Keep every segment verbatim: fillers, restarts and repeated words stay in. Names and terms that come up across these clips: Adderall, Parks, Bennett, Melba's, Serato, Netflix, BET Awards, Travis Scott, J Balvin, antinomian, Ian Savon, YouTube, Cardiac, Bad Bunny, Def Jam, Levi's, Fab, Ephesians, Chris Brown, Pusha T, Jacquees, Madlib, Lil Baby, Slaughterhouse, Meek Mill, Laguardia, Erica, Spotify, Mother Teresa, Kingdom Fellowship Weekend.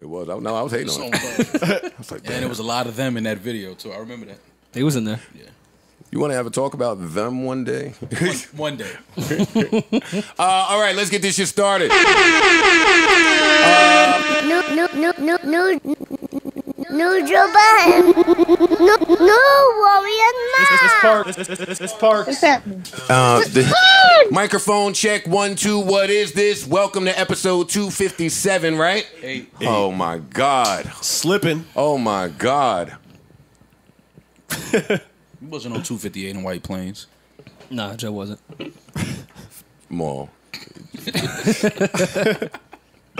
It was. I, no, I was hating was on it. I was like, damn. And it was a lot of them in that video, too. I remember that. They was in there. Yeah. You want to have a talk about them one day? one, one day. uh, all right, let's get this shit started. Uh, no, no, no, no, no, no, Joe Budden. No, no, Warrior, no. This, this, this, this, this Parks. What's happening? Uh, the microphone check, one, two, what is this? Welcome to episode two fifty-seven, right? Eight. Eight. Oh, my God. Slipping. Oh, my God. You wasn't on two fifty-eight in White Plains. Nah, Joe wasn't. Maul.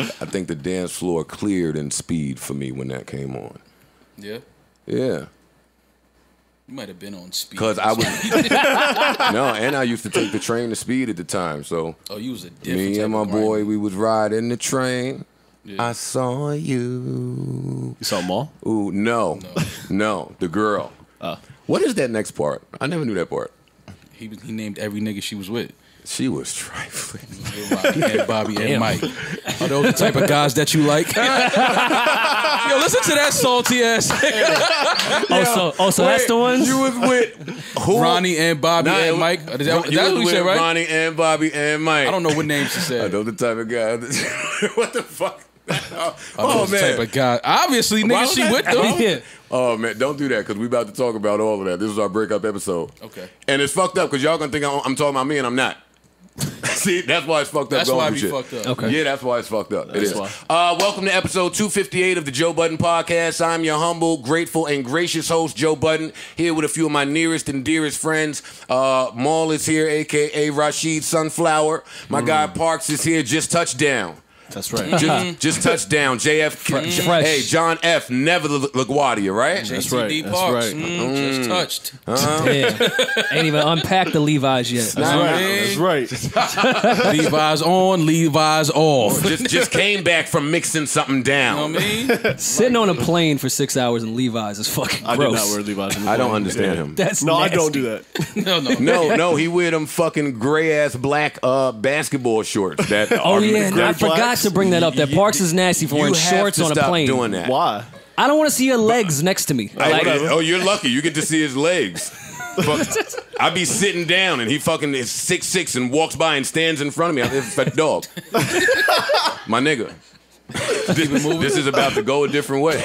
I think the dance floor cleared in speed for me when that came on. Yeah? Yeah. You might have been on speed. Because I was... No, and I used to take the train to speed at the time, so... Oh, you was a different Me type and my boy, we was riding the train. Yeah. I saw you. You saw Maul? Ooh, no. No. No, the girl. Uh. What is that next part? I never knew that part. He was, he named every nigga she was with. She was trifling. And Bobby and Mike. Are those the type of guys that you like? Yo, listen to that salty ass. Also, oh, so that's the ones you was with. Who? Ronnie and Bobby nah, and Mike. That, that's what you said, right? Ronnie and Bobby and Mike. I don't know what name she said. Are those the type of guys? What the fuck? Oh, oh man, type of guy. Obviously, nigga, she that? With them. Yeah. Oh man, don't do that because we about to talk about all of that. This is our breakup episode. Okay. And it's fucked up because y'all gonna think I'm, I'm talking about me and I'm not. See, that's why it's fucked up. That's why I be shit. Fucked up. Okay. Yeah, that's why it's fucked up. That's it is. Why. Uh, welcome to episode two fifty-eight of the Joe Budden Podcast. I'm your humble, grateful, and gracious host, Joe Budden, here with a few of my nearest and dearest friends. Uh, Maul is here, a k a. Rashid Sunflower. My mm. guy Parks is here, just touched down. That's right. Just, just touchdown. J F K. Fresh. Hey, John F. Never La LaGuardia, right? That's right. That's right. Mm, just touched. Uh-huh. Damn. Ain't even unpacked the Levi's yet. That's right. That's right. Levi's on, Levi's off. Just, just came back from mixing something down. You know what I mean? Sitting on a plane for six hours in Levi's is fucking gross. I do not wear Levi's. In the I don't plane. Understand him. That's no, nasty. I don't do that. No, no, no, no. He wear them fucking gray ass black uh, basketball shorts. That oh yeah, and I forgot. To bring that up, that Parks is nasty for wearing shorts on a plane. You have to stop doing that. Why? I don't want to see your legs next to me. I, like, oh, you're lucky. You get to see his legs. I be sitting down and he fucking is six six and walks by and stands in front of me. I'm like, a dog. My nigga. Keep it moving. This is about to go a different way.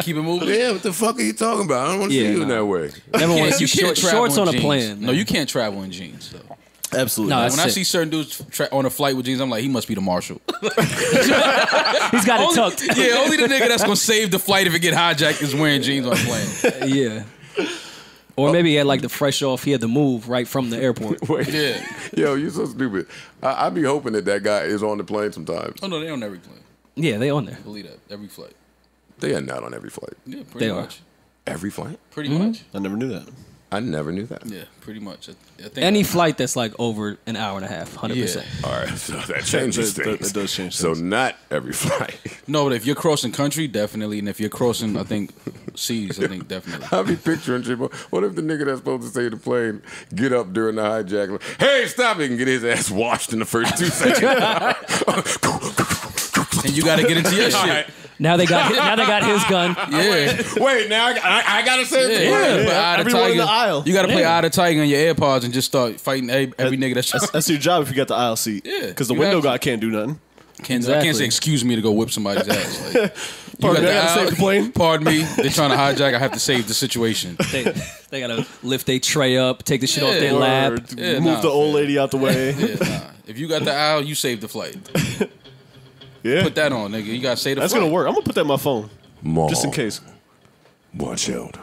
Keep it moving. Yeah, what the fuck are you talking about? I don't want to yeah, see you nah. in that way. Never want to see short, shorts on, on a plane. No, you can't travel in jeans, though. Absolutely. No, when sick. I see certain dudes tra on a flight with jeans, I'm like, he must be the marshal. He's got it tucked. Yeah, only the nigga that's gonna save the flight if it get hijacked is wearing jeans on a plane. Yeah. Or oh. maybe he had like the fresh off. He had to move right from the airport. Wait. Yeah. Yo, you're so stupid. I, I be hoping that that guy is on the plane sometimes. Oh no, they on every plane. Yeah, they on there. Believe that. Every flight. They are not on every flight. Yeah, pretty they much. Are. Every flight. Pretty mm-hmm. much. I never knew that. I never knew that. Yeah, pretty much. I, I think Any I flight that's like over an hour and a half, one hundred percent. Yeah. All right, so that changes that, things. That, that does change so things. So not every flight. No, but if you're crossing country, definitely. And if you're crossing, I think, seas, I think definitely. I'll be picturing people. What if the nigga that's supposed to save the plane get up during the hijacking? Hey, stop it and get his ass washed in the first two seconds. And you got to get into your shit. All right. Now they got now they got his gun. Yeah. Wait, now I, I, I gotta say, yeah, yeah. yeah. Everyone Tiger, in the aisle. You gotta play yeah. Eye of the Tiger on your AirPods and just start fighting every, every that, nigga that's that's, that's your job if you got the aisle seat. Yeah. Because the you window guy can't do nothing. Can't, exactly. I can't say excuse me to go whip somebody's ass. Like, pardon, you got the I gotta aisle, save the plane. Pardon me. They're trying to hijack. I have to save the situation. They, they gotta lift their tray up, take the shit yeah. off their lap, yeah, move nah, the old man. Lady out the way. Yeah, nah. If you got the aisle, you saved the flight. Yeah. Put that on, nigga. You gotta say the That's flight. Gonna work. I'm gonna put that in my phone. Mom, just in case. Watch out.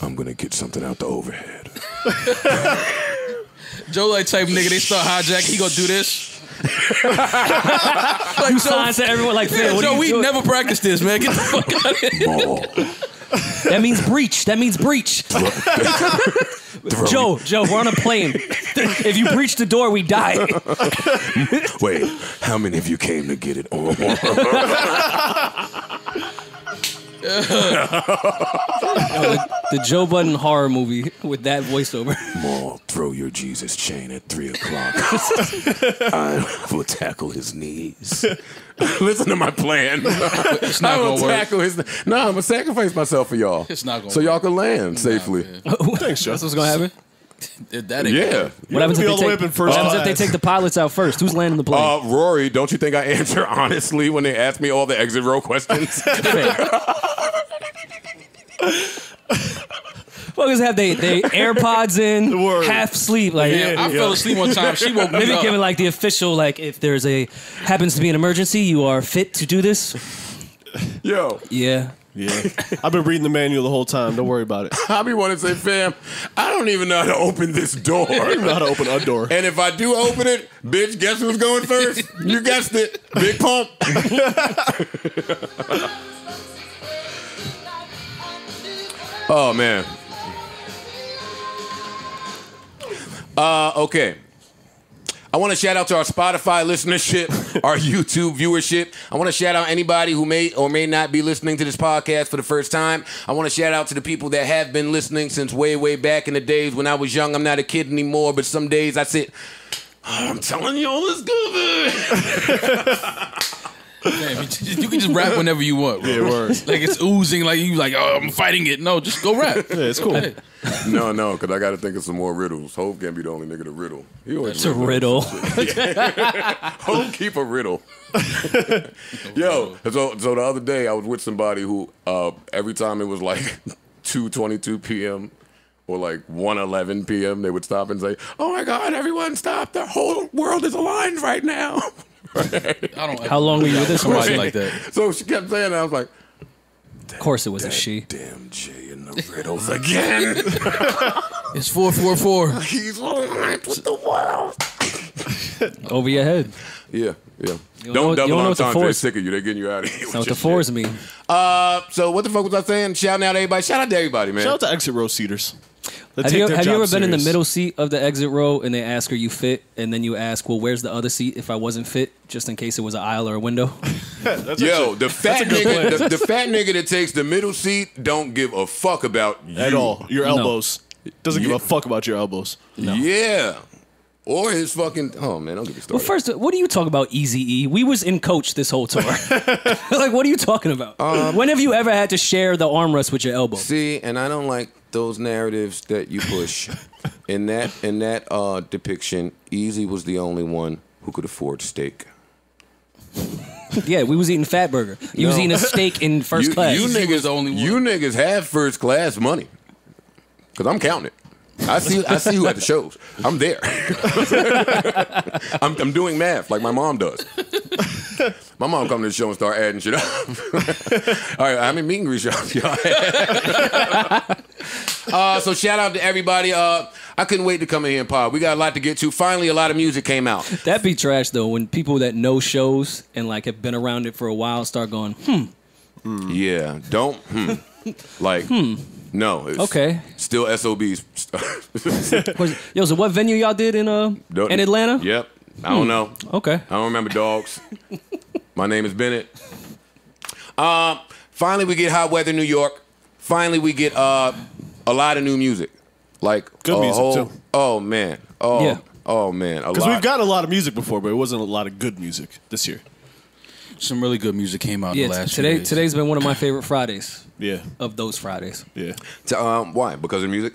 I'm gonna get something out the overhead. Joe like type nigga, they start hijacking, he gonna do this. Like, you so, signs to everyone like yeah, Joe, we doing? Never practiced this, man. Get the fuck out of here. Mom. That means breach. That means breach. Joe, Joe, we're on a plane. If you breach the door, we die. Wait, how many of you came to get it on? the, the Joe Budden horror movie with that voiceover. Maul, throw your Jesus chain at three o'clock. I will tackle his knees. Listen to my plan. It's not I will gonna tackle work. his No, nah, I'm going to sacrifice myself for y'all. It's not going to So y'all can land nah, safely. Thanks, Joe. That's what's going to happen? It, that ain't yeah. What happens if, they take, what happens if they take the pilots out first? Who's landing the plane? Uh, Rory, don't you think I answer honestly when they ask me all the exit row questions? Fuckers have they, they AirPods in, half sleep. Like yeah, I yeah. fell asleep one time. She woke me up. Maybe give it like the official, like if there's a happens to be an emergency, you are fit to do this. Yo. Yeah. Yeah, I've been reading the manual the whole time. Don't worry about it. I be wanting to say, fam, I don't even know how to open this door. I don't even know how to open a door. And if I do open it, bitch, guess who's going first? You guessed it. Big Pump. Oh, man. Uh, okay. I want to shout out to our Spotify listenership, our YouTube viewership. I want to shout out anybody who may or may not be listening to this podcast for the first time. I want to shout out to the people that have been listening since way, way back in the days when I was young. I'm not a kid anymore, but some days I sit, oh, I'm telling y'all this good, man. Man, you can just rap whenever you want, bro. Yeah, word. Like it's oozing, like you like, oh, I'm fighting it. No, just go rap. Yeah, it's cool. Hey. No, no, because I got to think of some more riddles. Hov can't be the only nigga to riddle. He always That's a riddle. Hov keep a riddle. Yo, so so the other day I was with somebody who uh, every time it was like two twenty-two p m or like one eleven p m they would stop and say, "Oh my God, everyone stop! The whole world is aligned right now." Right. I don't How long were you with somebody like that? So she kept saying that. I was like, of course it was a she. Damn Jay and the riddles again. It's four four four. He's all right with the world. Over your head. Yeah, yeah. You don't know, double on time. They're sick of you. They're getting you out of here. That's what the fours mean. Uh, so what the fuck was I saying? Shouting out to everybody. Shout out to everybody, man. Shout out to exit row seaters. They have you, have you ever serious. been in the middle seat of the exit row and they ask, are you fit? And then you ask, well, where's the other seat if I wasn't fit? Just in case it was an aisle or a window. That's Yo, a, the, fat that's nigga, the, the fat nigga that takes the middle seat don't give a fuck about you. At all. Your elbows. No. Doesn't yeah. give a fuck about your elbows. No. Yeah. Or his fucking... Oh, man, I'll give you a story. Well, first, what do you talk about, Eazy-E? We was in coach this whole tour. Like, what are you talking about? Um, when have you ever had to share the armrest with your elbow? See, and I don't like those narratives that you push. In that in that uh, depiction, Eazy was the only one who could afford steak. Yeah, we was eating fat burger. You no. was eating a steak in first you, class. You niggas, only one. You niggas have first class money. Because I'm counting it. I see I see who at the shows. I'm there. I'm, I'm doing math like my mom does. My mom come to the show and start adding shit up. All right, I'm in meet and greet shops, y'all. uh, so shout out to everybody. Uh, I couldn't wait to come in here and pod. We got a lot to get to. Finally, a lot of music came out. That'd be trash, though, when people that know shows and like have been around it for a while start going, hmm. Mm. Yeah, don't, hmm. Like, hmm. No, it's okay. Still S O Bs. Yo, so what venue y'all did in uh don't, in Atlanta? Yep, I hmm. don't know. Okay, I don't remember dogs. My name is Bennett. Uh, finally, we get hot weather New York. Finally, we get uh a lot of new music, like good music whole, too. Oh man, oh yeah. oh man, because we've got a lot of music before, but it wasn't a lot of good music this year. Some really good music came out yeah, the last today. Few days. Today's been one of my favorite Fridays. Yeah, of those Fridays. Yeah. To, um, why? Because of music.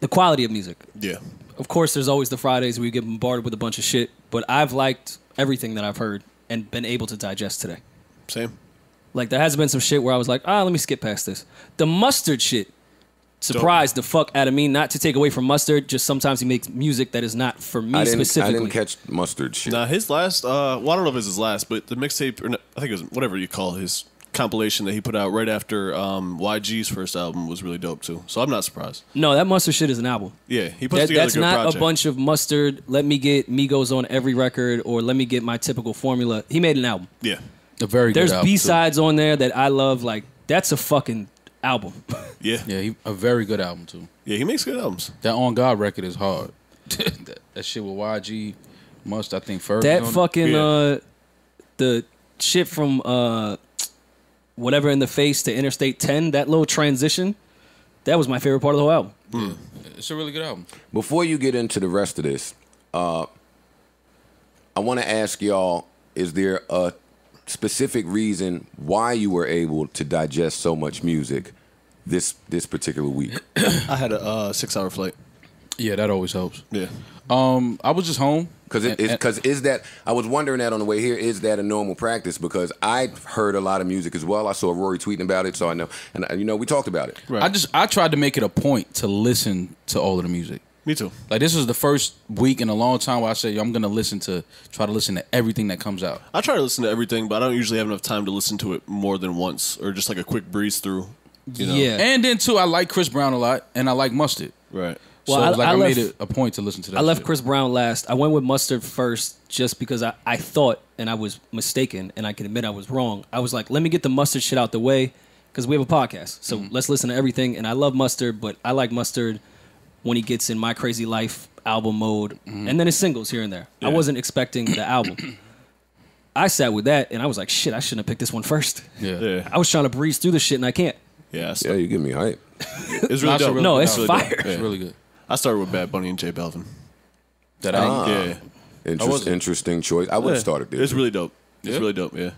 The quality of music. Yeah. Of course, there's always the Fridays where you get bombarded with a bunch of shit, but I've liked everything that I've heard and been able to digest today. Same. Like there has been some shit where I was like, ah, let me skip past this. The Mustard shit surprised Dope. the fuck out of me. Not to take away from Mustard, just sometimes he makes music that is not for me I specifically. I didn't catch Mustard shit. Nah, his last, uh, well, I don't know if it's his last, but the mixtape, or no, I think it was whatever you call his compilation that he put out right after um, Y G's first album was really dope too. So I'm not surprised. No, that Mustard shit is an album. Yeah, he puts that, together that's a good not project. A bunch of Mustard. Let me get Migos on every record, or let me get my typical formula. He made an album. Yeah, a very There's good album. There's B sides on there that I love. Like that's a fucking album. Yeah, yeah, he, a very good album too. Yeah, he makes good albums. That On God record is hard. that, that shit with Y G, Must I think first. That fucking yeah. uh, the shit from uh. whatever in the face to Interstate ten, that little transition, that was my favorite part of the whole album. Mm. It's a really good album. Before you get into the rest of this, uh, I want to ask y'all, is there a specific reason why you were able to digest so much music this this particular week? I had a uh, six-hour flight. Yeah, that always helps. Yeah. Um, I was just home. Because it, it's, cause is that, I was wondering that on the way here, is that a normal practice? Because I heard a lot of music as well. I saw Rory tweeting about it, so I know. And, you know, we talked about it. Right. I just, I tried to make it a point to listen to all of the music. Me too. Like, this was the first week in a long time where I said, yo, I'm going to listen to, try to listen to everything that comes out. I try to listen to everything, but I don't usually have enough time to listen to it more than once, or just like a quick breeze through. You know? Yeah. And then, too, I like Chris Brown a lot, and I like Mustard. Right. So well, I, like I, I left, made it a point to listen to that I left shit. Chris Brown last. I went with Mustard first just because I, I thought, and I was mistaken, and I can admit I was wrong. I was like, let me get the Mustard shit out the way because we have a podcast. So mm. let's listen to everything. And I love Mustard, but I like Mustard when he gets in My Crazy Life album mode. Mm. And then his singles here and there. Yeah. I wasn't expecting the album. I sat with that, and I was like, shit, I shouldn't have picked this one first. Yeah. yeah. I was trying to breeze through this shit, and I can't. Yeah, I yeah you give me hype. It's really dope. Really no, it's really fire. Yeah. It's really good. I started with Bad Bunny and J Balvin. That ah, I yeah, Interest, interesting choice. I would have yeah. started there. It's really dope. It's yeah. really dope. Yeah,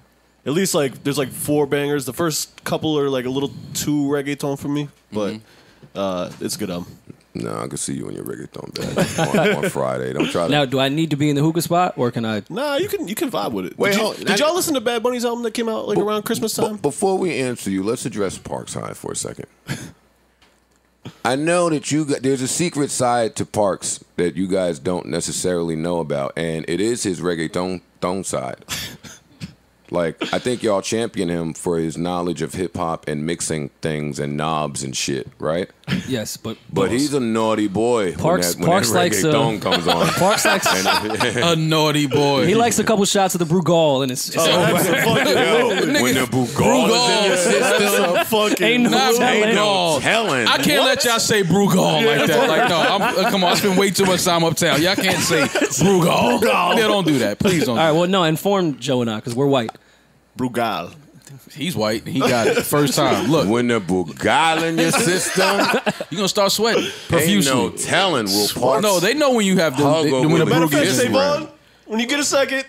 at least like there's like four bangers. The first couple are like a little too reggaeton for me, but mm-hmm. uh, it's good album. No, nah, I can see you in your reggaeton bag on, on Friday. Don't try to. Now, do I need to be in the hookah spot, or can I? Nah, you can you can vibe with it. Wait, did y'all listen to Bad Bunny's album that came out like around Christmas time? Before we answer you, let's address Parks High for a second. I know that you got, there's a secret side to Parks that you guys don't necessarily know about, and it is his reggaeton thong side. Like, I think y'all champion him for his knowledge of hip-hop and mixing things and knobs and shit, right? Yes, but... But Parks, he's a naughty boy Parks, when that, Parks when that reggaeton likes a, comes on. Parks likes a naughty boy. He likes a couple shots of the Brugal, and it's... it's oh, that's a fucking... Yo, when the Brugal is in your system, that's a fucking... Ain't no telling. I can't what? let y'all say Brugal yeah. like that. Like, no, I'm, come on, I spend way too much time uptown. Y'all can't say Brugal. Brugal. Yeah, don't do that. Please don't. All right, well, no, inform Joe and I, because we're white. Brugal. He's white. He got it first time. Look, when the Brugal in your system, you're gonna start sweating. Ain't no telling. Will Parks? No, they know when you have the when the Brugal is in. When you get a second,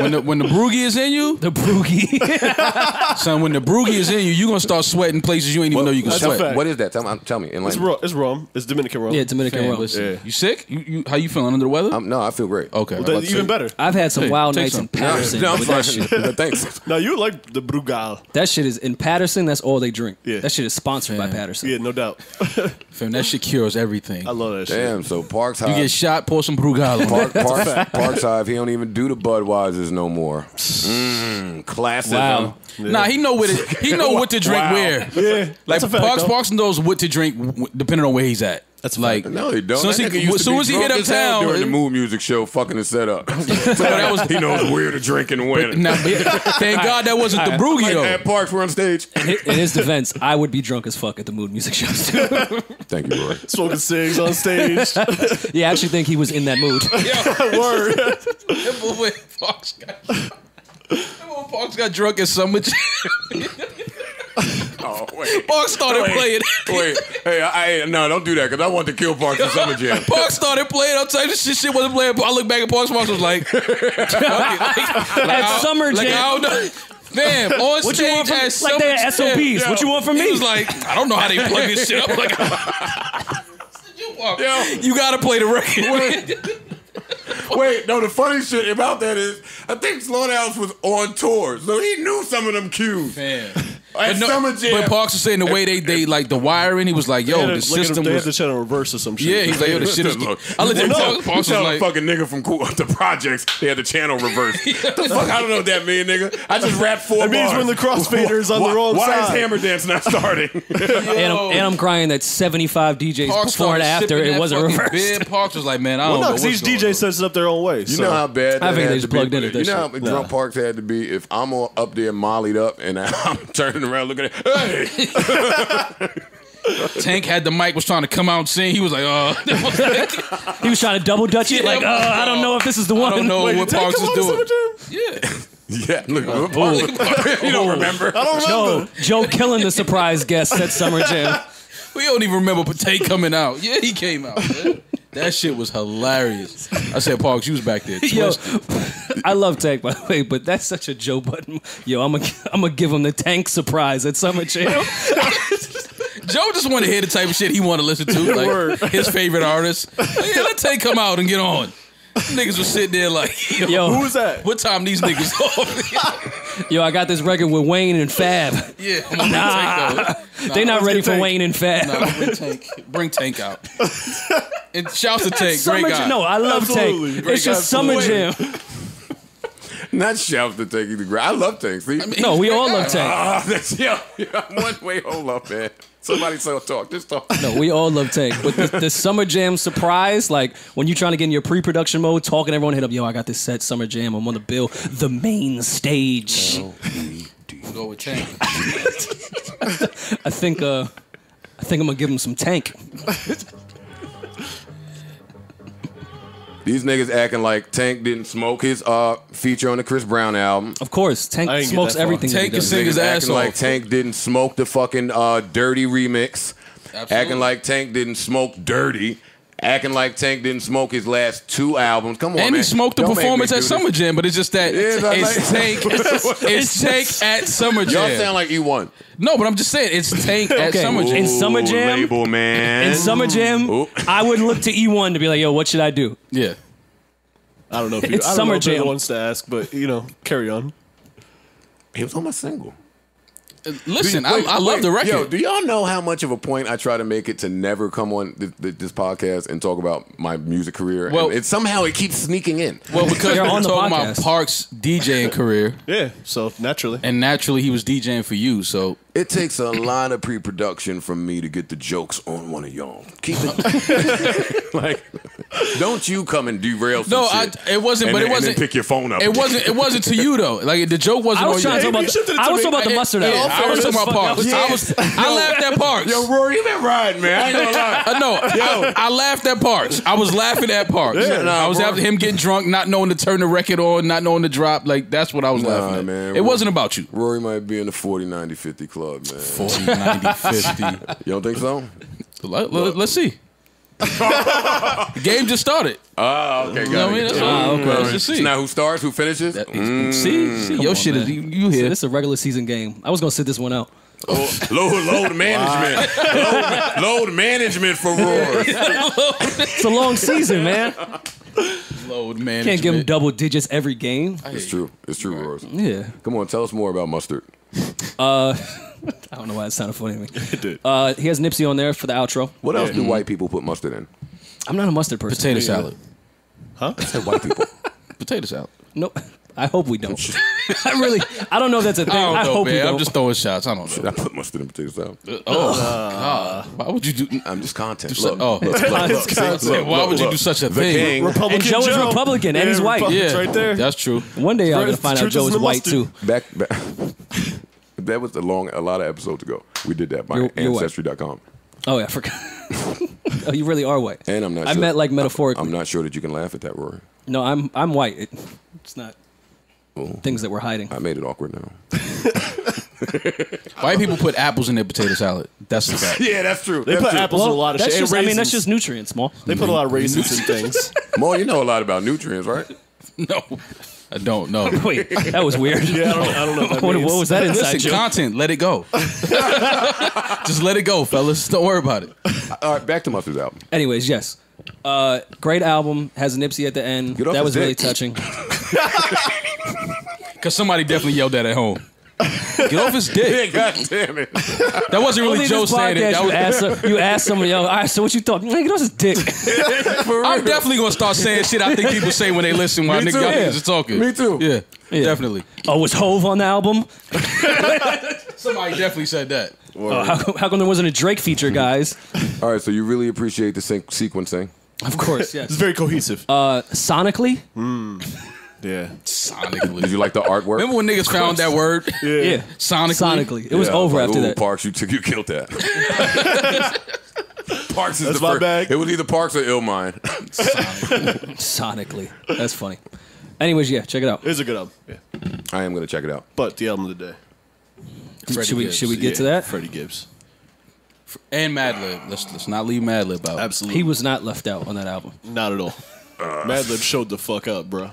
when the when the Brugal is in you, the Brugal. Son, when the Brugal is in you, you are gonna start sweating places you ain't even well, know you can sweat. What is that? Tell me. Tell me. It's rum. It's rum. It's Dominican rum. Yeah, Dominican Fan, rum. Yeah. You sick? You, you how you feeling under the weather? Um, no, I feel great. Okay, well, that's even better. I've had some hey, wild nights some. in Patterson. No, no, with that shit. No, thanks. No, you like the Brugal. That shit is in Patterson. That's all they drink. Yeah. That shit is sponsored Fam. by Patterson. Yeah, no doubt. Fam, that shit cures everything. I love that shit. Damn. So Parks High. You get shot. Pour some Brugal. Park, Parks Parks High. He don't even do the Budweisers no more. Mm, classic. Wow. Yeah. Nah, he know what it, he know what to drink wow. where. Yeah, like Parks Parks knows what to drink w depending on where he's at. That's like no, he don't. Soon that he, as soon as he hit uptown during it, the Mood Music show, fucking the setup. That was, he knows where to drink and when. Nah, thank God that wasn't I, the Brugal. Like at Parks, we're on stage. In, in his defense, I would be drunk as fuck at the Mood Music shows too. Thank you, Roy. Smoking cigs on stage. Yeah, I actually think he was in that mood. Yeah, word. That boy Parks got drunk. That boy Parks got drunk at some. Oh, wait. Parks started wait, playing. Wait, hey, I, I no, don't do that because I want to kill Parks in Summer Jam. Parks started playing. I'm telling you, this shit, shit wasn't playing. I look back at Parks, Parks was like, okay, like, like at Summer Jam. Like, I don't know. Fam, on what stage you want from, at Summer Jam. Like they had S O Bs. What you want from me? He was like, I don't know how they plug this shit up. Like, yo, you got to play the record. Wait, no, the funny shit about that is I think Slaughterhouse was on tour, so he knew some of them cues. Fam. But, no, but Parks was saying the way they, they like the wiring, he was like, yo, the system was the shit in reverse or some shit. Yeah, he's like, yo, the shit is look. I look at Parks tell like, fucking nigga from cool, the projects, they had the channel reversed. The fuck, I don't know what that means, nigga. I just rapped four bars. It means when the crossfader is on the wrong side. Why is Hammer Dance not starting? and, I'm, and I'm crying that seventy-five D Js Parks before and after it wasn't reversed. Bed. Parks was like, man, I don't well, no, know what's each D J sets it up their own way. You know how bad I think they just plugged in at this. You know how drunk Parks had to be if I'm up there mollied up and I'm turning around looking at hey. Tank had the mic, was trying to come out and sing. He was like, uh he was trying to double dutch it. Like, uh, I don't know if this is the one. I don't know Wait, what Parks is doing. Yeah. Yeah, look, uh, look you don't remember. I don't remember. Joe, Joe killing the surprise guest at Summer Jam. We don't even remember Patek coming out. Yeah, he came out. Man. That shit was hilarious. I said, Parks, you was back there. Yo, I love Tank, by the way, but that's such a Joe Budden. Yo, I'm gonna I'm gonna give him the Tank surprise at Summer Jam. Joe just want to hear the type of shit he want to listen to, like Word. his favorite artist. Like, yeah, let Tank come out and get on. Niggas was sitting there like, yo, yo, who's that? What time these niggas off? Yo, I got this record with Wayne and Fab. Yeah, I'm gonna nah. Tank though. Nah, they not ready for Tank. Wayne and Fab. Nah, bring Tank. Bring Tank out. And shouts to Tank, summer great guy. Jam. No, I love Absolutely. Tank. Great it's just Summer Wayne. Jam. Not shouts to Tank. I love Tank. See? I mean, no, we all guy. love Tank. Uh, that's, yo, yo, one way, hold up, man. Somebody so talk, just talk. No, we all love Tank. But the, the Summer Jam surprise, like when you're trying to get in your pre-production mode, talking everyone hit up, yo, I got this set, Summer Jam, I'm on the bill, the main stage. No, we'll go with Tank. I think uh, I think I'm gonna give him some Tank. These niggas acting like Tank didn't smoke his uh feature on the Chris Brown album. Of course, Tank smokes everything. Tank can sing his ass off. Acting like Tank didn't smoke the fucking uh, Dirty remix. Absolutely. Acting like Tank didn't smoke Dirty. Acting like Tank didn't smoke his last two albums. Come on, man. And he smoked the performance at Summer Jam, but it's just that it's Tank. It's Tank at Summer Jam. Y'all sound like E one. No, but I'm just saying it's Tank at Summer Jam. In Summer Jam, label, man. In Summer Jam, I would look to E one to be like, yo, what should I do? Yeah, I don't know if you, it's I don't Summer know if Jam wants to ask, but you know, carry on. He was on my single. Listen, you, wait, I, I wait, love the record. Yo, do y'all know how much of a point I try to make it to never come on th th this podcast and talk about my music career? Well, and it, somehow it keeps sneaking in. Well, because we're on talking podcast. about Parks' DJing career. Yeah, so naturally. And naturally he was DJing for you, so. It takes a lot of pre-production from me to get the jokes on one of y'all. Keep it. Like, don't you come and derail some no, shit. No, it wasn't, and but then, it wasn't. And then pick your phone up. It wasn't, it wasn't to you, though. Like, the joke wasn't on you. I was on trying to talk about, the, I was about the mustard. Yeah, I was talking about Parks. Yeah. I, was, I laughed at Parks. Yo, Rory, you been riding, man. I ain't gonna lie. Uh, no, yo. I, I laughed at Parks. I was laughing at Parks. Yeah, nah, I was after him getting drunk, not knowing to turn the record on, not knowing to drop. Like, that's what I was nah, laughing at. Man, it Rory, wasn't about you. Rory might be in the forty ninety fifty club. Club, man. forty, ninety, fifty. You don't think so? Let, let, let's see. The game just started. Oh, okay, got you know it. I mean? That's oh, okay. Let's just see. It's not who starts, who finishes. That, mm. See, see your on, shit man. is you, you here. It's a regular season game. I was gonna sit this one out. Oh, load, load management. Wow. Load, load management for Roars. It's a long season, man. Load management. Can't give them double digits every game. It's true. It's true, right. Roars. Yeah. Come on, tell us more about Mustard. Uh. I don't know why it sounded funny to me. It did. Uh, he has Nipsey on there for the outro. What else yeah. do white people put mustard in? I'm not a mustard person. Potato salad. Huh? I said white people. Potato salad. Nope. I hope we don't. I really, I don't know if that's a thing. I, don't I know, hope man. we don't. I'm just throwing shots. I don't know. I put mustard in potato salad? Uh, oh, uh, why would you do? I'm just content. Look, oh, look, look, look, content. Look, why would look, you do such a the thing? King. Republican and Joe, Joe is Republican and yeah, he's white. Yeah, right there. That's true. One day I'm gonna find out Joe is white too. Back, back. That was a long, a lot of episodes ago. We did that by ancestry dot com. Oh, yeah, I forgot. Oh, you really are white. And I'm not I sure. I meant like metaphorically. I'm not sure that you can laugh at that, Rory. No, I'm I'm white. It, it's not Ooh. things that we're hiding. I made it awkward now. White people put apples in their potato salad. That's the fact. Yeah, that's true. They that's put true. apples well, in a lot of shit. Just, I mean, that's just nutrients, Maul. They put a lot of raisins in things. Maul, you know a lot about nutrients, right? No. I don't know. Wait, that was weird. Yeah, I don't, I don't know. What, what was that inside Listen, content, let it go. Just let it go, fellas. Don't worry about it. All right, back to Mustard's album. Anyways, yes. Uh, great album. Has a Nipsey at the end. That was dick. really touching. Because somebody definitely yelled that at home. Get off his dick. God damn it. That wasn't really Joe saying it. That you, was asked, you asked somebody else, all right, so what you thought? Man, get off his dick. I'm definitely going to start saying shit I think people say when they listen while niggas yeah. are talking. Me too. Yeah, yeah, definitely. Oh, was Hov on the album? Somebody definitely said that. Oh, how, how come there wasn't a Drake feature, guys? All right, so you really appreciate the sequencing? Of course, yes. It's very cohesive. Uh, sonically? Hmm. Yeah, sonically. Did you like the artwork? Remember when niggas found that word? Yeah, yeah. Sonically. Sonically, it yeah, was over was like, after that. Parks, you took, you killed that. Parks is That's the my first. Bag. It was either Parks or Illmind. Sonically. Sonically, that's funny. Anyways, yeah, check it out. It's a good album. Yeah. I am going to check it out. But the album of the day. Freddie should we Gibbs. should we get yeah, to that? Freddie Gibbs. And Madlib. Let's let's not leave Madlib out. Absolutely. He was not left out on that album. Not at all. Uh, Madlib showed the fuck up, bro.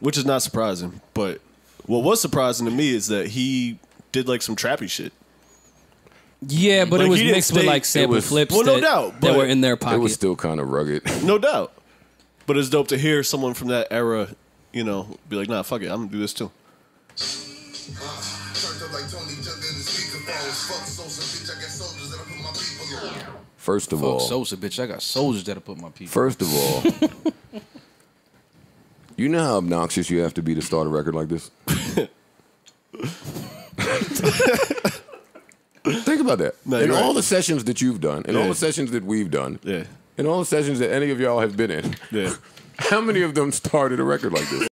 Which is not surprising. But what was surprising to me is that he did like some trappy shit. Yeah, but like, it was mixed stay, with like sample was, flips well, no that, doubt, that were in their pocket. It was still kind of rugged. No doubt. But it's dope to hear someone from that era, you know, be like, nah, fuck it, I'm going to do this too. First of fuck all, Sosa, bitch, I got soldiers that'll put my people. First of all, you know how obnoxious you have to be to start a record like this? Think about that. No, in all right. the sessions that you've done, in yeah. all the sessions that we've done, yeah. in all the sessions that any of y'all have been in, yeah. how many of them started a record like this?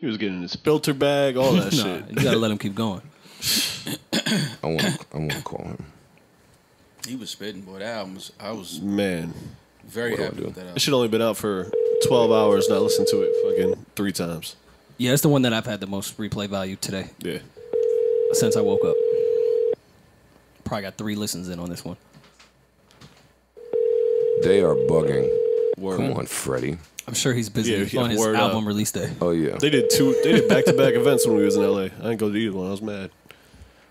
He was getting his filter bag, all that nah, shit. You gotta let him keep going. I want, I want to call him. He was spitting, boy. That album was, I was man, very what happy with that album. It should only been out for twelve hours, and I listened to it fucking three times. Yeah, it's the one that I've had the most replay value today. Yeah, since I woke up, probably got three listens in on this one. They are bugging. Word. Come on, Freddie. I'm sure he's busy yeah, he on his album up. release day. Oh yeah, they did two. They did back to back events when we was in L A. I didn't go to either one. I was mad.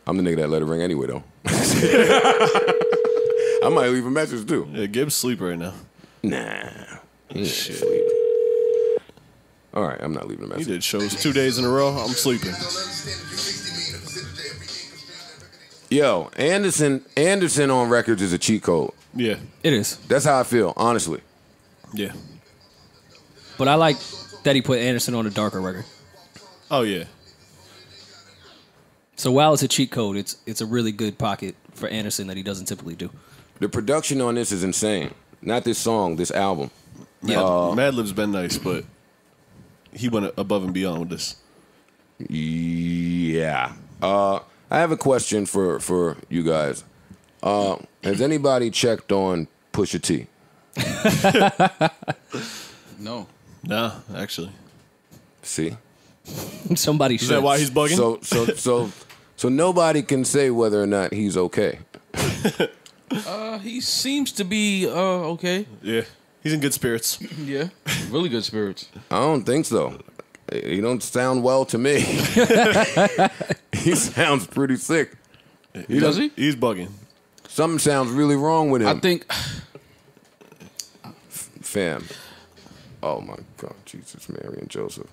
I'm the nigga that let it ring anyway, though. I might leave a message too. Yeah, Gibbs sleep right now. Nah, he shit. Sleep. All right, I'm not leaving a message. He did shows two days in a row. I'm sleeping. Yo, Anderson, Anderson on records is a cheat code. Yeah, it is. That's how I feel, honestly. Yeah. But I like that he put Anderson on a darker record. Oh, yeah. So while it's a cheat code, it's it's a really good pocket for Anderson that he doesn't typically do. The production on this is insane. Not this song, this album. Yeah. Uh, Madlib's been nice, but he went above and beyond with this. Yeah. Uh, I have a question for, for you guys. Uh, has anybody checked on Pusha T? No. No, actually. See? Somebody should. Is that why he's bugging? So so so so nobody can say whether or not he's okay. uh he seems to be uh okay. Yeah. He's in good spirits. Yeah. Really good spirits. I don't think so. He don't sound well to me. He sounds pretty sick. He Does he? He's bugging. Something sounds really wrong with him. I think fam. Oh, my God. Jesus, Mary, and Joseph.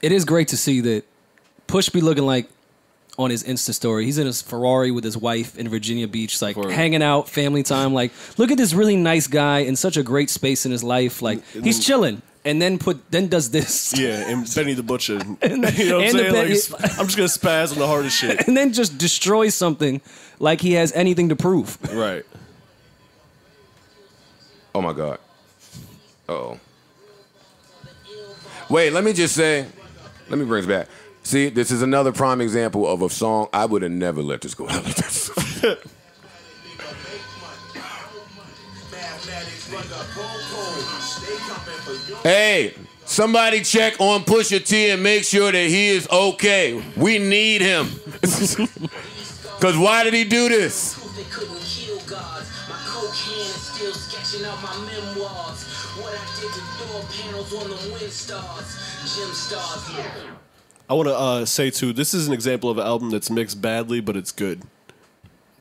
It is great to see that Push be looking like on his Insta story. He's in his Ferrari with his wife in Virginia Beach, like Ferrari. hanging out, family time. Like, look at this really nice guy in such a great space in his life. Like, he's chilling. And then put then does this. Yeah, and Benny the Butcher. And then, you know what I'm saying? Like, I'm just going to spaz on the hardest shit. And then just destroy something like he has anything to prove. Right. Oh, my God. Uh-oh. Wait, let me just say, let me bring this back. See, this is another prime example of a song I would have never let this go out like this. Hey, somebody check on Pusha T and make sure that he is okay. We need him. Because why did he do this? Out my memoirs, what I did to door panels on the wind stars, gym stars. Yeah. I want to uh, say too, this is an example of an album that's mixed badly, but it's good.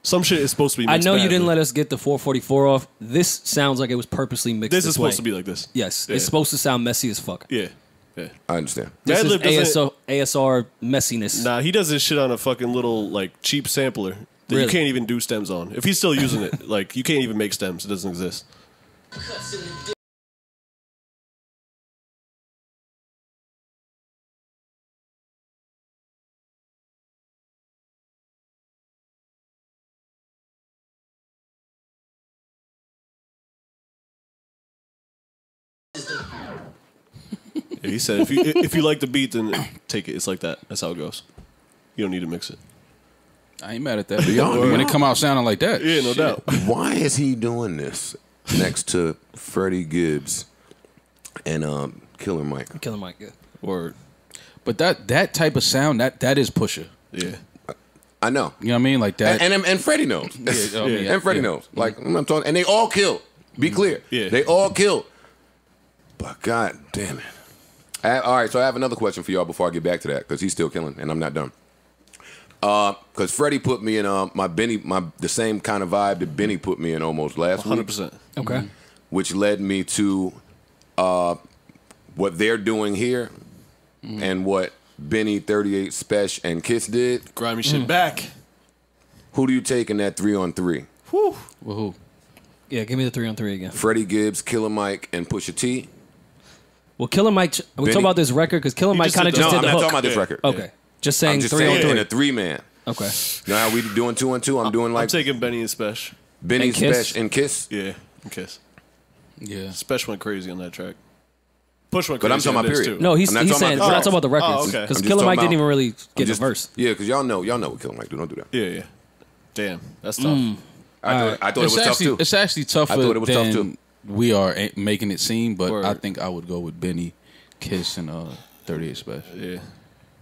Some shit is supposed to be mixed. I know badly. You didn't let us get the four forty-four off. This sounds like it was purposely mixed. This, this is way. Supposed to be like this. Yes. Yeah. It's supposed to sound messy as fuck. Yeah. Yeah. I understand. This Madlib is A S O, A S R messiness. Nah, he does this shit on a fucking little like cheap sampler that really? You can't even do stems on. If he's still using it, like you can't even make stems. It doesn't exist. He said, if you, if you like the beat, then take it. It's like that. That's how it goes. You don't need to mix it. I ain't mad at that. When it come out sounding like that. Yeah, no shit. Doubt. Why is he doing this next to Freddie Gibbs and um, Killer Mike? Killer Mike, yeah. Word. But that that type of sound, that that is Pusha. Yeah. I know. You know what I mean? Like that. And, and, and Freddie knows. Yeah, okay, yeah. And Freddie yeah. knows. Like, mm-hmm. I'm talking, and they all killed. Be mm-hmm. clear. Yeah. They all killed. But God damn it. I, all right, so I have another question for y'all before I get back to that, because he's still killing, and I'm not done. Because uh, Freddie put me in uh, my Benny, my the same kind of vibe that Benny put me in almost last week. one hundred percent. Okay. Which led me to uh, what they're doing here mm. and what Benny, thirty-eight, Spesh, and Kiss did. Grimy shit mm. back. Who do you take in that three on three? Whew. Woohoo. Yeah, give me the three on three again. Freddie Gibbs, Killer Mike, and Pusha T. Well, Killer Mike, we talking about this record because Killer Mike kind of just did the hook. No, I'm not talking about this record. Okay, just saying three on three in a three man. Okay. Now we doing two on two. I'm doing like I'm taking Benny and Spesh. Benny, Spesh, and Kiss. Yeah, and Kiss. Yeah, Spesh went crazy on that track. Push went crazy. But I'm talking about period. No, he's he's saying we're not talking about the records because Killer Mike didn't even really get the verse. Yeah, because y'all know y'all know what Killer Mike do. Don't do that. Yeah, yeah. Damn, that's tough. I thought it was tough too. It's actually tough. I thought it was tough too. We are making it seem, but Word. I think I would go with Benny, Kiss, and uh, thirty-eight Special. Yeah,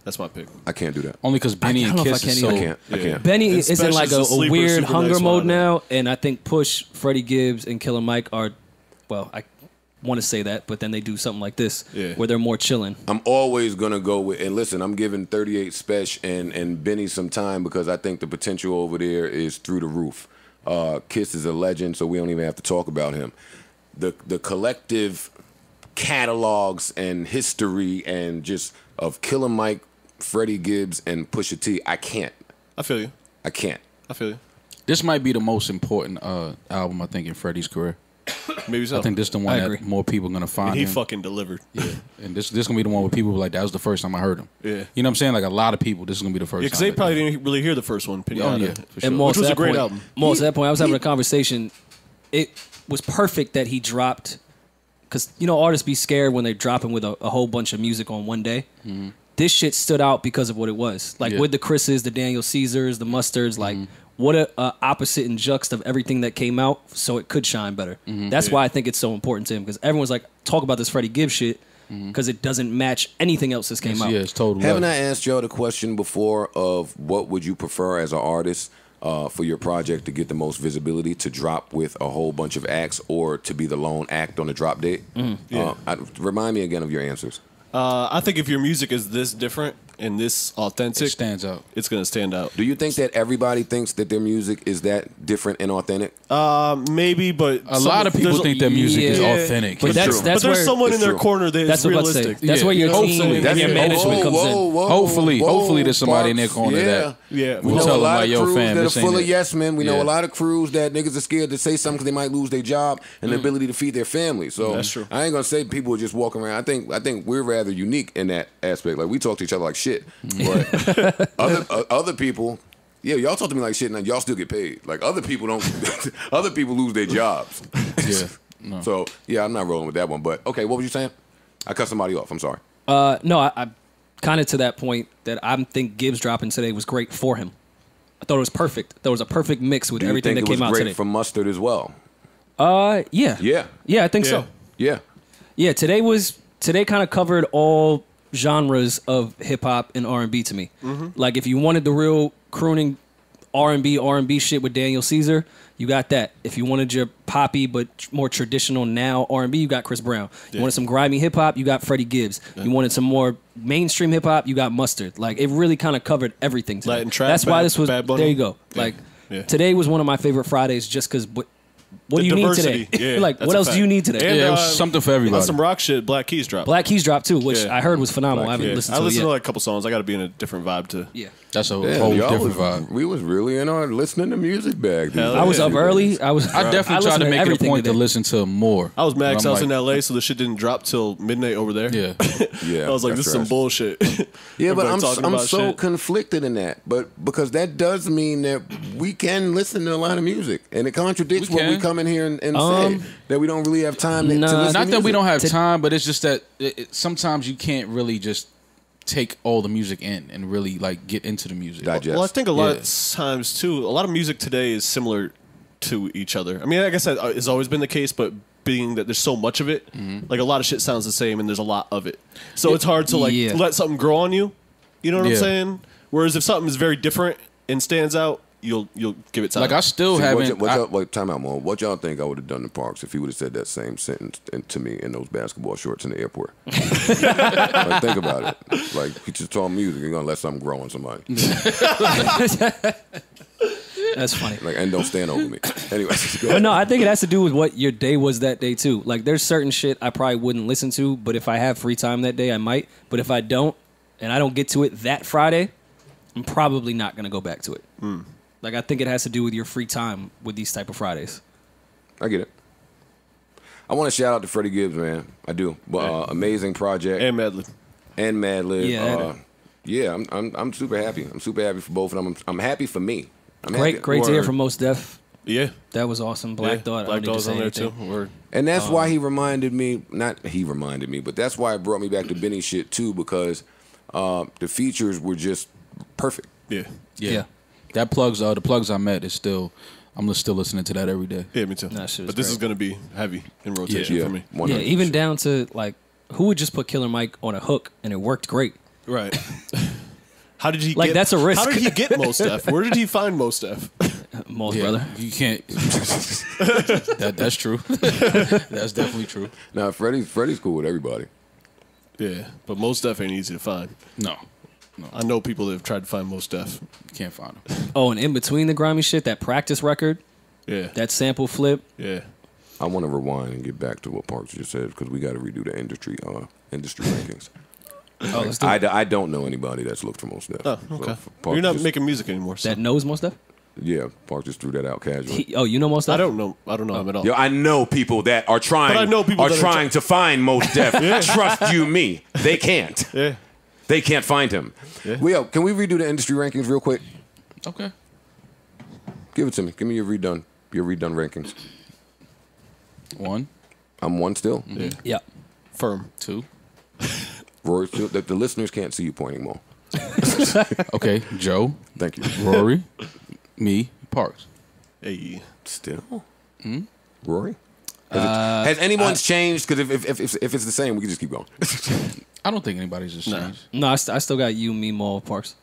that's my pick. I can't do that only because Benny and Kiss. I can't. Is so, I can't. I can't. Benny and is in like a, a weird hunger nice mode now, and I think Push, Freddie Gibbs, and Killer Mike are. Well, I want to say that, but then they do something like this yeah. where they're more chilling. I'm always gonna go with and listen. I'm giving thirty-eight Special and and Benny some time because I think the potential over there is through the roof. Uh, Kiss is a legend, so we don't even have to talk about him. The, the collective catalogs and history and just of Killer Mike, Freddie Gibbs, and Pusha T, I can't. I feel you. I can't. I feel you. This might be the most important uh, album, I think, in Freddie's career. Maybe so. I think this is the one that more people are going to find. And he him. fucking delivered. Yeah. And this this going to be the one where people were like, that was the first time I heard him. Yeah. You know what I'm saying? Like a lot of people, this is going to be the first yeah, time. Yeah, because they probably didn't him. really hear the first one. Pinata, oh, yeah. For sure. And Which was a great point, album. More to that point, I was having he, a conversation. It... was perfect that he dropped, because you know artists be scared when they're dropping with a, a whole bunch of music on one day. Mm-hmm. This shit stood out because of what it was, like yeah. with the Chris's, the Daniel Caesars, the Mustards, like mm-hmm. what a, a opposite and juxt of everything that came out, so it could shine better. Mm-hmm. That's yeah. why I think it's so important to him, because everyone's like talk about this Freddie Gibbs shit because mm-hmm. it doesn't match anything else that's came yes, out. Yes, totally. Haven't I asked y'all the question before of what would you prefer as an artist? Uh, for your project to get the most visibility, to drop with a whole bunch of acts or to be the lone act on the drop date? Mm, yeah. uh, I, remind me again of your answers. Uh, I think if your music is this different and this authentic, it stands out. It's going to stand out. Do you think that everybody thinks that their music is that different and authentic? Uh, maybe, but a lot of people think their music yeah. is authentic. But, that's, that's but there's where, someone in their true. corner that that's is realistic. That's yeah. where your team and your it. management whoa, comes whoa, in. Whoa, hopefully, whoa, hopefully there's somebody Parks. in their corner yeah. that yeah. we know tell a lot them about your fam. They're full of yes men. We yeah. know a lot of crews that niggas are scared to say something because they might lose their job and the ability to feed their family. So I ain't gonna say people are just walking around. I think I think we're rather unique in that aspect. Like we talk to each other like shit, but other uh, other people. Yeah, y'all talk to me like shit, and y'all still get paid. Like other people don't. Other people lose their jobs. Yeah. No. So yeah, I'm not rolling with that one. But okay, what were you saying? I cut somebody off. I'm sorry. Uh, no, I, I kind of to that point that I think Gibbs dropping today was great for him. I thought it was perfect. There was a perfect mix with everything that came out today. Do you think it was great for Mustard as well? Uh, yeah. Yeah. Yeah, I think yeah. so. Yeah. Yeah. Today was today kind of covered all genres of hip hop and R and B to me. Mm-hmm. Like if you wanted the real crooning R and B, R and B shit with Daniel Caesar, you got that. If you wanted your poppy but more traditional now R and B, you got Chris Brown. You yeah. wanted some grimy hip-hop, you got Freddie Gibbs. Yeah. You wanted some more mainstream hip-hop, you got Mustard. Like, it really kind of covered everything. Latin trap, That's bad, why this was... There you go. Yeah. Like, Yeah. Today was one of my favorite Fridays just because what, what do you diversity. need today? Yeah, like, what else fact. do you need today? And, yeah, it was uh, something for everybody. Some rock shit, Black Keys dropped. Black Keys dropped, too, which yeah. I heard was phenomenal. Black, I haven't yeah. listened to I listened it yet. to like a couple songs. I got to be in a different vibe, too. Yeah. That's a yeah, whole different was, vibe. We was really in our listening to music back then. I was yeah. up early. I was. I definitely I tried to make it a point today. to listen to more. I was mad because I was like, in L A, so the shit didn't drop till midnight over there. Yeah, yeah. I was like, this is some bullshit. Yeah, but I'm I'm so shit. conflicted in that, but because that does mean that we can listen to a lot of music, and it contradicts we what we come in here and, and um, say that we don't really have time. No, to listen not to music. that we don't have time, but it's just that it, it, sometimes you can't really just take all the music in and really like get into the music. Digest. Well, I think a lot yeah. of times too, a lot of music today is similar to each other. I mean, like I said, it's always been the case, but being that there's so much of it, mm-hmm. like a lot of shit sounds the same and there's a lot of it. So it, it's hard to like yeah. let something grow on you. You know what yeah. I'm saying? Whereas if something is very different and stands out, you'll you'll give it time. Like I still See, haven't. What y'all, wait, time out, Maul. What y'all think I would have done to Parks if he would have said that same sentence to me in those basketball shorts in the airport? Like, think about it. Like he just told music. You're gonna let something grow on somebody. That's funny. Like, and don't stand over me. Anyway, but no, I think it has to do with what your day was that day too. Like there's certain shit I probably wouldn't listen to, but if I have free time that day, I might. But if I don't, and I don't get to it that Friday, I'm probably not gonna go back to it. Mm. Like, I think it has to do with your free time with these type of Fridays. I get it. I want to shout out to Freddie Gibbs, man. I do. Uh, amazing project. And Madlib. And Madlib. Yeah, uh, yeah I'm, I'm, I'm super happy. I'm super happy for both of them. I'm, I'm happy for me. I'm great happy. great Word. to hear from Mos Def. Yeah. That was awesome. Black yeah. Thought. Black Thought's on there, anything. too. Word. And that's um, why he reminded me, not he reminded me, but that's why it brought me back to Benny shit, too, because uh, the features were just perfect. Yeah. Yeah. yeah. That plugs, uh, the plugs I met is still, I'm still listening to that every day. Yeah, me too. Nah, but this great. is going to be heavy in rotation yeah, yeah. for me. one hundred percent. Yeah, even down to like, who would just put Killer Mike on a hook and it worked great? Right. How did he like, get, that's a risk. How did he get Mos Def? Where did he find Mos Def? Mos yeah, brother. You can't. that, that's true. That's definitely true. Nah, Freddie, Freddie's cool with everybody. Yeah, but Mos Def ain't easy to find. No. No. I know people that have tried to find Mos Def. Can't find them. Oh, and in between the grimy shit, that practice record. Yeah. That sample flip. Yeah. I want to rewind and get back to what Parks just said because we got to redo the industry uh, industry rankings. Oh, let's do I, it. I don't know anybody that's looked for Mos Def. Oh, okay. So You're not just, making music anymore. So. That knows Mos Def? Yeah, Parks just threw that out casually. He, oh, you know Mos Def? I don't know. I don't know oh. him at all. Yo, I know people that are trying, I know people are that trying, are trying to find Mos Def. yeah. Trust you me. They can't. Yeah. They can't find him. Yeah. Well, can we redo the industry rankings real quick? Okay. Give it to me. Give me your redone, your redone rankings. One. I'm one still. Mm-hmm. Yeah. yeah. Firm. Two. Rory, two. The, the listeners can't see you pointing more. Okay, Joe. Thank you. Rory. Me. Parks. Hey. Still. Hmm? Rory. Has, uh, it, has anyone's I, changed? Because if, if if if it's the same, we can just keep going. I don't think anybody's just nah. changed. No, I, st I still got you, me, Maul, Parks.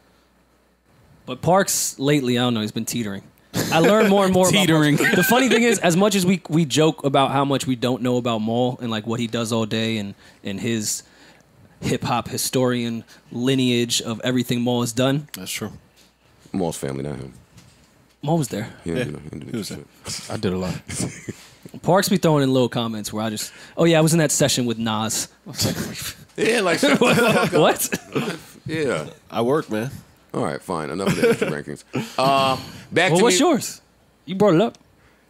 But Parks lately, I don't know, he's been teetering. I learned more and more teetering. about Teetering. The funny thing is, as much as we we joke about how much we don't know about Maul and like what he does all day and and his hip hop historian lineage of everything Maul has done. That's true. Maul's family, not him. Maul was there. Yeah, yeah. You know, he was there. I did a lot. Parks be throwing in little comments where I just, oh yeah, I was in that session with Nas. yeah, like what? what? Yeah, I work, man. All right, fine. Enough of the rankings. Uh, back well, to what's me. yours? You brought it up.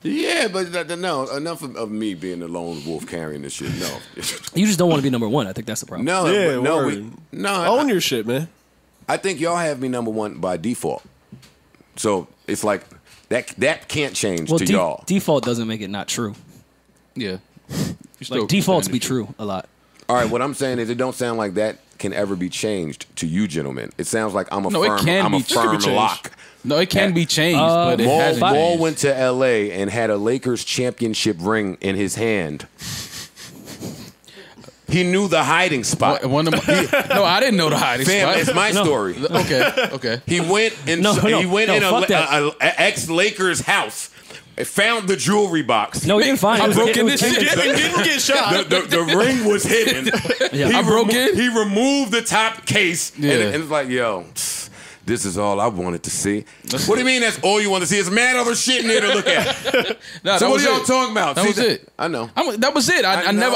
Yeah, but uh, no, enough of, of me being the lone wolf carrying this shit. No, you just don't want to be number one. I think that's the problem. No, yeah, but, no, we, no. Own I, your shit, man. I think y'all have me number one by default. So it's like. That that can't change well, to y'all. Default doesn't make it not true. Yeah. Like defaults be true a lot. All right, what I'm saying is it don't sound like that can ever be changed to you gentlemen. It sounds like I'm a no, firm, it can I'm be, a firm it can be lock. No, it can and, be changed, uh, but it Maul, hasn't changed. Maul went to L A and had a Lakers championship ring in his hand. He knew the hiding spot. One of my, he, no, I didn't know the hiding Fam, spot. It's my no. story. Okay, okay. He went in. No, no, he went no, in an ex-Lakers house. Found the jewelry box. No, he didn't find I it. I broke in this shit. He didn't get shot. The, the, the ring was hidden. Yeah, he I broke in. He removed the top case, yeah. and, and it's like, yo. This is all I wanted to see. What do you mean that's all you want to see? It's mad other shit in there to look at. Nah, so what are y'all talking about? That see, was that, it. I know. I'm, that was it. I, I, I never.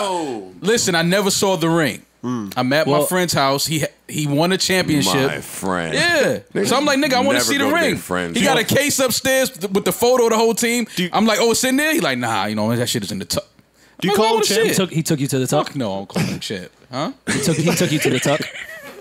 Listen, I never saw The Ring. Mm. I'm at well, my friend's house. He he won a championship. My friend. Yeah. Nigga, so I'm like, nigga, I want to see The Ring. He got a case upstairs with the photo of the whole team. You, I'm like, oh, it's in there? He like, nah, you know, that shit is in the tuck. Do you like, call him champ? Took, he took you to the tuck? Fuck no, I don't call him champ. Huh? He took, he took you to the tuck?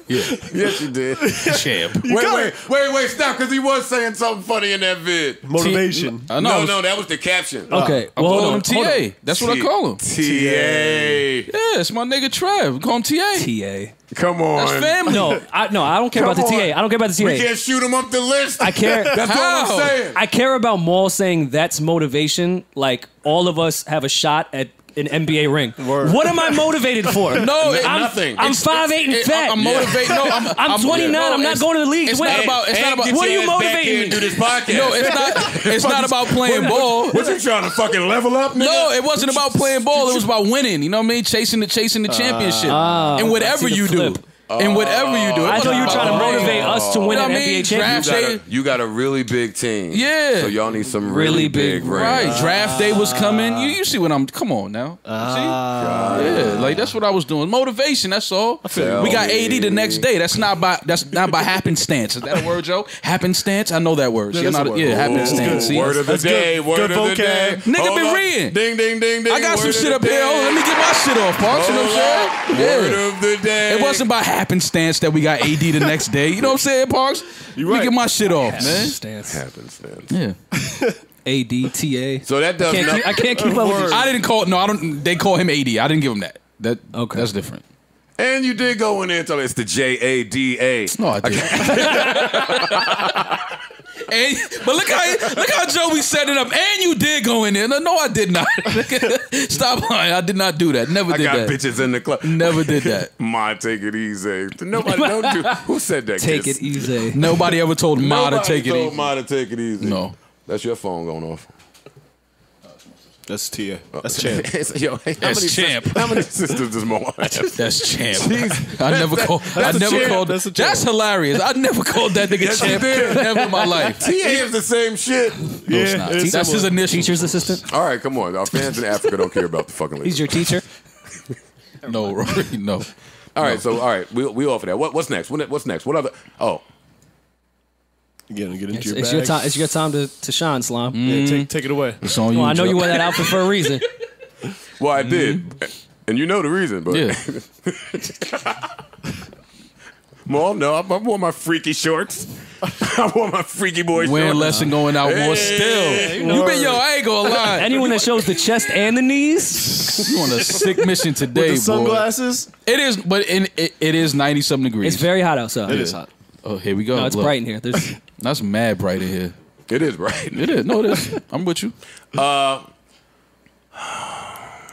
Yeah. Yes, you did. Champ. You wait, wait, wait, wait, stop, because he was saying something funny in that vid. Motivation. Uh, no, no, was, no, that was the caption. Okay. I well, called him T A. That's T what I call him. T A. Yeah, it's my nigga Trev. We call him T A. T A. Come on. That's family. No, I, no, I don't care Come about the on. T A. I don't care about the T A. We can't shoot him up the list. I care. That's How? What I'm saying. I care about Maul saying that's motivation. Like, all of us have a shot at an N B A ring. Word. What am I motivated for? No, it, I'm, nothing. I'm five eight and it, fat. I'm motivated. No, I'm, I'm, I'm twenty-nine. No, I'm not going to the league. It's not about. It's and, not about. What are you motivating me to do this podcast? No, it's not. It's not about playing ball. What, what you trying to fucking level up, nigga? No, it wasn't about playing ball. It was about winning. You know what I mean? Chasing the chasing the championship. Uh, and whatever you do. And whatever you do. I thought you were trying to motivate us to win an N B A championship. You got a really big team. Yeah. So y'all need some really big rings. Right. Draft day was coming. You, you see what I'm... Come on now. See? Yeah. Like, that's what I was doing. Motivation, that's all. We got A D the next day. That's not by That's not by happenstance. Is that a word, Joe? Happenstance? I know that word. Yeah, happenstance. Word of the day. Word of the day. Nigga been reading. Ding, ding, ding, ding. I got some shit up here. Let me get my shit off, Parks. You know what I'm saying? Word of the day. It wasn't by happenstance. Happenstance that we got A D the next day. You know what I'm saying, Parks? You right. Let me get my shit off, man. Happenstance. Happenstance. Yeah. A D T A. So that does I can't keep, I can't keep up with this. I didn't call no, I don't they call him A D. I didn't give him that. That okay. That's different. And you did go in there and tell me it's the J A D A. No, I did. I And, but look how look how Joey set it up. And you did go in there. No, no I did not. Stop lying. I did not do that. Never did that. I got that. Bitches in the club. Never did that. Ma, take it easy. Nobody don't do. Who said that? Take Kiss? It easy. Nobody ever told Ma to take it easy. Nobody told Ma to take it easy. No, that's your phone going off. That's Tia. That's Champ. Yo, how that's many Champ. Sisters, how many sisters does Mo have? That's Champ. Jeez. I never that, called. That's I never champ. Called. That's, that's hilarious. I never called that nigga yes, Champ. Never in my life. Tia is the same shit. No, yeah, it's not. It's that's his initial. Teacher's assistant. All right, come on. Our fans in Africa don't care about the fucking lady. He's your teacher. No, Rory. No. All right. No. So all right, we we offer that. What what's next? What, what's next? What other? Oh. Again, get into it's, your it's your time. It's your time to, to shine, Slime. Mm. Yeah, take, take it away. It's on you. Well, I know you wore that outfit for a reason. Well, I mm. did, and you know the reason, but. Yeah. Well, no, I, I wore my freaky shorts. I wore my freaky boy shorts. Wearing less and going out hey, more still. You, know you been yo, I ain't gonna lie. Anyone that shows the chest and the knees, you on a sick mission today, with the sunglasses. Boy. It is, but in, it, it is ninety something degrees. It's very hot outside. It yeah. is hot. Oh, here we go. No, it's Look. bright in here. There's That's mad bright in here. It is bright. It is. No, it is. I'm with you. Uh,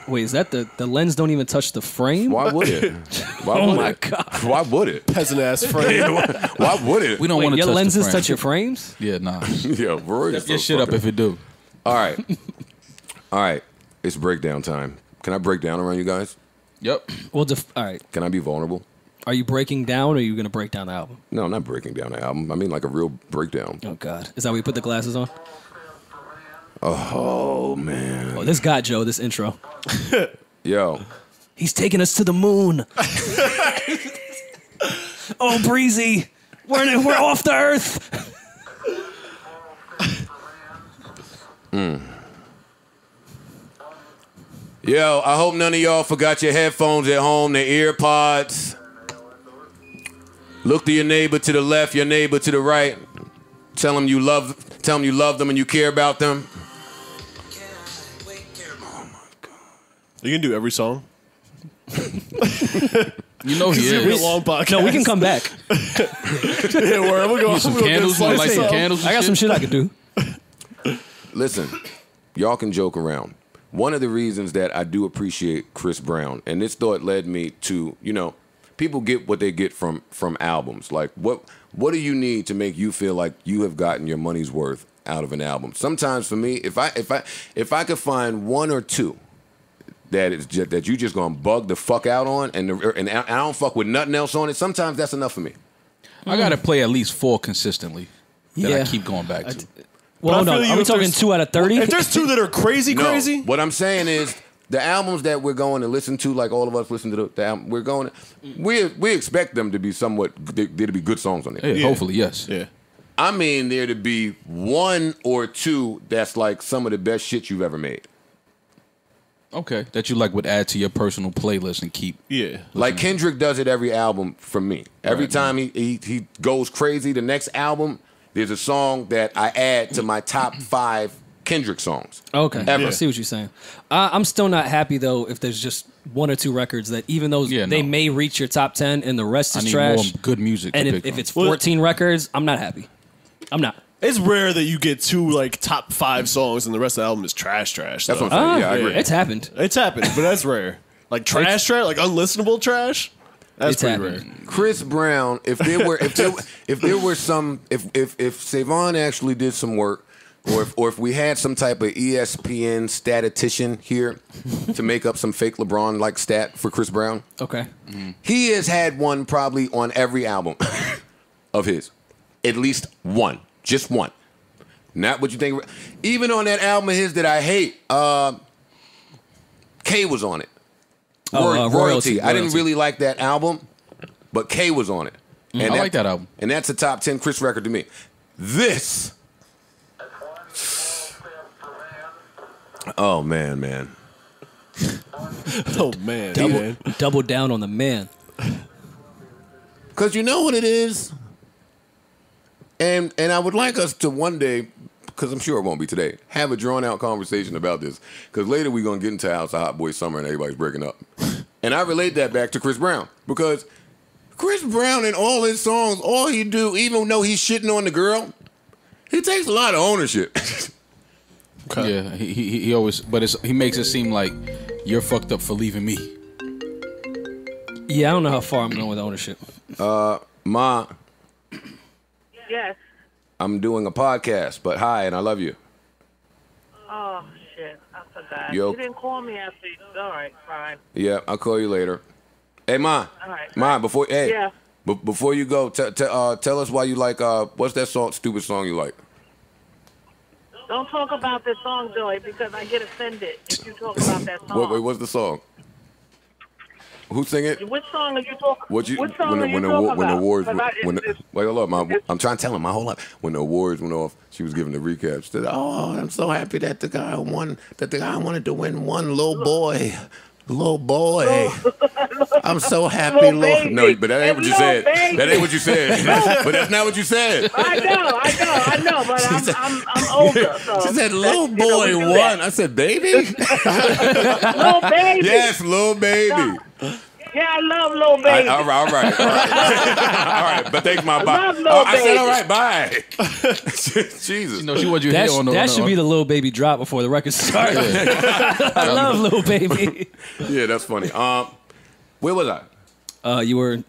Wait, is that the, the lens don't even touch the frame? Why would it? Why oh, would my it? God. Why would it? Peasant-ass frame. why, why would it? We don't want to touch your lenses the touch your frames? Yeah, nah. Yeah, Rory. Step your shit up if it do. All right. All right. It's breakdown time. Can I break down around you guys? Yep. Well, def all right. Can I be vulnerable? Are you breaking down or are you going to break down the album? No, I'm not breaking down the album. I mean like a real breakdown. Oh, God. Is that where you put the glasses on? Oh, oh man. Oh, this got Joe, this intro. Yo. He's taking us to the moon. Oh, breezy. We're, we're off the earth. mm. Yo, I hope none of y'all forgot your headphones at home, the ear pods. Look to your neighbor to the left, your neighbor to the right. Tell them you love, tell them you love them and you care about them. Oh my God! You can do every song. You know he is. Long podcast. No, we can come back. Yeah, wherever we go. Some we'll candles, like light some candles. I got shit. some shit I could do. Listen, y'all can joke around. One of the reasons that I do appreciate Chris Brown, and this thought led me to, you know. People get what they get from from albums. Like, what what do you need to make you feel like you have gotten your money's worth out of an album? Sometimes for me, if I if I if I could find one or two that is just, that you just gonna bug the fuck out on, and the, and I don't fuck with nothing else on it, sometimes that's enough for me. I got to play at least four consistently that yeah. I keep going back to. Well, no, are we talking two out of thirty? If there's two that are crazy, no, crazy. What I'm saying is the albums that we're going to listen to, like all of us listen to the, the album, we're going to, we, we expect them to be somewhat, there to be good songs on there. Yeah, yeah. Hopefully, yes. Yeah. I mean there to be one or two that's like some of the best shit you've ever made. Okay. That you like would add to your personal playlist and keep. Yeah. Like Kendrick does it every album for me. Every right, time he, he he goes crazy, the next album, there's a song that I add to my top five Kendrick songs. Okay. Ever. Yeah. I see what you're saying. I, I'm still not happy though if there's just one or two records that even though yeah, they no. may reach your top ten and the rest is I need trash. More good music. And if, if it's fourteen well, records, I'm not happy. I'm not. It's rare that you get two like top five songs and the rest of the album is trash, trash. That's what I'm saying. Yeah, I agree. It's happened. It's happened, but that's rare. Like trash, trash, like unlistenable trash. That's pretty rare. Chris Brown. If there were, if there, if there were some, if if if Savon actually did some work, or if or if we had some type of E S P N statistician here to make up some fake LeBron like stat for Chris Brown. Okay. Mm-hmm. He has had one probably on every album of his. At least one. Just one. Not what you think. Even on that album of his that I hate, uh, K was on it. Oh, Roy uh, royalty. royalty. I didn't really like that album, but K was on it. Mm, and I that, like that album. And that's a top ten Chris record to me. This. Oh, man, man. oh, man. Double, man. Double down on the man. Because you know what it is? And and I would like us to one day, because I'm sure it won't be today, have a drawn-out conversation about this. Because later we're going to get into House of Hot Boy Summer and everybody's breaking up. And I relate that back to Chris Brown. Because Chris Brown in all his songs, all he do, even though he's shitting on the girl, he takes a lot of ownership. okay. Yeah, he, he, he always, but it's, he makes it seem like you're fucked up for leaving me. Yeah, I don't know how far I'm going with ownership. Uh, my... Yes. I'm doing a podcast, but hi, and I love you. Oh, shit. I forgot. Yo. You didn't call me after you. All right, fine. Yeah, I'll call you later. Hey, Ma. All right. Ma, before, hey, yeah. b before you go, t t uh, tell us why you like, uh, what's that song, stupid song you like? Don't talk about this song, Joey, because I get offended if you talk about that song. wait, wait, what's the song? Who sing it? What song are you talking about? You, what song when, are you when talking the, about? When the awards... When, I, when the, wait, hold up. My, I'm trying to tell him my whole life. When the awards went off, she was giving the recap. She said, oh, I'm so happy that the guy won... That the guy wanted to win one little boy. Little boy. I'm so happy. Little little, no, but that ain't what you said. Baby. That ain't what you said. But that's not what you said. I know, I know, I know, but I'm, said, I'm, I'm older. So she said, little boy you know, won. I said, baby? Little baby. Yes, little baby. No. Yeah, I love Lil Baby. All right, all right, all right. all right, but thanks, my bye. I love Lil oh, Baby. I said, all right, bye. Jesus. You know, she wanted you that here on the, that on the, should on. Be the Lil Baby drop before the record starts. Yeah. I love Lil Baby. yeah, that's funny. Um, where was I? Uh, you were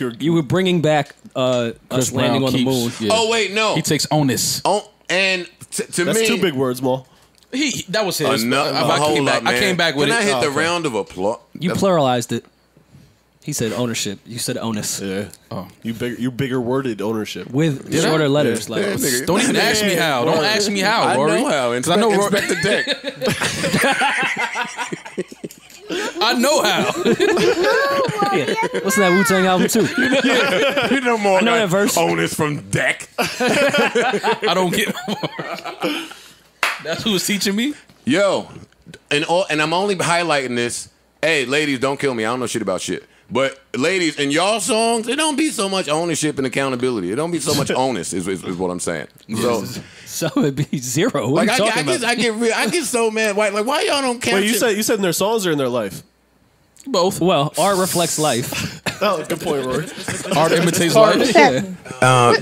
you were bringing back uh, us Brown landing on keeps, the moon. Yeah. Oh, wait, no. He takes onus. Oh, and t to that's me. That's two big words, Maul. He, that was his. Enough, I, I, came back, up, I came back with Can it. Can I hit oh, the okay. round of applause? You That's pluralized it. He said ownership. You said onus. Yeah. Oh. You big, you bigger worded ownership with Did shorter I? letters. Yeah. Like yeah, don't even ask me how. Don't ask me how. I Rory. know how. Because I know inspect the deck. I know how. yeah. What's that Wu Tang album too? You know, yeah. you know more. I know that verse. Onus from deck. I don't get. More. That's who was teaching me? Yo, and all, and I'm only highlighting this. Hey, ladies, don't kill me. I don't know shit about shit. But ladies, in y'all songs, it don't be so much ownership and accountability. It don't be so much onus is, is, is what I'm saying. So, so it'd be zero. What like, I, I, get, I, get real, I get so mad. Why, like, why y'all don't count? Wait, you said, you said in their songs or in their life? Both. Well, art reflects life. oh, good point, Rory. Art imitates life. Yeah. Uh,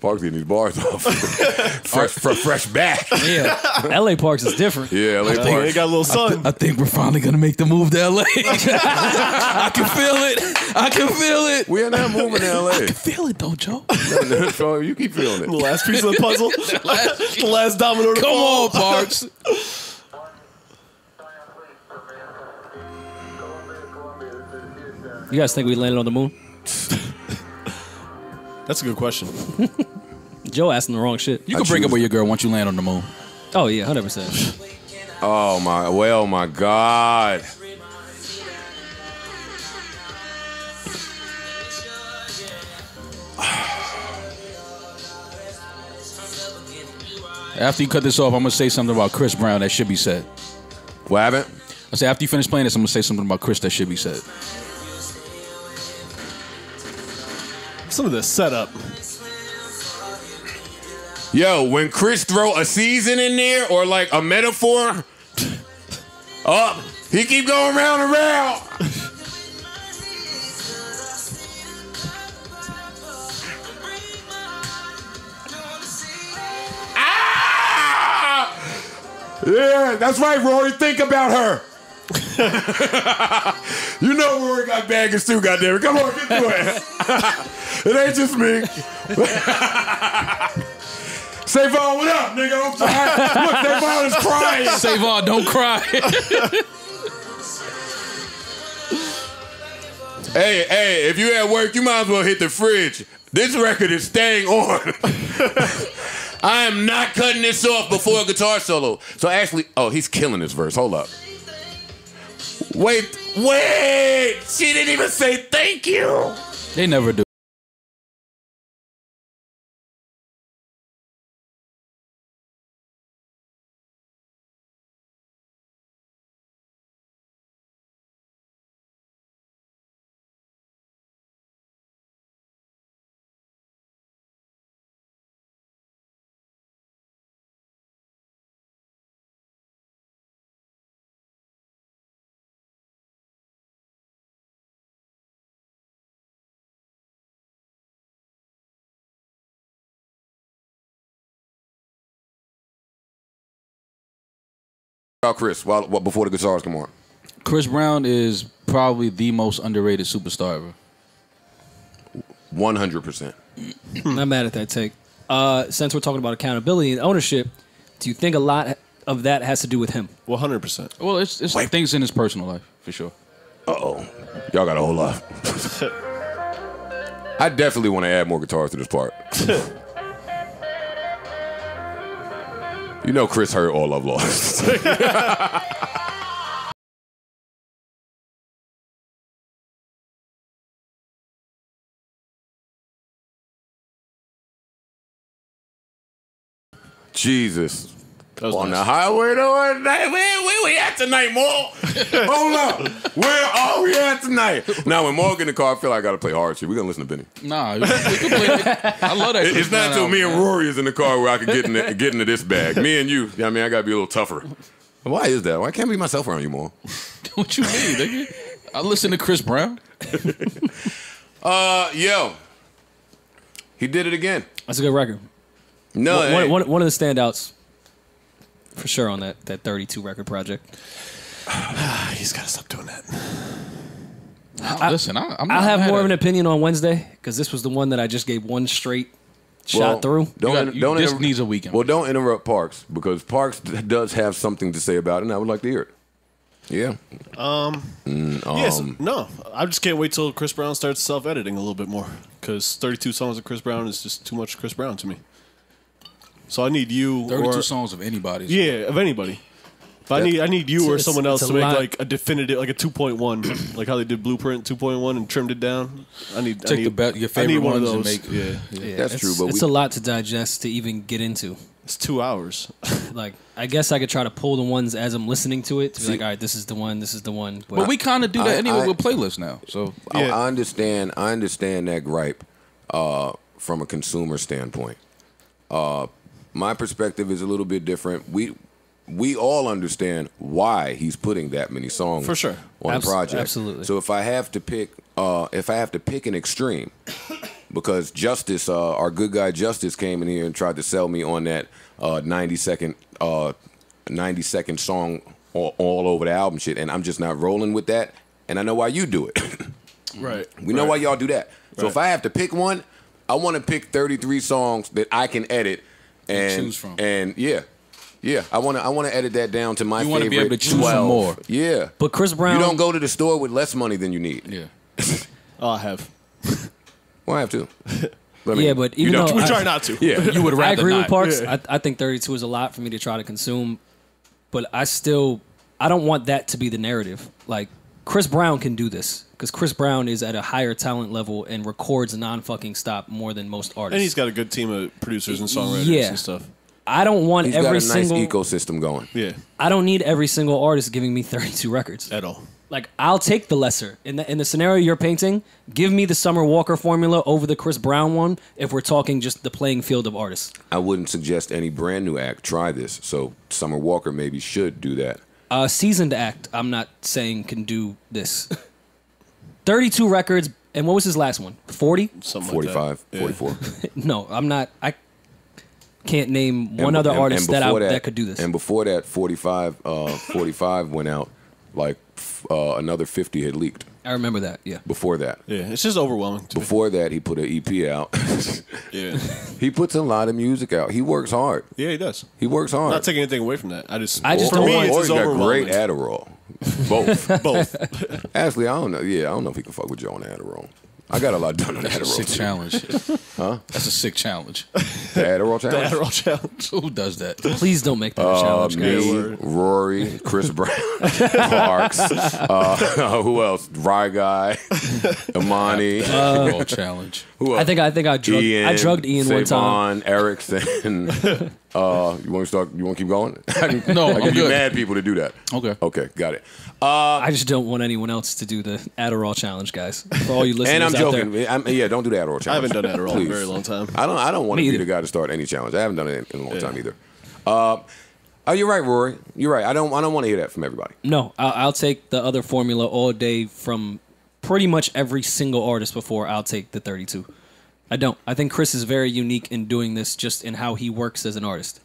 Parks getting these bars off. fresh, fr fresh back. Yeah. L A Parks is different. Yeah, L A Parks. They got a little sun. I, th I think we're finally gonna make the move to L A. I can feel it. I can feel it. We are not moving to L A. I can feel it though, Joe. no, no, you keep feeling it. The last piece of the puzzle. the, last, the last domino. Come on, Parks. You guys think we landed on the moon? That's a good question. Joe asking the wrong shit. You can break up with your girl once you land on the moon. Oh yeah, one hundred percent. Oh my, well my God. After you cut this off, I'm going to say something about Chris Brown that should be said. What happened? I said after you finish playing this, I'm going to say something about Chris that should be said. Some of the setup. Yo, when Chris throw a season in there or like a metaphor up, he keep going round and round. Ah! Yeah, that's right, Rory. Think about her. You know Rory got baggage too, goddamn it. Come on, get to it. It ain't just me. Savon, what up, nigga? I'm tired. Look, Savon is crying. Savon, don't cry. Hey, hey, if you at work, you might as well hit the fridge. This record is staying on. I am not cutting this off before a guitar solo. So actually, oh, he's killing this verse. Hold up. Wait, wait! She didn't even say thank you! They never do. About Chris, while, while before the guitars come on, Chris Brown is probably the most underrated superstar ever. One hundred percent. Not mad at that take. Uh, since we're talking about accountability and ownership, do you think a lot of that has to do with him? One hundred percent. Well, it's it's like things in his personal life for sure. Uh oh, y'all got a whole lot. I definitely want to add more guitars to this part. You know Chris heard all I've lost. Jesus. On nice. The highway to night. Where, where we at tonight, Maul? Hold up. Where are we at tonight? Now, when Maul get in the car, I feel like I got to play hard shit. We're going to listen to Benny. Nah. We can play it. I love that. It, it's not until me and Rory is in the car where I can get, in the, get into this bag. Me and you, I mean, I got to be a little tougher. Why is that? Why can't I be myself around you, Maul? What you mean, nigga? I listen to Chris Brown. uh, Yo. He did it again. That's a good record. No. One, one, one, one of the standouts. For sure on that that thirty-two record project. He's got to stop doing that. I, Listen, I, I'm not I'll have more of an opinion on Wednesday because this was the one that I just gave one straight shot well, through. Don't, got, you, don't this needs a weekend. Well, don't interrupt Parks because Parks does have something to say about it, and I would like to hear it. Yeah. Um. Mm, um yes. No, I just can't wait till Chris Brown starts self-editing a little bit more because thirty-two songs of Chris Brown is just too much Chris Brown to me. So I need you thirty-two or, songs of anybody's. Yeah, of anybody. But yeah. I need I need you it's, or someone else to make lot. like a definitive, like a two point one, like how they did Blueprint two point one and trimmed it down. I need take I need, the best, your favorite I need ones one of those. And make. Yeah, yeah. yeah that's it's, true. But it's we, a lot to digest to even get into. It's two hours. Like I guess I could try to pull the ones as I'm listening to it to be See, like, all right, this is the one, this is the one. But, but we kind of do that I, anyway I, with playlists now. So I, yeah. I understand. I understand that gripe uh, from a consumer standpoint. Uh, My perspective is a little bit different. We we all understand why he's putting that many songs for sure on Abs a project. Absolutely. So if I have to pick, uh, if I have to pick an extreme, because Justice, uh, our good guy Justice, came in here and tried to sell me on that uh, ninety second song all, all over the album shit, and I'm just not rolling with that. And I know why you do it. Right. We know right. why y'all do that. So right. if I have to pick one, I want to pick thirty-three songs that I can edit. And, choose from. and yeah, yeah. I want to I want to edit that down to my you favorite be able to choose twelve. From more. Yeah, but Chris Brown, you don't go to the store with less money than you need. Yeah, oh, I have. Well, I have too. I mean, yeah, but even you know, though we I, try not to, yeah, you would rather I agree not. with Parks. Yeah. I, I think thirty-two is a lot for me to try to consume, but I still I don't want that to be the narrative. Like Chris Brown can do this because Chris Brown is at a higher talent level and records non-fucking stop more than most artists, and he's got a good team of producers and songwriters yeah. and stuff. I don't want he's every got a nice single ecosystem going. Yeah, I don't need every single artist giving me thirty-two records at all. Like, I'll take the lesser. In the, in the scenario you're painting, give me the Summer Walker formula over the Chris Brown one if we're talking just the playing field of artists. I wouldn't suggest any brand new act try this, so Summer Walker maybe should do that. A seasoned act, I'm not saying can do this. thirty-two records, and what was his last one? forty? Something forty-five, like that. forty-four. Yeah. No, I'm not... I can't name one and, other and, artist and that, I, that that could do this. And before that, forty-five went out, like... Uh, another fifty had leaked. I remember that, yeah. Before that. Yeah, it's just overwhelming. Before me. that, he put an E P out. Yeah. He puts a lot of music out. He works hard. Yeah, he does. He works hard. I'm not taking anything away from that. I just, I just for don't me, it's just overwhelming. He's got great Adderall. Both. Both. Actually, I don't know. Yeah, I don't know if he can fuck with Joe on Adderall. I got a lot done on That's Adderall. That's a sick too. challenge. Huh? That's a sick challenge. The Adderall challenge? The Adderall challenge. Who does that? Please don't make that uh, a challenge, guys. Me, Rory, Chris Brown, Parks, uh, who else? Rye Guy, Imani. Adderall uh, challenge. Who else? I think I think I drugged Ian, I drugged Ian Savon, one time. Erickson. Uh, you want to start? You want to keep going? I can, no, I I'm give good. you mad people to do that. Okay, okay, got it. Uh, I just don't want anyone else to do the Adderall challenge, guys. For all you listeners and I'm out joking. There, I'm, yeah, don't do the Adderall challenge. I haven't done Adderall in a very long time. I don't. I don't want to be the guy to start any challenge. I haven't done it in a long yeah. time either. Uh, oh, you're right, Rory. You're right. I don't. I don't want to hear that from everybody. No, I'll, I'll take the other formula all day from pretty much every single artist before. I'll take the thirty-two. I don't. I think Chris is very unique in doing this just in how he works as an artist.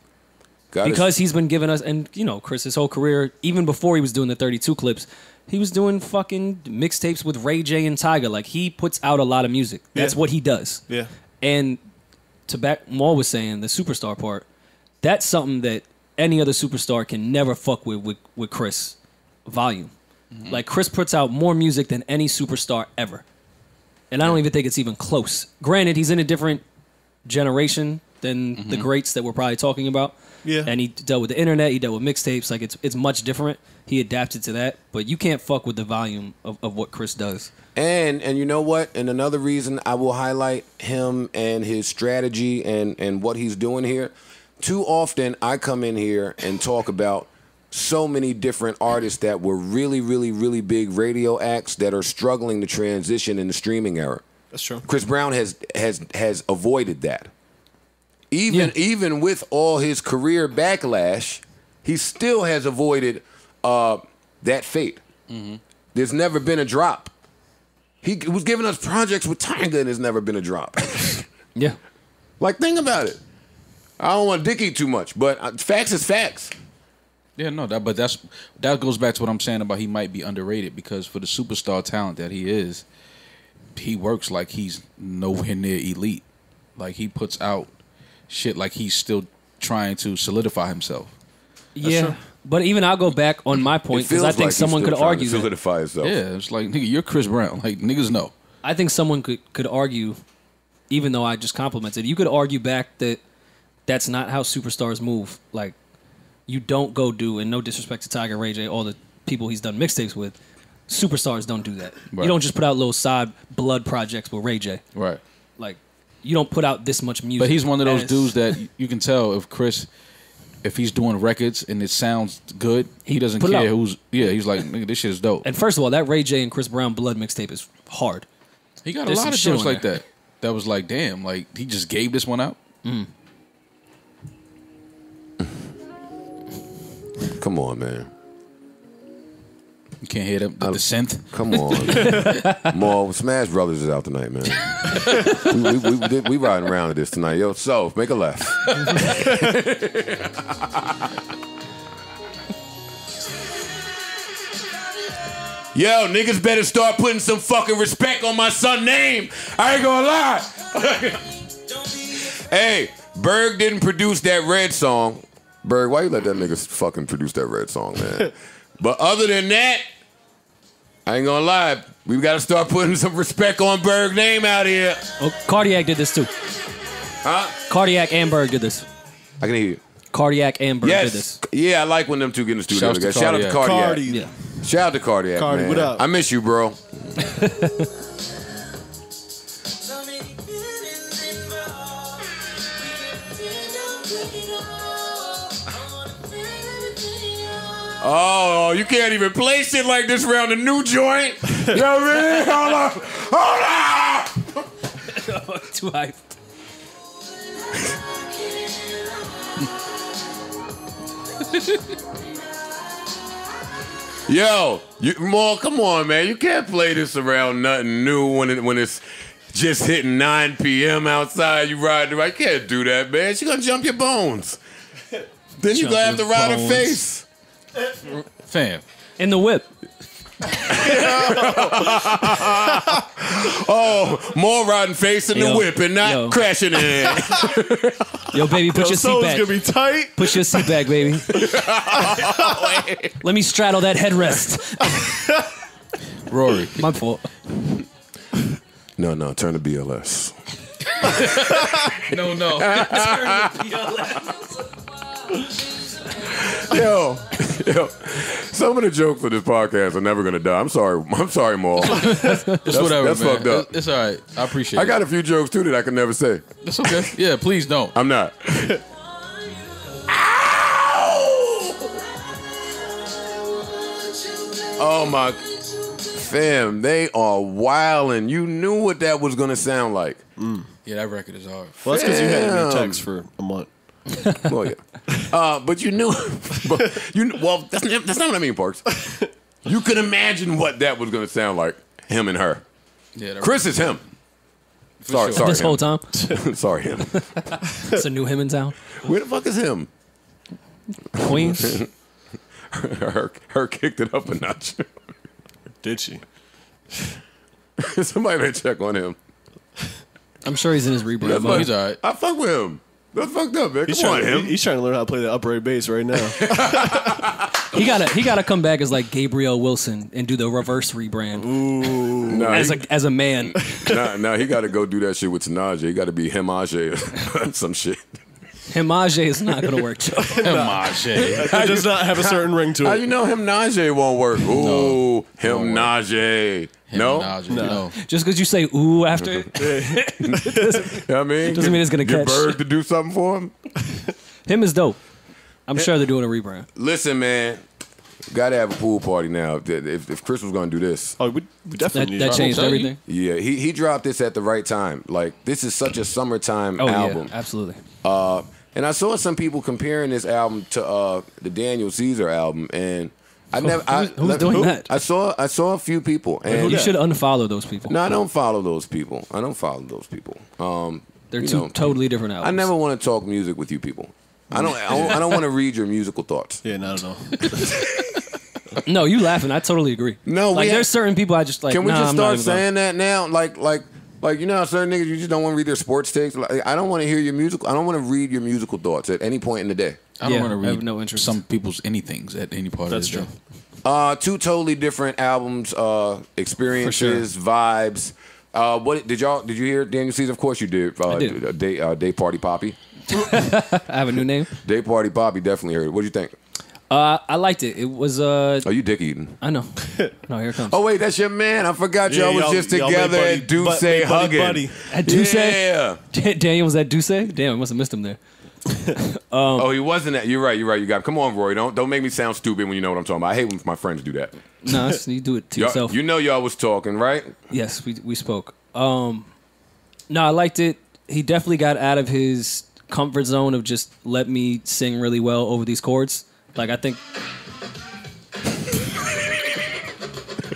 Got because it. he's been giving us, and you know, Chris, his whole career, even before he was doing the thirty-two clips, he was doing fucking mixtapes with Ray J and Tyga. Like, he puts out a lot of music. That's yeah. what he does. Yeah. And to back Maul was saying, the superstar part, that's something that any other superstar can never fuck with, with, with Chris. Volume. Mm-hmm. Like, Chris puts out more music than any superstar ever. And I don't even think it's even close. Granted, he's in a different generation than mm-hmm. the greats that we're probably talking about. Yeah. And he dealt with the internet. He dealt with mixtapes. Like, it's it's much different. He adapted to that. But you can't fuck with the volume of, of what Chris does. And and you know what? And another reason I will highlight him and his strategy and, and what he's doing here. Too often I come in here and talk about so many different artists that were really, really, really big radio acts that are struggling to transition in the streaming era. That's true. Chris Brown has has has avoided that. Even yeah. even with all his career backlash, he still has avoided uh, that fate. Mm-hmm. There's never been a drop. He was giving us projects with Tyga, and there's never been a drop. Yeah, like think about it. I don't want to dick eat too much, but facts is facts. Yeah, no, that, but that's that goes back to what I'm saying about he might be underrated because for the superstar talent that he is, he works like he's nowhere near elite. Like, he puts out shit like he's still trying to solidify himself. That's yeah, true. But even I'll go back on my point because I think like someone could argue to solidify himself. Yeah, it's like, nigga, you're Chris Brown. Like, niggas know. I think someone could, could argue, even though I just complimented, you could argue back that that's not how superstars move. Like, you don't go do, and no disrespect to Tiger, Ray J, all the people he's done mixtapes with, superstars don't do that. Right. You don't just put out little side blood projects with Ray J. Right. Like, you don't put out this much music. But he's one of those as... dudes that you can tell if Chris, if he's doing records and it sounds good, he, he doesn't care who's, yeah, he's like, nigga, this shit is dope. And first of all, that Ray J and Chris Brown blood mixtape is hard. He got There's a lot of shit like there. that. That was like, damn, like, he just gave this one out? Mm. Come on, man. You can't hear them, the, the synth? Come on. Maul, Smash Brothers is out tonight, man. we, we, we, we riding around with this tonight. Yo, so, make a left. Yo, niggas better start putting some fucking respect on my son's name. I ain't gonna lie. Hey, Berg didn't produce that Red song. Berg, why you let that nigga fucking produce that Red song, man? But other than that, I ain't gonna lie, we've got to start putting some respect on Berg's name out here. Oh, Cardiac did this too. Huh? Cardiac and Berg did this. I can hear you. Cardiac and Berg yes. did this. Yeah, I like when them two get in the studio together. Shout out to Cardiac. Cardi. Yeah. Shout out to Cardiac, Cardi, man. What up? I miss you, bro. Oh, you can't even play shit like this around the new joint. You know what I mean? Hold on. Hold on. Too hyped. Yo, you, Maul, come on, man. You can't play this around nothing new when it, when it's just hitting nine p m outside. You ride the right. You can't do that, man. She's going to jump your bones. Then you're going to have to ride bones. her face. Fam. In the whip. Oh, more riding face in yo, the whip and not yo. crashing in it. Yo, baby, put yo, your seat back. Gonna be tight. Push your seat back, baby. Let me straddle that headrest. Rory. My fault. No, no, turn to B L S. No, no. Turn to B L S. Yo, yo, some of the jokes for this podcast are never gonna die. I'm sorry, I'm sorry, Maul. It's that's, whatever, that's man. fucked up. It's, it's all right. I appreciate. I it. I got a few jokes too that I can never say. That's okay. Yeah, please don't. I'm not. Oh my, fam, they are wildin'. You knew what that was gonna sound like. Mm. Yeah, that record is hard. Well, that's because you hadn't been text for a month. Well, yeah. Uh, but you knew, but you well. That's, that's not what I mean, Parks. You could imagine what that was going to sound like. Him and her. Yeah, Chris is him. Sorry, sure. sorry. This him. whole time. Sorry, him. It's a new him in town. Where the fuck is him? Queens. her, her, her kicked it up a notch. Did she? Somebody better check on him. I'm sure he's in his rebrand. Yeah, he's all right. I fuck with him. That's fucked up, man. He's Come on, to, him. He's trying to learn how to play the upright bass right now. He gotta, he gotta come back as like Gabriel Wilson and do the reverse rebrand. Ooh, nah, as he, a as a man. Nah, nah, he gotta go do that shit with Tanaje. He gotta be Hemaje or some shit. Hemaje is not gonna work. Hemaje nah. does not have a certain ring to it. How you know Hemaje won't work? Ooh, no, Hemaje. No? no, no. Just because you say "ooh" after it, it doesn't, I mean, doesn't get, mean it's gonna get catch. Bird to do something for him. Him is dope. I'm him. sure they're doing a rebrand. Listen, man, gotta have a pool party now. If, if Chris was gonna do this, oh, we, we definitely that, that changed everything. Yeah, he he dropped this at the right time. Like this is such a summertime oh, album. Yeah, absolutely. Uh, and I saw some people comparing this album to uh, the Daniel Caesar album and. I never. Who, I, who's I, doing who, that? I saw. I saw a few people. And Wait, you should unfollow those people. No, I don't follow those people. I don't follow those people. Um, They're two know, totally different albums. I never want to talk music with you people. I don't. I don't, don't want to read your musical thoughts. Yeah, not at all. No, you laughing? I totally agree. No, like we there's have, certain people I just like. Can we nah, just start saying gonna... that now? Like, like, like you know, how certain niggas you just don't want to read their sports takes. Like, I don't want to hear your musical. I don't want to read your musical thoughts at any point in the day. I don't yeah, want to read I have no interest. some people's anythings at any part That's of this show. Uh, two totally different albums, uh, experiences, sure. vibes. Uh, what did y'all? Did you hear Daniel Caesar? Of course you did. Uh, I did. Day, uh, Day Party Poppy. I have a new name. Day Party Poppy. Definitely heard it. What do you think? Uh, I liked it. It was. Uh, oh, you dick eating? I know. No, here it comes. Oh wait, that's your man. I forgot y'all yeah, was just together at Duce hugging. Buddy. At Duce. Yeah. Daniel was at Duce. Damn, I must have missed him there. um, oh, he wasn't that. You're right. You're right. You got. It. Come on, Rory. Don't don't make me sound stupid when you know what I'm talking about. I hate when my friends do that. No, nah, you do it to yourself. You know, y'all was talking, right? Yes, we we spoke. Um, no, I liked it. He definitely got out of his comfort zone of just let me sing really well over these chords. Like I think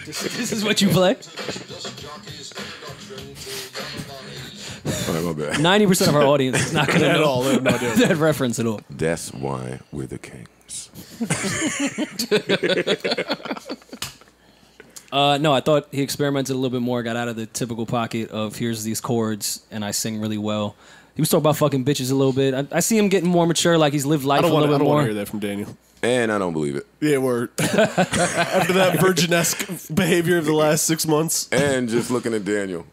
this, this is what you play. ninety percent of our audience is not going to know that, that reference at all. That's why we're the kings. uh, no, I thought he experimented a little bit more, got out of the typical pocket of here's these chords and I sing really well. He was talking about fucking bitches a little bit. I, I see him getting more mature, like he's lived life a little bit more. I don't want to hear that from Daniel. And I don't believe it. Yeah, word. After that virgin-esque behavior of the last six months. And just looking at Daniel.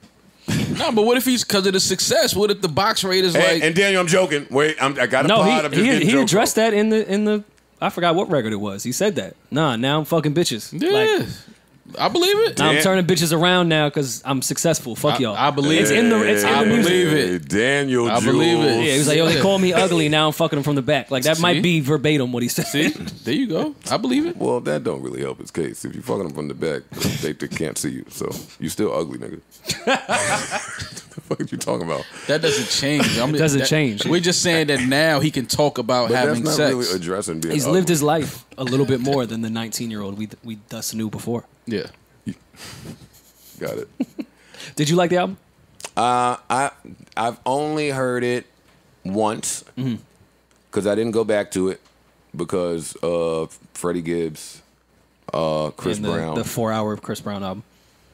No, but what if he's because of the success? What if the box rate is and, like? And Daniel, I'm joking. Wait, I'm, I got to. No, pod. he he, he addressed that in the in the. I forgot what record it was. He said that. Nah, now I'm fucking bitches. Yeah. Like, I believe it. Dan I'm turning bitches around now because I'm successful. Fuck y'all. I, I believe it's it. In the, it's in I the music. believe it. Daniel I Jules. believe it. Yeah, he was like, yo, they call me ugly. Now I'm fucking them from the back. Like, that See? might be verbatim what he said. See? There you go. I believe it. Well, that don't really help his case. If you're fucking them from the back, they, they can't see you. So you still ugly, nigga. What the fuck are you talking about? That doesn't change. I'm, it doesn't that, change. We're just saying that now he can talk about but having that's not sex. Really addressing being He's ugly. lived his life a little bit more than the nineteen-year-old we we thus knew before. Yeah, got it. Did you like the album? Uh, I I've only heard it once because mm-hmm. I didn't go back to it because of Freddie Gibbs, uh, Chris the, Brown, the four-hour Chris Brown album.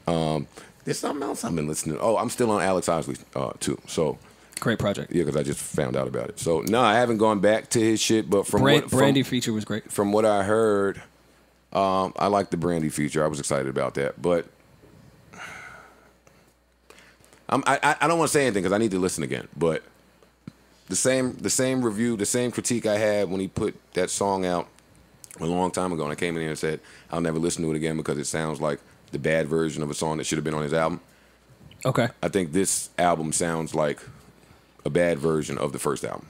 Um. There's something else I've been listening to. Oh, I'm still on Alex Isley, uh, too. So great project. Yeah, because I just found out about it. So, no, I haven't gone back to his shit, but from Brand, what... From, Brandy feature was great. From what I heard, um, I liked the Brandy feature. I was excited about that, but I'm, I, I don't want to say anything because I need to listen again, but the same, the same review, the same critique I had when he put that song out a long time ago, and I came in here and said, I'll never listen to it again because it sounds like the bad version of a song that should have been on his album. Okay. I think this album sounds like a bad version of the first album.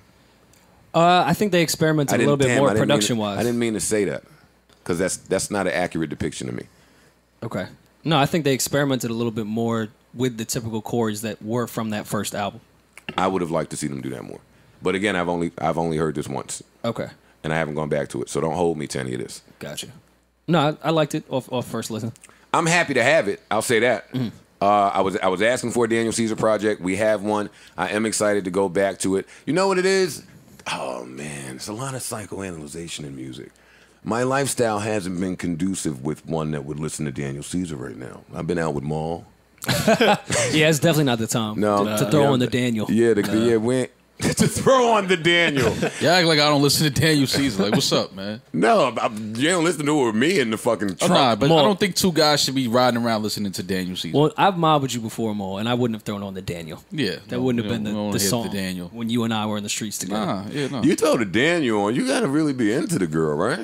Uh, I think they experimented a little bit damn, more production-wise. I didn't mean to say that because that's that's not an accurate depiction to me. Okay. No, I think they experimented a little bit more with the typical chords that were from that first album. I would have liked to see them do that more. But again, I've only I've only heard this once. Okay. And I haven't gone back to it, so don't hold me to any of this. Gotcha. No, I, I liked it off, off first listen. I'm happy to have it. I'll say that. Mm. Uh, I was I was asking for a Daniel Caesar project. We have one. I am excited to go back to it. You know what it is? Oh, man. It's a lot of psychoanalyzation in music. My lifestyle hasn't been conducive with one that would listen to Daniel Caesar right now. I've been out with Maul. Yeah, it's definitely not the time no, to, uh, to throw yeah, on the Daniel. Yeah, the, uh, yeah we ain't. To throw on the Daniel. Yeah, act like I don't listen to Daniel Caesar. Like, what's up, man? No, I, you don't listen to it with me in the fucking truck. Nah, but Maul. I don't think two guys should be riding around listening to Daniel Caesar. Well, I've mobbed with you before, Maul, and I wouldn't have thrown on the Daniel. Yeah. That no, wouldn't have been the, the song the Daniel. when you and I were in the streets together. Nah, yeah, no. You throw the Daniel on, you got to really be into the girl, right?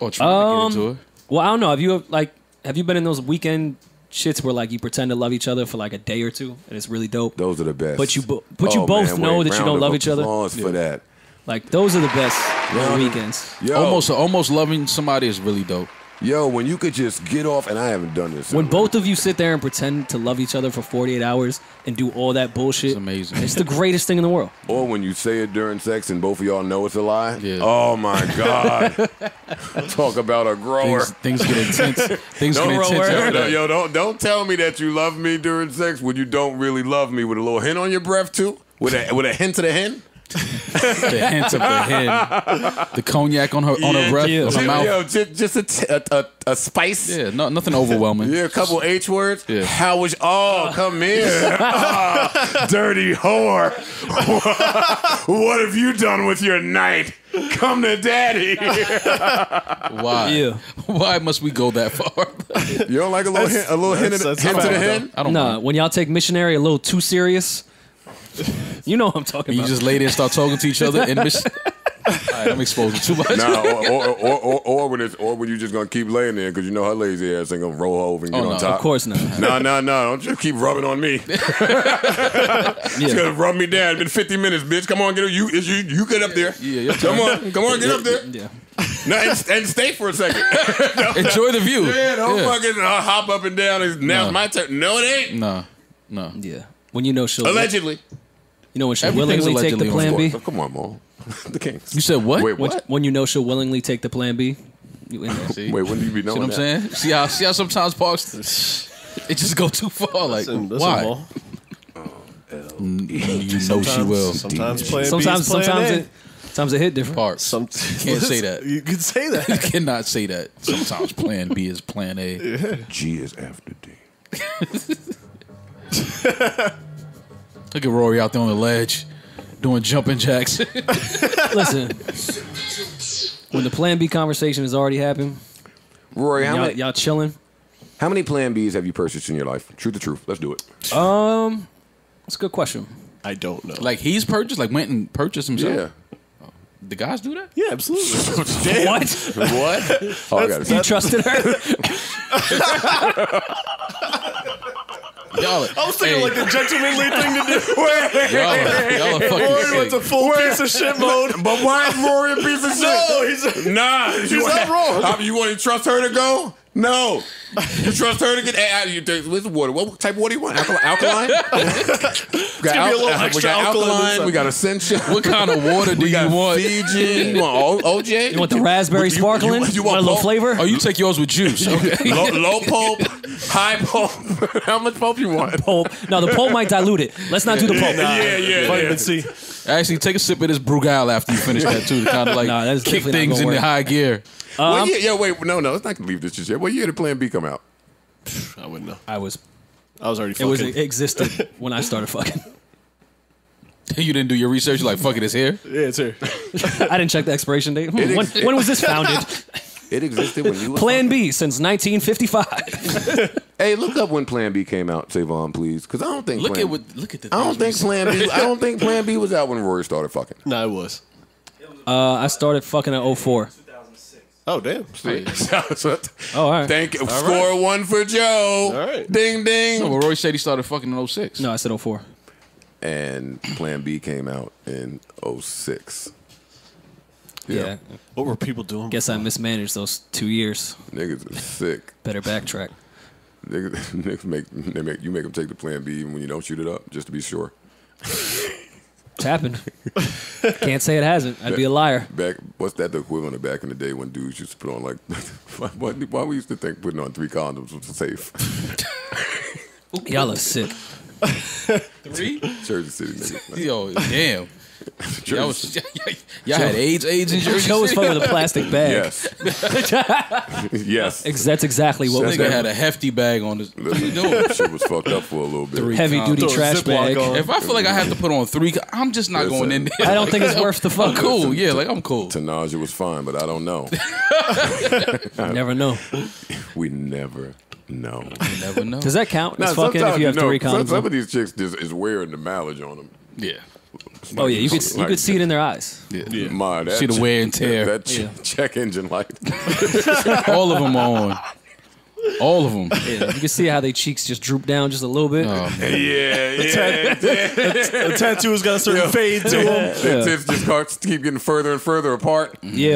Or trying um, to get into her. Well, I don't know. Have you, like, have you been in those weekend shits where like you pretend to love each other for like a day or two and it's really dope. Those are the best. But you, bo but you oh, both man, know Wayne, that you don't love each other. Applause for that. Like those are the best yo, weekends. Yo. Almost, almost loving somebody is really dope. Yo, when you could just get off, and I haven't done this. When both of you sit there and pretend to love each other for forty-eight hours and do all that bullshit. It's amazing. It's the greatest thing in the world. Or when you say it during sex and both of y'all know it's a lie. Yeah. Oh, my God. Talk about a grower. Things, things get intense. Things don't get intense. Yo, no, yo don't, don't tell me that you love me during sex when you don't really love me with a little hint on your breath, too. With a, with a hint to the hint. The hint of the head, the cognac on her on yeah, her breath, yeah. on her mouth. Yo, just, just a, t a, a a spice. Yeah, no, nothing overwhelming. Yeah, a couple H words. Yeah. How was? Oh, come here, oh, dirty whore. What have you done with your night? Come to daddy. Why? Yeah. Why must we go that far? You don't like a little that's, hint, a little hint, that's, hint to the head? I don't. Nah, mind. When y'all take missionary a little too serious. You know what I'm talking you about. You just lay there and start talking to each other. And all right, I'm exposing too much. Nah, or, or, or, or, or when it's or when you just gonna keep laying there because you know her lazy ass ain't gonna roll over and oh, get no, on top. Of course not. No, no, no. Don't just keep rubbing on me. Yeah. She's gonna rub me down. It's been fifty minutes, bitch. Come on, get up. You, you, you get up there. Yeah, yeah, come on, come on, get up there. Yeah. No, and, and stay for a second. No, enjoy the view. Yeah, don't yeah. fucking uh, hop up and down. It's, now no. it's my turn. No, it ain't. No, no. Yeah. When you know she'll allegedly. You know when she'll willingly take the plan B? Oh, come on, Maul. The Kings. You said what? Wait, what? When, when you know she'll willingly take the plan B? You in there. See? Wait, when do you be knowing See what that? I'm saying? See how, see how sometimes Parks, it just go too far. Like, listen, listen, why? Maul. You know she will. Sometimes plan B sometimes, sometimes it, sometimes it hit different. Parks. Some, you can't say that. You can say that. You cannot say that. Sometimes plan B is plan A. Yeah. G is after D. Look at Rory out there on the ledge doing jumping jacks. Listen, when the plan B conversation has already happened, Rory, y'all chilling, How many Plan Bs have you purchased in your life? Truth to truth. Let's do it. Um, that's a good question. I don't know. Like he's purchased, like went and purchased himself. Yeah. The guys do that? Yeah, absolutely. What? What? Oh, I gotta you trusted her? Y'all, I was thinking hey. like the gentlemanly thing to do. Y'all, y'all are fucking Rory went to full piece of shit mode. But why is Rory a piece of shit? No, he's a, nah. He's you not wrong. I mean, you want to trust her to go? No. You trust her to get out of your water. What type of water do you want? Alkali alkaline? We got, al a little extra we got alkaline. We got Ascension. What kind of water do you want? Fiji. You want O J? You want the raspberry you, sparkling? You, you, you want, want a little pulp? Flavor? Oh, you take yours with juice. Okay. low, low pulp, high pulp. How much pulp you want? Pulp. No, the pulp might dilute it. Let's not do the pulp. Nah, yeah, yeah, Vitamin yeah. C. Actually, take a sip of this Brugal after you finish that, too, to kind of like nah, kick things into high gear. Um, well, yeah, yeah, wait, no, no, it's not gonna leave this just yet. What year did Plan B come out? I wouldn't know. I was, I was already. Fucking. It was it existed when I started fucking. You didn't do your research. You're like, fuck it, it's here. Yeah, it's here. I didn't check the expiration date. When, when was this founded? It existed when you was Plan B since nineteen fifty-five. Hey, look up when Plan B came out, Savon, please, because I don't think look Plan, at what, look at the. I don't think Plan B. I don't think Plan B was out when Rory started fucking. No, it was. Uh, I started fucking in oh four. Oh, damn. Sweet. Oh, all right. Thank you. All Score right. one for Joe. All right. Ding, ding. No, but Roy said he started fucking in oh six. No, I said oh four. And Plan B came out in oh six. Yeah. yeah. What were people doing? Guess before? I mismanaged those two years. Niggas are sick. Better backtrack. Niggas, niggas make, they make, you make them take the Plan B even when you don't shoot it up, just to be sure. It's happened. Can't say it hasn't. I'd back, be a liar. Back, what's that the equivalent of back in the day when dudes used to put on like, why, why we used to think putting on three condoms was safe? Y'all are sick. Three? Jersey City, nigga. Yo, damn. Y'all had AIDS, AIDS in Jersey City? Joe was fucking with a plastic bag. Yes. Yes. That's exactly what we got. Nigga had a hefty bag on his. What you doing? Shit was fucked up for a little bit. Three Heavy times. Duty trash bag. On. If I feel like I have to put on three, I'm just not Listen, going in there. I don't like, think it's I'm, worth the fuck. I'm cool. Listen, yeah, like I'm cool. Tanaja was fine, but I don't know. You never know. We never know. You never know. Does that count? It's fucking if you have you know, three condoms. Some of these chicks just, is wearing the mileage on them. Yeah. Like, oh yeah, you could like, you could see it in their eyes. Yeah, yeah. Ma, that see the wear and tear. That, that che yeah. check engine light. All of them are on. All of them. Yeah, you can see how their cheeks just droop down just a little bit. Oh, yeah, yeah. The, yeah. The, the tattoo's got a certain Yo, fade to them. Yeah. The tips just start, keep getting further and further apart. Yeah.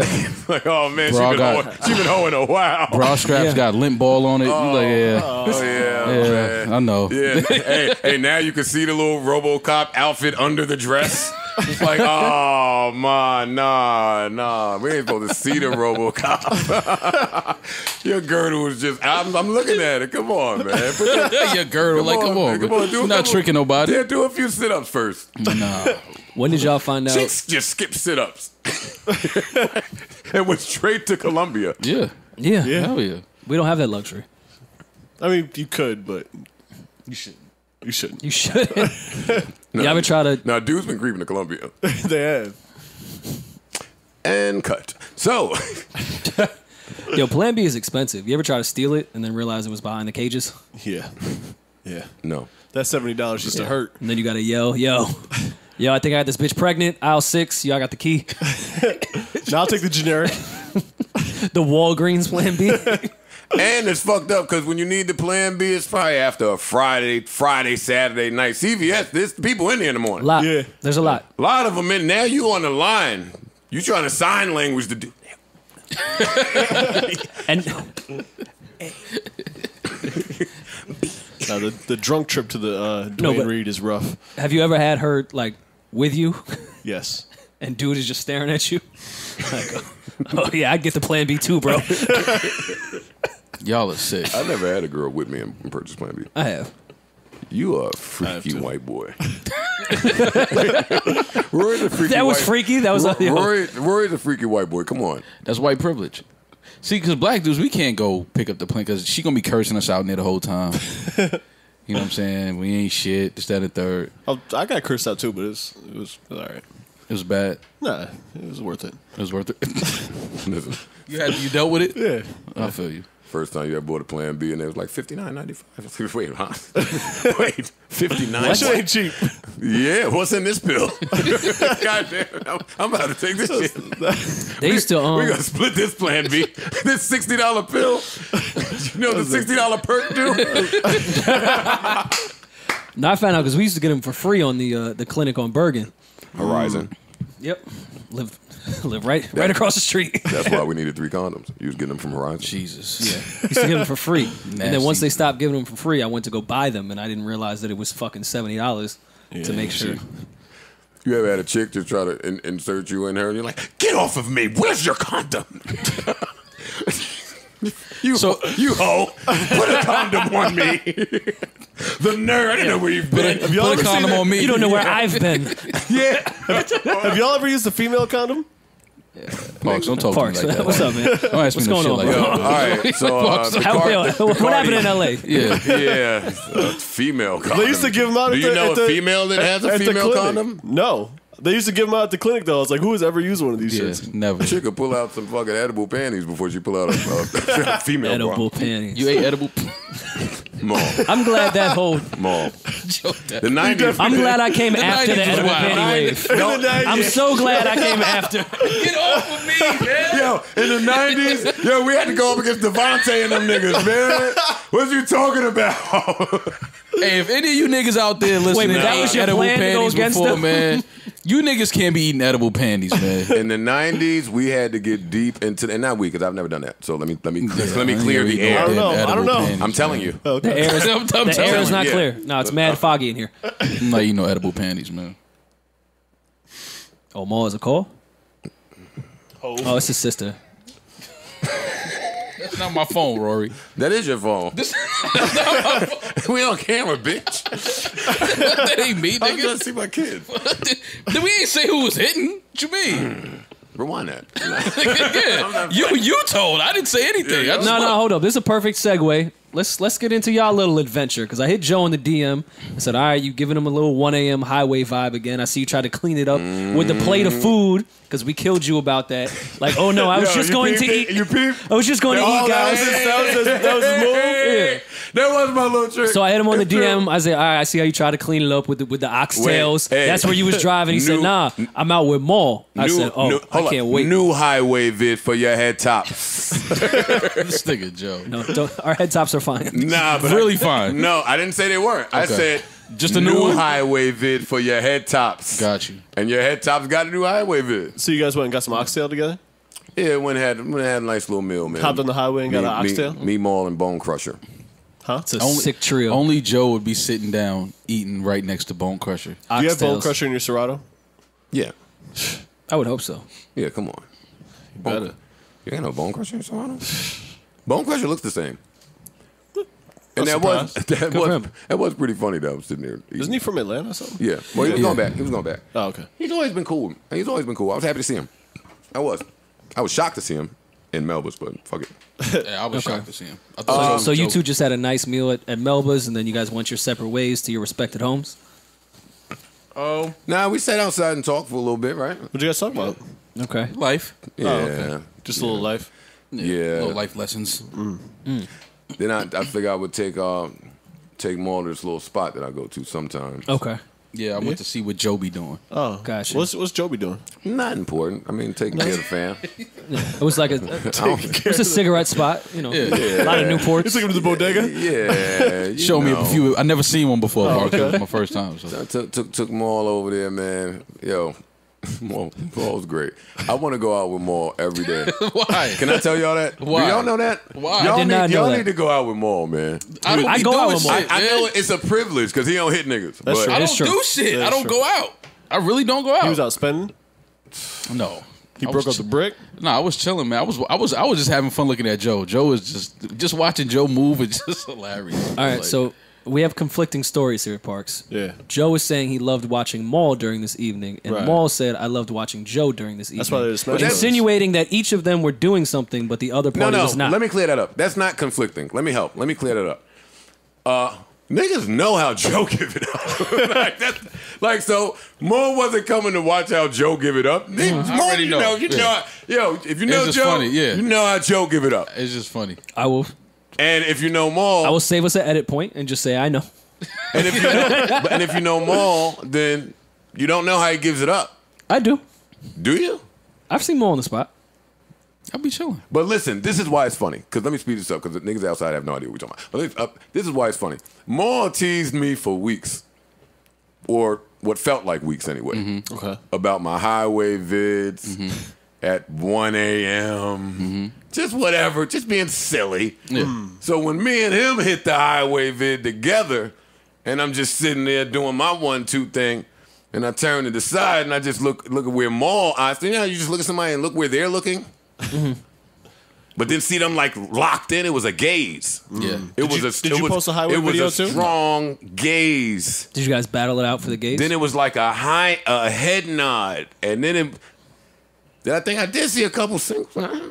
Like, oh man, she's been hoeing she been hoeing a while. Bra straps yeah. got lint ball on it. Oh, like, yeah. Oh yeah, yeah man. I know. Yeah. Hey, hey, now you can see the little RoboCop outfit under the dress. It's like, oh my, nah, nah. We ain't supposed to see the RoboCop. Your girdle was just. I'm, I'm looking at it. Come on, man. Your, your girdle, come like, on, come on, man. Come on. Do not couple, tricking nobody. Yeah, do a few sit-ups first. Nah. When did y'all find out? Chicks just skip sit-ups and went straight to Columbia. Yeah, yeah, yeah. Hell yeah. We don't have that luxury. I mean, you could, but you shouldn't. You shouldn't. You shouldn't. No, you ever try to? Now, dude's been creeping to Columbia. They have. And cut. So, yo, Plan B is expensive. You ever try to steal it and then realize it was behind the cages? Yeah. Yeah. No. That's seventy dollars just yeah. to hurt. And then you gotta yell, yo, yo, I think I had this bitch pregnant. Aisle six. Y'all got the key. Now I'll take the generic. The Walgreens Plan B. And it's fucked up because when you need the Plan B, it's probably after a Friday, Friday, Saturday night. C V S, there's people in there in the morning. Lot. Yeah. There's a lot. A lot of them in there. You on the line. You trying to sign language to do. And no, the, the drunk trip to the uh, Dwayne no, Reed is rough. Have you ever had her like with you? Yes. And dude is just staring at you. Like, oh, oh yeah, I get the Plan B too, bro. Y'all are sick. I never had a girl with me and purchase Plan B. I have. You are a freaky white boy. Rory's a freaky that was white. freaky. That was Rory, you know. Rory, Rory's a freaky white boy. Come on, that's white privilege. See, because black dudes, we can't go pick up the plan because she gonna be cursing us out in there the whole time. You know what I'm saying? We ain't shit. This, that, and third. I, I got cursed out too, but it was, it was all right. It was bad. Nah, it was worth it. It was worth it. You had you dealt with it. Yeah, I feel you. First time you ever bought a Plan B, and it was like fifty-nine ninety-five. Wait, huh? Wait, fifty-nine. That shit ain't cheap. Yeah, what's in this pill? Goddamn, I'm, I'm about to take this shit. They used to. Um, We're gonna split this Plan B. This sixty dollar pill. You know the sixty dollar perk too. No, I found out because we used to get them for free on the uh, the clinic on Bergen. Horizon. Mm. Yep. Live. Live right that, right across the street. That's why we needed three condoms. You was getting them from Horizon. Jesus. Yeah. I used to give them for free. Nasty. And then once they stopped giving them for free, I went to go buy them, and I didn't realize that it was fucking seventy dollars yeah, to make sure. Cheap. You ever had a chick to try to in insert you in her, and you're like, get off of me. Where's your condom? You, so, you hoe, put a condom on me. The nerve. I don't yeah. know where you've been. Have y'all put a condom on me. You don't know where I've been. Yeah. Have y'all ever used a female condom? Yeah. Parks, don't talk Parks. to me like that. What's up, man? Don't ask What's me no shit on, like that. All right, so uh, the How, the, the what happened in L A? Yeah, yeah. Uh, female condom. They used to give them out. Do you the, know a the, female that has a female condom? No. They used to give them out at the clinic, though. I was like, who has ever used one of these yeah, shirts? Never. She could pull out some fucking edible panties before she pull out a, a, a female edible bomb. panties. You ate edible Maul. I'm glad that whole Maul. The nineties. I'm glad I came the after the edible wild. panty wave. No, I'm so glad I came after. Get off of me, man. Yo, in the nineties, yo, we had to go up against Devontae and them niggas, man. What you talking about? Hey, if any of you niggas out there listening, Wait, that was your edible plan panties to go against before, them? man. You niggas can't be eating edible panties, man. In the nineties, we had to get deep into, and not we, because I've never done that. So let me let me yeah, let me clear the air. I don't know. I don't know. Panties, I'm telling man. you, oh, okay. the air is, I'm, I'm the air is not yeah. clear. No, it's mad foggy in here. I'm not eating no edible panties, man. Oh, Ma is a call. Oh. oh, it's his sister. That's not my phone, Rory. That is your phone. This, that's not my phone. We on camera, bitch. That ain't me, nigga. I'm trying to see my kid. Did we ain't say who was hitting? What you mean? Rewind that. yeah. You you told. I didn't say anything. Yeah, no, no, no, hold up. This is a perfect segue. Let's let's get into y'all little adventure, because I hit Joe in the D M. I said, all right, you giving him a little one A M highway vibe again. I see you try to clean it up mm. with the plate of food, because we killed you about that. Like, oh, no, I was Yo, just going to eat. You I was just going to eat, guys. That was, that was, that was yeah. That was my little trick. So I hit him on it's the D M. True. I said, all right, I see how you try to clean it up with the, with the oxtails. Wait, hey. That's where you was driving. He new, said, nah, I'm out with Maul. I new, said, oh, new, I can't on. wait. New highway vid for your head tops. This nigga Joe. No, don't, our head tops are fine. Nah, but really I, fine. No, I didn't say they weren't. Okay. I said just a new, new highway vid for your head tops. Got you. And your head tops got a new highway vid. So you guys went and got some oxtail together? Yeah, went and had went and had a nice little meal, man. Hopped on the highway and me, got an oxtail. Me, me, Maul, and Bone Crusher. Huh? It's a only, sick trio. Only Joe would be sitting down eating right next to Bone Crusher. Oxtails. Do you have Bone Crusher in your Serato? Yeah, I would hope so. Yeah, come on. You better. Bone, you ain't no Bone Crusher in Serato. Bone Crusher looks the same. And that was, that, was, that was pretty funny though. I was sitting there. Isn't he from Atlanta or something? Yeah. Well, he was yeah. going back. He was going back. Oh, okay. He's always been cool. He's always been cool. I was happy to see him. I was. I was shocked to see him in Melba's, but fuck it. Yeah, I was okay. shocked to see him. I so um, so you two just had a nice meal at, at Melba's, and then you guys went your separate ways to your respected homes? Oh. Nah, we sat outside and talked for a little bit, right? What you guys talk about? Okay. Life. Yeah. Oh, okay. Just yeah. a little life. Yeah. yeah. Little life lessons. Mm. Mm. Then I, I figured I would take uh, take Maul to this little spot that I go to sometimes. Okay. Yeah, I yeah. went to see what Joe be doing. Oh, gotcha. What's what's Joe be doing? Not important. I mean, taking care of the fam. It was like a it was a cigarette spot. You know, yeah. Yeah. a lot of Newports. You took him to the bodega. Yeah. yeah Show know. me a few. I never seen one before. Oh, okay. It was my first time. So. I took took took Maul over there, man. Yo. Maul, Maul's great. I want to go out with Maul every day. Why? Can I tell y'all that? Why? Do y'all know that? Why? Y'all need, y'all need to go out with Maul, man. I don't I go out with Maul. I, I know it's a privilege because he don't hit niggas. That's but true. I don't do shit. I don't true. go out. I really don't go out. He was out spending? No. He I broke up the brick? No, nah, I was chilling, man. I was, I was, I was just having fun looking at Joe. Joe is just, just watching Joe move is just hilarious. All right, like, so. We have conflicting stories here at Parks. Yeah. Joe is saying he loved watching Maul during this evening, and right. Maul said, I loved watching Joe during this evening. That's why they're special. Insinuating that each of them were doing something, but the other party no, no. was not. Let me clear that up. That's not conflicting. Let me help. Let me clear that up. Uh, Niggas know how Joe give it up. like, that's, like, so Maul wasn't coming to watch how Joe give it up. Niggas, mm, Maul, you know, know you yeah. know, yo, if you know Joe, funny, yeah. you know how Joe give it up. It's just funny. I will. And if you know Maul, I will save us an edit point and just say I know. And if you know, and if you know Maul, then you don't know how he gives it up. I do. Do you? I've seen Maul on the spot. I'll be chilling. But listen, this is why it's funny. Because let me speed this up, because the niggas outside have no idea what we're talking about. But up, this is why it's funny. Maul teased me for weeks, or what felt like weeks anyway, mm-hmm. okay. about my highway vids mm-hmm. at one A M Mm-hmm. Just whatever. Just being silly. Yeah. Mm. So when me and him hit the highway vid together, and I'm just sitting there doing my one-two thing, and I turn to the side, and I just look look at where Maul eyes. You know how you just look at somebody and look where they're looking? Mm-hmm. But then see them like locked in. It was a gaze. Yeah. It did was you, a. Did it you was, post a highway it video was a too? Strong gaze. Did you guys battle it out for the gaze? Then it was like a high a head nod, and then it, then I think I did see a couple singles. You know what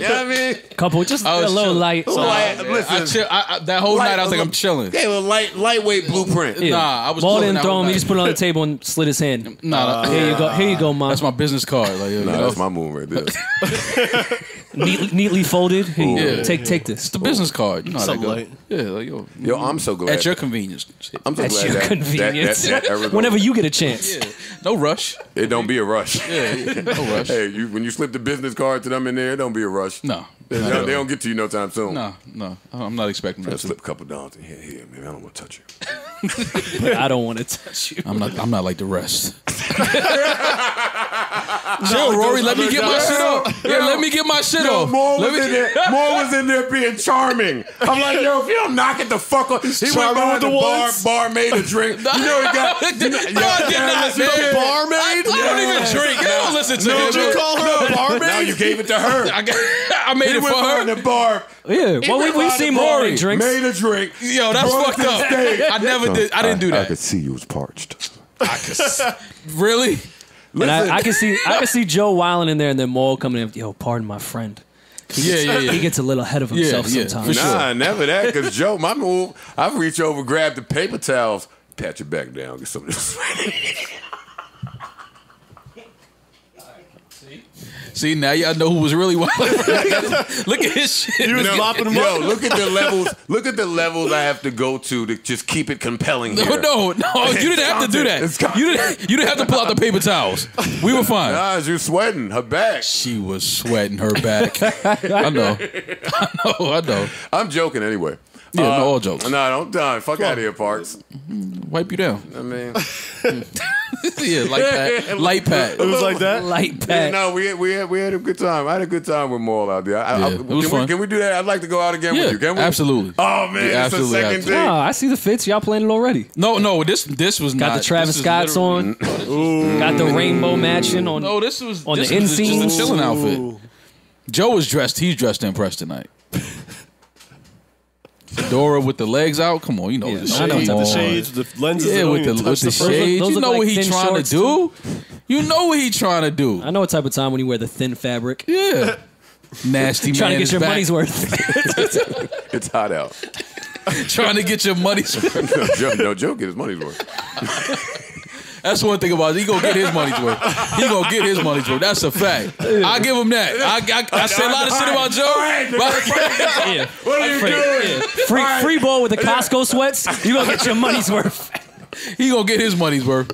I mean? Couple, just a little chilling. Light. So, light yeah. Listen, I chill, I, I, that whole light, night I was like, I'm chilling. Yeah, well, light, lightweight blueprint. Yeah. Nah, I was. Ball didn't throw him. Night. He just put it on the table and slid his hand. Nah, uh, here you go, here you go, mom. That's my business card. Like, yeah, nah, you know? That's my move right there. Neat, neatly folded. Hey, yeah, take, yeah. take this. It's the business card. You know how that goes. Yeah, like, yo, yo, I'm so glad. At your convenience. I'm so at glad your that, convenience. That, that, that whenever you get a chance. Yeah. No rush. It don't be a rush. Yeah, yeah. No rush. Hey, you, when you slip the business card to them in there, it don't be a rush. No. They, no, they don't get to you no time soon. No, no. I'm not expecting that. Slip a couple dollars in here, here, man. I don't want to touch you. But I don't want to touch you. I'm not. I'm not like the rest. Chill, no, Rory. Let me get my shit off. Yeah, let me get my shit off. Maul was in there being charming. I'm like, yo, if you don't knock it the fuck off. He charming went behind the, the bar, bar made a drink. You know he got. No, you know, I did not. The barmaid? I, I don't yeah. even drink. No, I don't listen to no, him. Did you call her a barmaid? No, you gave it to her. I, got, I made he it for her. The bar. Yeah. Well, we we seen Rory drinks. Made a drink. Yo, that's fucked up. I never did. I didn't do that. I could see you was parched. I could. Really? And I, I can see I can see Joe wilding in there, and then Maul coming in. Yo, pardon my friend. He yeah, yeah, yeah. He gets a little ahead of himself yeah, yeah, sometimes. Nah, sure. never that. Because Joe, my move, I reach over, grab the paper towels, pat your back down, get some of this. See, now y'all know who was really wild. Look at his shit. You was mopping him up. Yo, look at the levels. Look at the levels I have to go to to just keep it compelling. No, here. no, no. You didn't have to do that. You didn't. You didn't have to pull out the paper towels. We were fine. Nah, you sweating her back. She was sweating her back. I know. I know. I know. I'm joking anyway. Yeah, uh, no, all jokes. No, nah, don't die. Fuck out of here, Parks. Wipe you down. I mean, yeah, light pat, light pat. It was like that, light pat. Yeah, no, we had, we had we had a good time. I had a good time with Maul out there. I, yeah, I, it was can, fun. We, can we do that? I'd like to go out again yeah, with you. Can we? Absolutely. Oh man, yeah, it's the second thing. No, I see the fits. Y'all planned it already. No, no, this this was got not, the Travis Scott's on. Got the rainbow matching on. No, this was on this the was just a chilling outfit. Joe was dressed. He's dressed and impressed tonight. Dora with the legs out. Come on, you know yeah, the shades, the shades, the lenses. Yeah, with the, with the shades. Those, those you know like what he trying to do. Too. You know what he trying to do. I know what type of time when you wear the thin fabric. Yeah, nasty. Trying man to get your back. money's worth. It's hot out. Trying to get your money's worth. No, Joe, no, Joe get his money's worth. That's one thing about it. He gonna get his money's worth. He gonna get his money's worth. That's a fact. I give him that. I, I, I said a lot of shit about Joe. Right, but, yeah. What are you free, doing? Yeah. Free, right. free ball with the Costco sweats. You gonna get your money's worth. He gonna get his money's worth.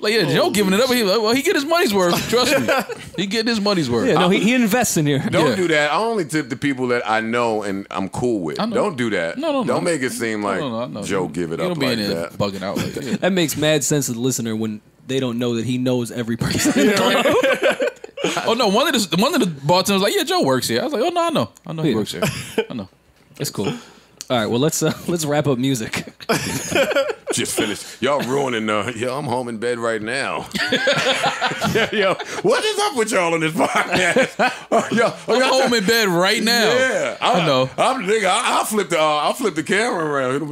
Like yeah, Joe giving it up. He like, well, he get his money's worth. Trust me, he getting his money's worth. Yeah, no, he, he invests in here. Don't yeah. do that. I only tip the people that I know and I'm cool with. Don't do that. No, no, don't no. make it seem like no, no, no, no. Joe give it you up like that. Bugging out like that. Yeah. That makes mad sense to the listener when they don't know that he knows every person. Yeah, right? Oh no, one of the one of the bartenders was like, yeah, Joe works here. I was like, oh no, I know, I know he yeah. works here. I know, it's cool. All right, well let's uh, let's wrap up music. Just finished. Y'all ruining. Uh, yo, I'm home in bed right now. yeah, yo, what is up with y'all on this podcast? Oh, yo, oh, I'm home in bed right now. Yeah, I, I know. I'm nigga. I'll flip the. Uh, I'll flip the camera around.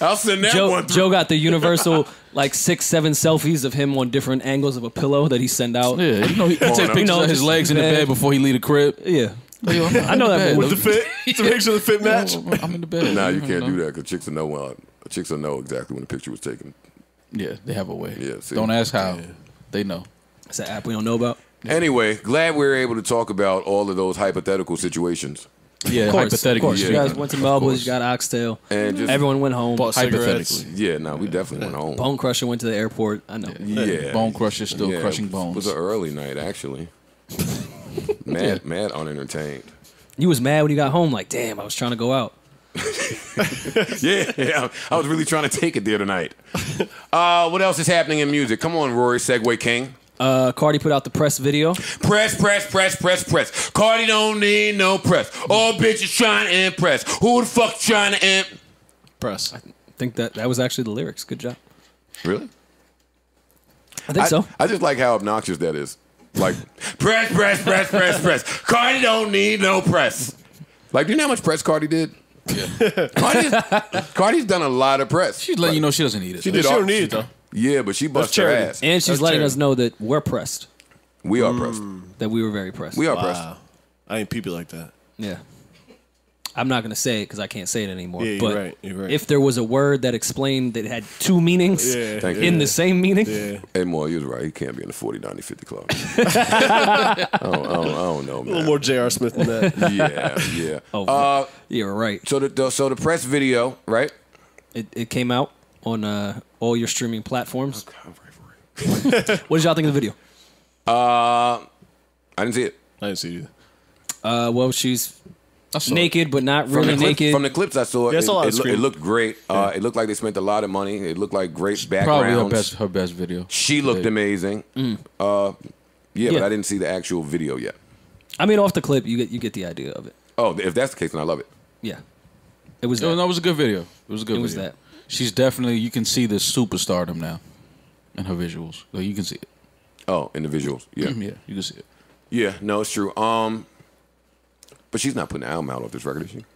I'll send that Joe, one. Through. Joe got the universal. Like six, seven selfies of him on different angles of a pillow that he send out. Yeah, you know he, he takes pictures of his legs in the bed before he leave the crib. Yeah, Yo, I know that. With the fit, to make sure the fit match. I'm in the bed. Nah, you can't do that because chicks will know when, chicks will know exactly when the picture was taken. Yeah, they have a way. Yeah, see? Don't ask how. Yeah. They know. It's an app we don't know about. Yeah. Anyway, glad we were able to talk about all of those hypothetical situations. Yeah, hypothetically. Yeah. You guys went to Melbourne's, you got Oxtail. And just everyone went home. Hypothetically. Yeah, no, we yeah. definitely went home. Bone Crusher went to the airport. I know. Yeah. yeah. Bone Crusher still yeah. crushing bones. It was an early night, actually. mad, yeah. mad unentertained. You was mad when you got home, like, damn, I was trying to go out. yeah, yeah, I was really trying to take it there tonight. Uh, what else is happening in music? Come on, Rory, Segway King. Uh, Cardi put out the press video. Press, press, press, press, press. Cardi don't need no press. All bitches trying to impress. Who the fuck trying to imp? Press. I think that that was actually the lyrics. Good job. Really? I think I, so. I just like how obnoxious that is. Like, press, press, press, press, press. Cardi don't need no press. Like, do you know how much press Cardi did? Yeah. Cardi's, Cardi's done a lot of press. She's letting like, you know she doesn't need it. She, did she all, don't need she, it, though. Yeah, but she bust her ass. And she's That's letting charity. us know that we're pressed. We are mm. pressed. That we were very pressed. We are wow. pressed. I ain't peepy like that. Yeah. I'm not going to say it because I can't say it anymore. Yeah, you're but right. You're right. If there was a word that explained that it had two meanings yeah, in yeah. the same meaning. Yeah. Hey, Moore, you're right. He can't be in the forty, ninety, fifty club. I, don't, I, don't, I don't know, man. A little more J R Smith than that. yeah, yeah. Oh, uh, you're right. So the, the, so the press video, right? It, it came out on uh, all your streaming platforms. Oh, God, right, right. What did y'all think of the video? Uh, I didn't see it. I didn't see it either. Uh, well, she's... naked, it. but not really from naked. Clip, from the clips I saw, yeah, it, it, it, it looked great. Yeah. Uh, it looked like they spent a lot of money. It looked like great backgrounds. Probably her best, her best video. She looked yeah. amazing. Mm. Uh, yeah, yeah, but I didn't see the actual video yet. I mean, off the clip, you get you get the idea of it. Oh, if that's the case, then I love it. Yeah, it was. That. No, no, it was a good video. It was a good. It video. was that. She's definitely. You can see the superstardom now in her visuals. Like, you can see it. Oh, in the visuals, yeah, yeah, you can see it. Yeah, no, it's true. Um. But she's not putting an album out off this record, is she?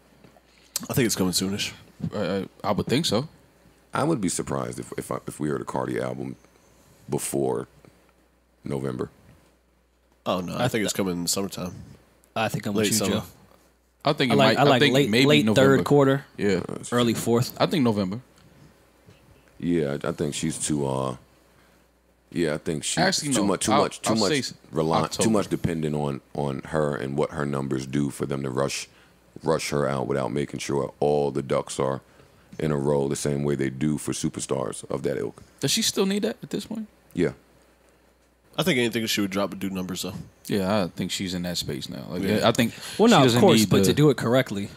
I think it's coming soonish. Uh, I would think so. I would be surprised if if, I, if we heard a Cardi album before November. Oh no, I, I think it's coming in the summertime. I think I'm late with you, summer. Joe. I think it I like, might. I, like I think late, maybe late November. third quarter. Yeah, early fourth. I think November. Yeah, I think she's too. Uh, Yeah, I think she Actually, too no, much, too I'll, much, too I'll much reliant, too much dependent on on her and what her numbers do for them to rush, rush her out without making sure all the ducks are in a row the same way they do for superstars of that ilk. Does she still need that at this point? Yeah, I think anything she would drop would do numbers though. Yeah, I think she's in that space now. Like, yeah. I think well, no, of course, but the, to do it correctly,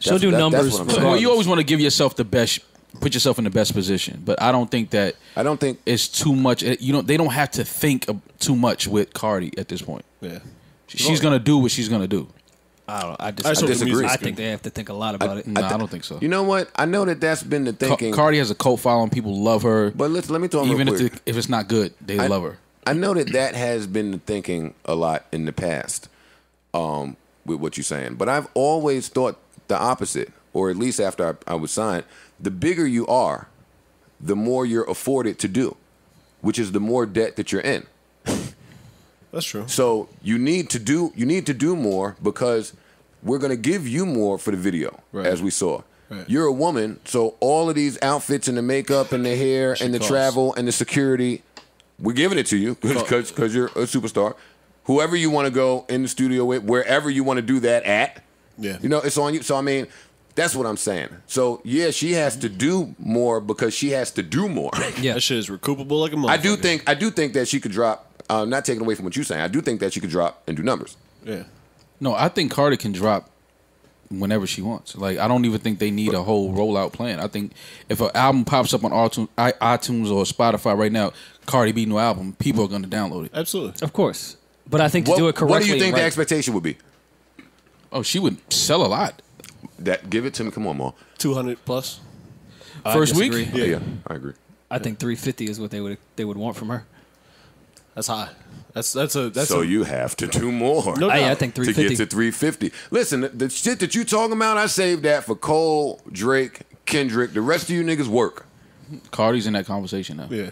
she'll do that, numbers. Well, you always want to give yourself the best. Put yourself in the best position, but I don't think that I don't think it's too much. You know, they don't have to think too much with Cardi at this point. Yeah, she's gonna do what she's gonna do. I don't. I, dis I, I disagree. I think they have to think a lot about I, it. No, I, I don't think so. You know what? I know that that's been the thinking. Ca Cardi has a cult following. People love her. But let's let me talk even real quick. If, the, if it's not good, they I, love her. I know that that has been the thinking a lot in the past, um, with what you're saying. But I've always thought the opposite, or at least after I, I was signed. The bigger you are, the more you're afforded to do, which is the more debt that you're in. That's true. So you need to do you need to do more because we're going to give you more for the video, right. as we saw. Right. You're a woman, so all of these outfits and the makeup and the hair she and the calls. travel and the security, we're giving it to you because because you're a superstar. Whoever you want to go in the studio with, wherever you want to do that at, yeah, you know, it's on you. So I mean. That's what I'm saying. So, yeah, she has to do more because she has to do more. Yeah, that shit is recoupable like a motherfucker. I do think, I do think that she could drop, uh, not taking away from what you're saying, I do think that she could drop and do numbers. Yeah. No, I think Cardi can drop whenever she wants. Like, I don't even think they need a whole rollout plan. I think if an album pops up on iTunes or Spotify right now, Cardi B new album, people are going to download it. Absolutely. Of course. But I think to what, do it correctly. What do you think right? the expectation would be? Oh, she would sell a lot. That give it to me. Come on, Ma. Two hundred plus. First week. Yeah, yeah, I agree. I yeah. think three fifty is what they would they would want from her. That's high. That's that's a. That's so a, you have to do more. No, I, I think three fifty to get to three fifty. Listen, the, the shit that you talking about, I saved that for Cole, Drake, Kendrick. The rest of you niggas work. Cardi's in that conversation now. Yeah,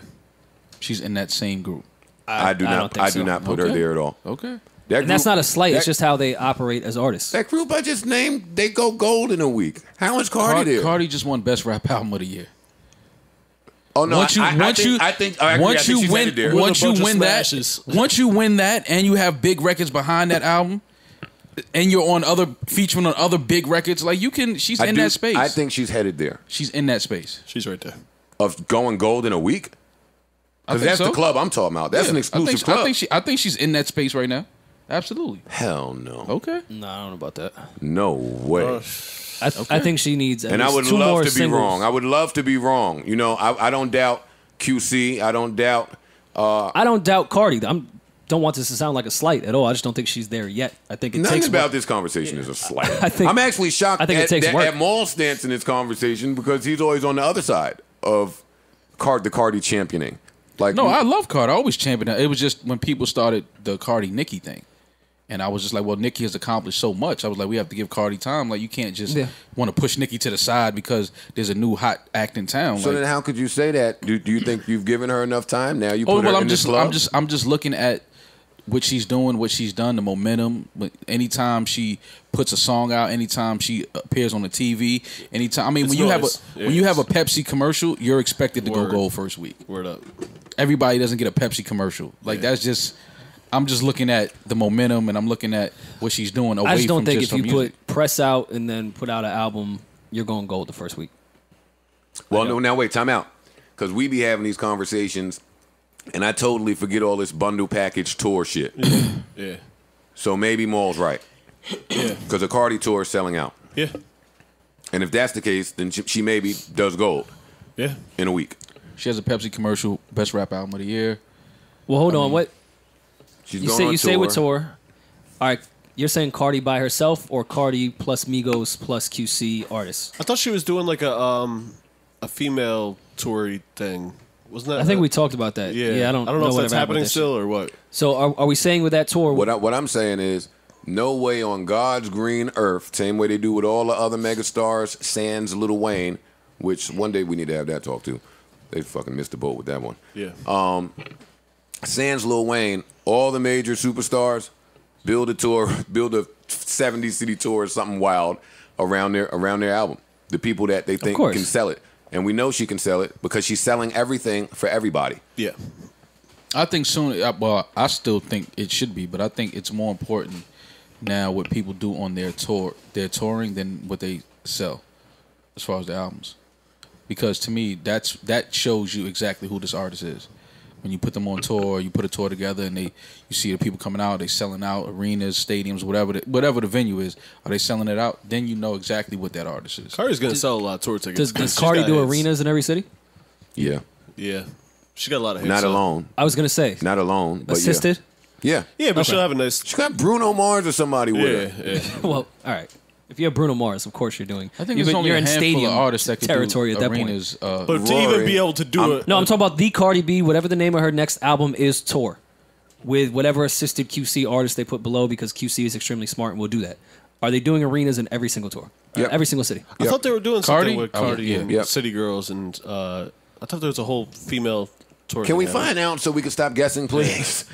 she's in that same group. I, I do I not. I so. do not put okay. her there at all. Okay. That and group, that's not a slight. That, it's just how they operate as artists. That group I just named, they go gold in a week. How is Cardi Card, there? Cardi just won Best Rap Album of the Year. Oh no! Once you, I, once I think, you, I think, I agree, once I think you win, there. once you win that, once you win that, and you have big records behind that album, and you're on other featuring on other big records, like you can. She's I in do, that space. I think she's headed there. She's in that space. She's right there. Of going gold in a week. Because that's so. the club I'm talking about. That's yeah, an exclusive I think, club. I think, she, I think she's in that space right now. Absolutely. Hell no. Okay. No, I don't know about that. No way. Uh, I, th okay. I think she needs. At and least I would two love to be singles. wrong. I would love to be wrong. You know, I, I don't doubt Q C. I don't doubt. Uh, I don't doubt Cardi. I'm. Don't want this to sound like a slight at all. I just don't think she's there yet. I think it nothing takes about work. this conversation yeah. is a slight. I think, I'm actually shocked I think at, it takes that, work. at Maul's stance in this conversation because he's always on the other side of Card the Cardi championing. Like no, I love Cardi. I always championed her. It was just when people started the Cardi Nikki thing, and I was just like, well, Nikki has accomplished so much. I was like, we have to give Cardi time. Like you can't just yeah. want to push Nikki to the side because there's a new hot act in town. So like, then how could you say that? Do, do you think you've given her enough time now? You put oh, well, her I'm in just, this club? I'm just, I'm just looking at what she's doing, what she's done, the momentum. Anytime she puts a song out, anytime she appears on the T V, anytime. I mean, it's when you noise. have a yeah, when you have a Pepsi commercial, you're expected to Word. go gold first week. Word up. Everybody doesn't get a Pepsi commercial. Like yeah. that's just. I'm just looking at the momentum, and I'm looking at what she's doing. Away I just don't from think just if you music. put press out and then put out an album, you're going gold the first week. Well, no, now wait, time out, because we be having these conversations. And I totally forget all this bundle package tour shit. Yeah. yeah. So maybe Maul's right. Yeah. Because the Cardi tour is selling out. Yeah. And if that's the case, then she, she maybe does gold. Yeah. In a week. She has a Pepsi commercial, Best Rap Album of the Year. Well, hold I on. Mean, what? She's you going say, on you tour. say with tour. All right. You're saying Cardi by herself or Cardi plus Migos plus Q C artists? I thought she was doing like a, um, a female tour thing. Wasn't that I think a, we talked about that. Yeah, yeah I, don't I don't know, know if that's happening still or what. So are, are we saying with that tour? What, I, what I'm saying is no way on God's green earth, same way they do with all the other megastars, sans Lil Wayne, which one day we need to have that talk to. They fucking missed the boat with that one. Yeah. Um, sans Lil Wayne, all the major superstars build a tour, build a seventy city tour or something wild around their, around their album. The people that they think can sell it. And we know she can sell it because she's selling everything for everybody. Yeah. I think soon, well, I still think it should be, but I think it's more important now what people do on their tour, their touring than what they sell as far as the albums. Because to me, that's that shows you exactly who this artist is. When you put them on tour, you put a tour together and they you see the people coming out, they selling out arenas, stadiums, whatever the, whatever the venue is, are they selling it out? Then you know exactly what that artist is. Cardi's going to sell a lot of tour tickets. Does, does Cardi do hits. arenas in every city? Yeah. Yeah. She got a lot of hits. Not alone. I was going to say. Not alone. But assisted? Yeah. Yeah, yeah but okay. she'll have a nice... She got Bruno Mars or somebody with yeah, her. Yeah. Well, all right. If you're Bruno Mars, of course you're doing. I think you're, only you're a in stadium of artists that territory do at that arenas, point. Uh, but Rory, to even be able to do I'm, it, no, I'm talking about the Cardi B, whatever the name of her next album is, tour with whatever assisted Q C artist they put below because Q C is extremely smart and will do that. Are they doing arenas in every single tour, yep. every single city? I yep. thought they were doing Cardi? something with Cardi oh, yeah. and yep. City Girls, and uh, I thought there was a whole female tour. Can we find out so we can stop guessing, please?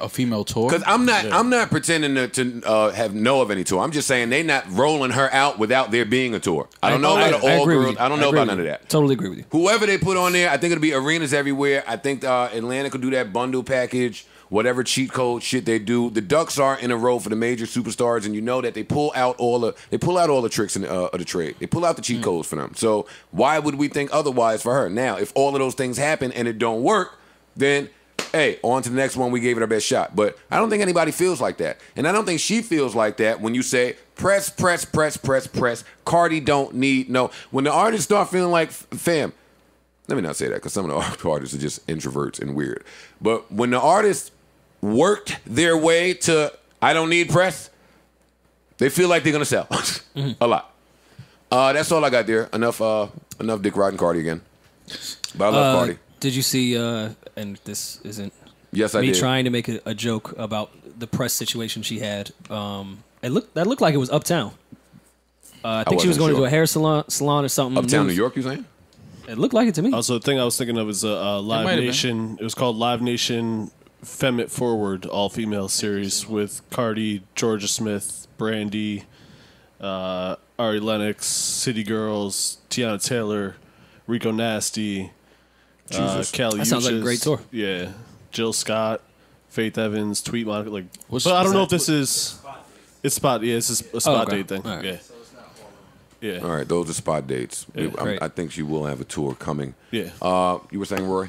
A female tour? Because I'm not, yeah. I'm not pretending to, to uh, have know of any tour. I'm just saying they're not rolling her out without there being a tour. I don't I, know I, about I, all I girls. I don't I know about none of that. Totally agree with you. Whoever they put on there, I think it'll be arenas everywhere. I think uh, Atlanta could do that bundle package, whatever cheat code shit they do. The Ducks are in a row for the major superstars, and you know that they pull out all the they pull out all the tricks in, uh, of the trade. They pull out the cheat mm. codes for them. So why would we think otherwise for her? Now, if all of those things happen and it don't work, then. Hey, on to the next one. We gave it our best shot. But I don't think anybody feels like that. And I don't think she feels like that when you say, press, press, press, press, press. Cardi don't need no. When the artists start feeling like, fam, let me not say that because some of the artists are just introverts and weird. But when the artists worked their way to, I don't need press, they feel like they're going to sell mm-hmm. a lot. Uh, that's all I got there. Enough uh, enough dick riding Cardi again. But I love uh, Cardi. Did you see, uh, and this isn't yes, I me did. trying to make a, a joke about the press situation she had. Um, it looked, that looked like it was uptown. Uh, I think I she was going sure. to a hair salon, salon or something. Uptown New York, you saying? It looked like it to me. Also, the thing I was thinking of was uh, uh, Live Nation. It was called Live Nation Femme It Forward all-female series with Cardi, Georgia Smith, Brandy, uh, Ari Lennox, City Girls, Tiana Taylor, Rico Nasty, uh, Callie That sounds Uchis, like a great tour. Yeah. Jill Scott, Faith Evans, Tweet Monica. Like, What's, but I don't know that? if this is... It's spot. Yeah, it's a spot oh, okay. date thing. All right. Yeah. So it's not yeah. All right, those are spot dates. Yeah, I, I think she will have a tour coming. Yeah. Uh, you were saying, Rory?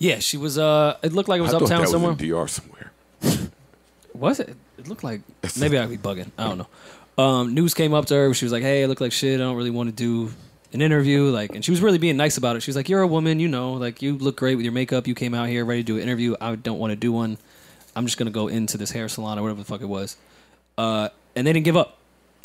Yeah, she was. Uh, it looked like it was I uptown that somewhere. Was in D R somewhere. Was it? It looked like maybe I'd be bugging. I don't know. Um, news came up to her. She was like, "Hey, I look like shit. I don't really want to do an interview." Like, and she was really being nice about it. She was like, "You're a woman, you know. Like, you look great with your makeup. You came out here ready to do an interview. I don't want to do one. I'm just gonna go into this hair salon or whatever the fuck it was." Uh, and they didn't give up.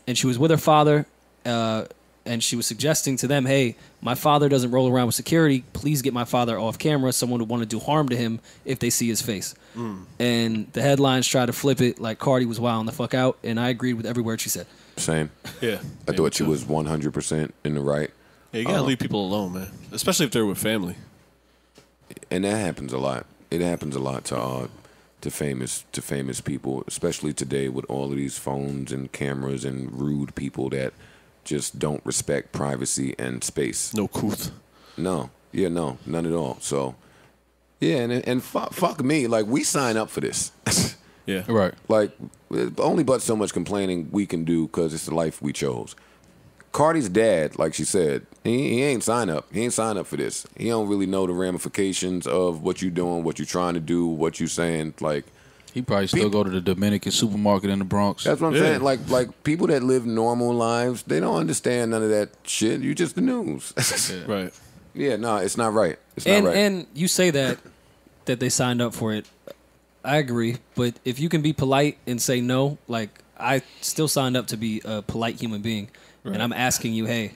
And she was with her father, uh, and she was suggesting to them, hey, my father doesn't roll around with security. Please get my father off camera. Someone would want to do harm to him if they see his face. Mm. And the headlines tried to flip it like Cardi was wilding the fuck out, and I agreed with every word she said. Same. Yeah. I yeah, thought she was one hundred percent in the right. Yeah, you got to um, leave people alone, man, especially if they're with family. And that happens a lot. It happens a lot to uh, To famous to famous people, especially today with all of these phones and cameras and rude people that just don't respect privacy and space. No couth. No. Yeah, no. None at all. So, yeah, and and fuck, fuck me. Like, we sign up for this. Yeah. Right. Like, only but so much complaining we can do because it's the life we chose. Cardi's dad, like she said, he, he ain't sign up. He ain't sign up for this. He don't really know the ramifications of what you doing, what you trying to do, what you saying. Like, he probably still people, go to the Dominican supermarket in the Bronx. That's what I'm yeah. saying. Like, like people that live normal lives, they don't understand none of that shit. You just the news, yeah. right? Yeah, no, nah, it's not right. It's and, not right. And you say that that they signed up for it. I agree, but if you can be polite and say no, like I still signed up to be a polite human being. Right. And I'm asking you, hey,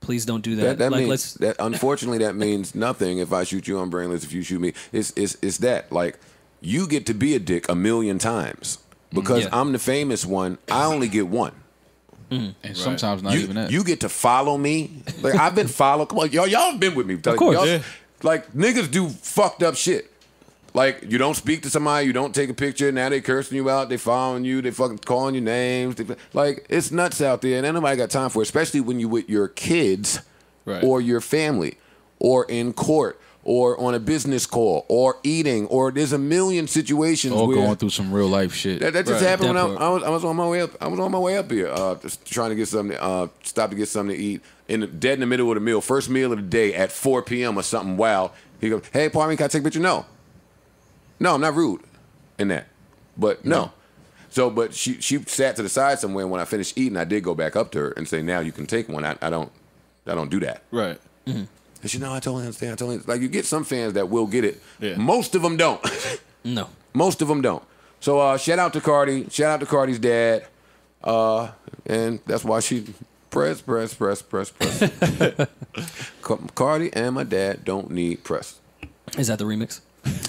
please don't do that. That, that like, means, let's that, unfortunately, that means nothing if I shoot you, I'm brainless. If you shoot me, it's, it's, it's that. Like, you get to be a dick a million times because yeah. I'm the famous one. I only get one. Mm. And right. sometimes not you, even that. You get to follow me. Like, I've been followed. Come on, y'all y'all been with me. Like, of course. Yeah. Like, niggas do fucked up shit. Like, you don't speak to somebody, you don't take a picture, now they cursing you out, they following you, they fucking calling you names. They, like, it's nuts out there, and ain't nobody got time for it, especially when you with your kids right. or your family or in court or on a business call or eating or there's a million situations. Or where, going through some real life shit. That, that just right. happened that when I, I, was, I was on my way up. I was on my way up here, uh, just trying to get something, uh, stop to get something to eat. In the, dead in the middle of the meal, first meal of the day at four p m or something wild. He goes, hey, pardon me, can I take a picture? No. No, I'm not rude in that, but no. no. So, but she she sat to the side somewhere. And when I finished eating, I did go back up to her and say, "Now you can take one." I, I don't, I don't do that. Right. Mm-hmm. And she, no, I totally understand. I totally understand. Like, you get some fans that will get it. Yeah. Most of them don't. No. Most of them don't. So uh, shout out to Cardi. Shout out to Cardi's dad. Uh, and that's why she press, press, press, press, press. Cardi and my dad don't need press. Is that the remix?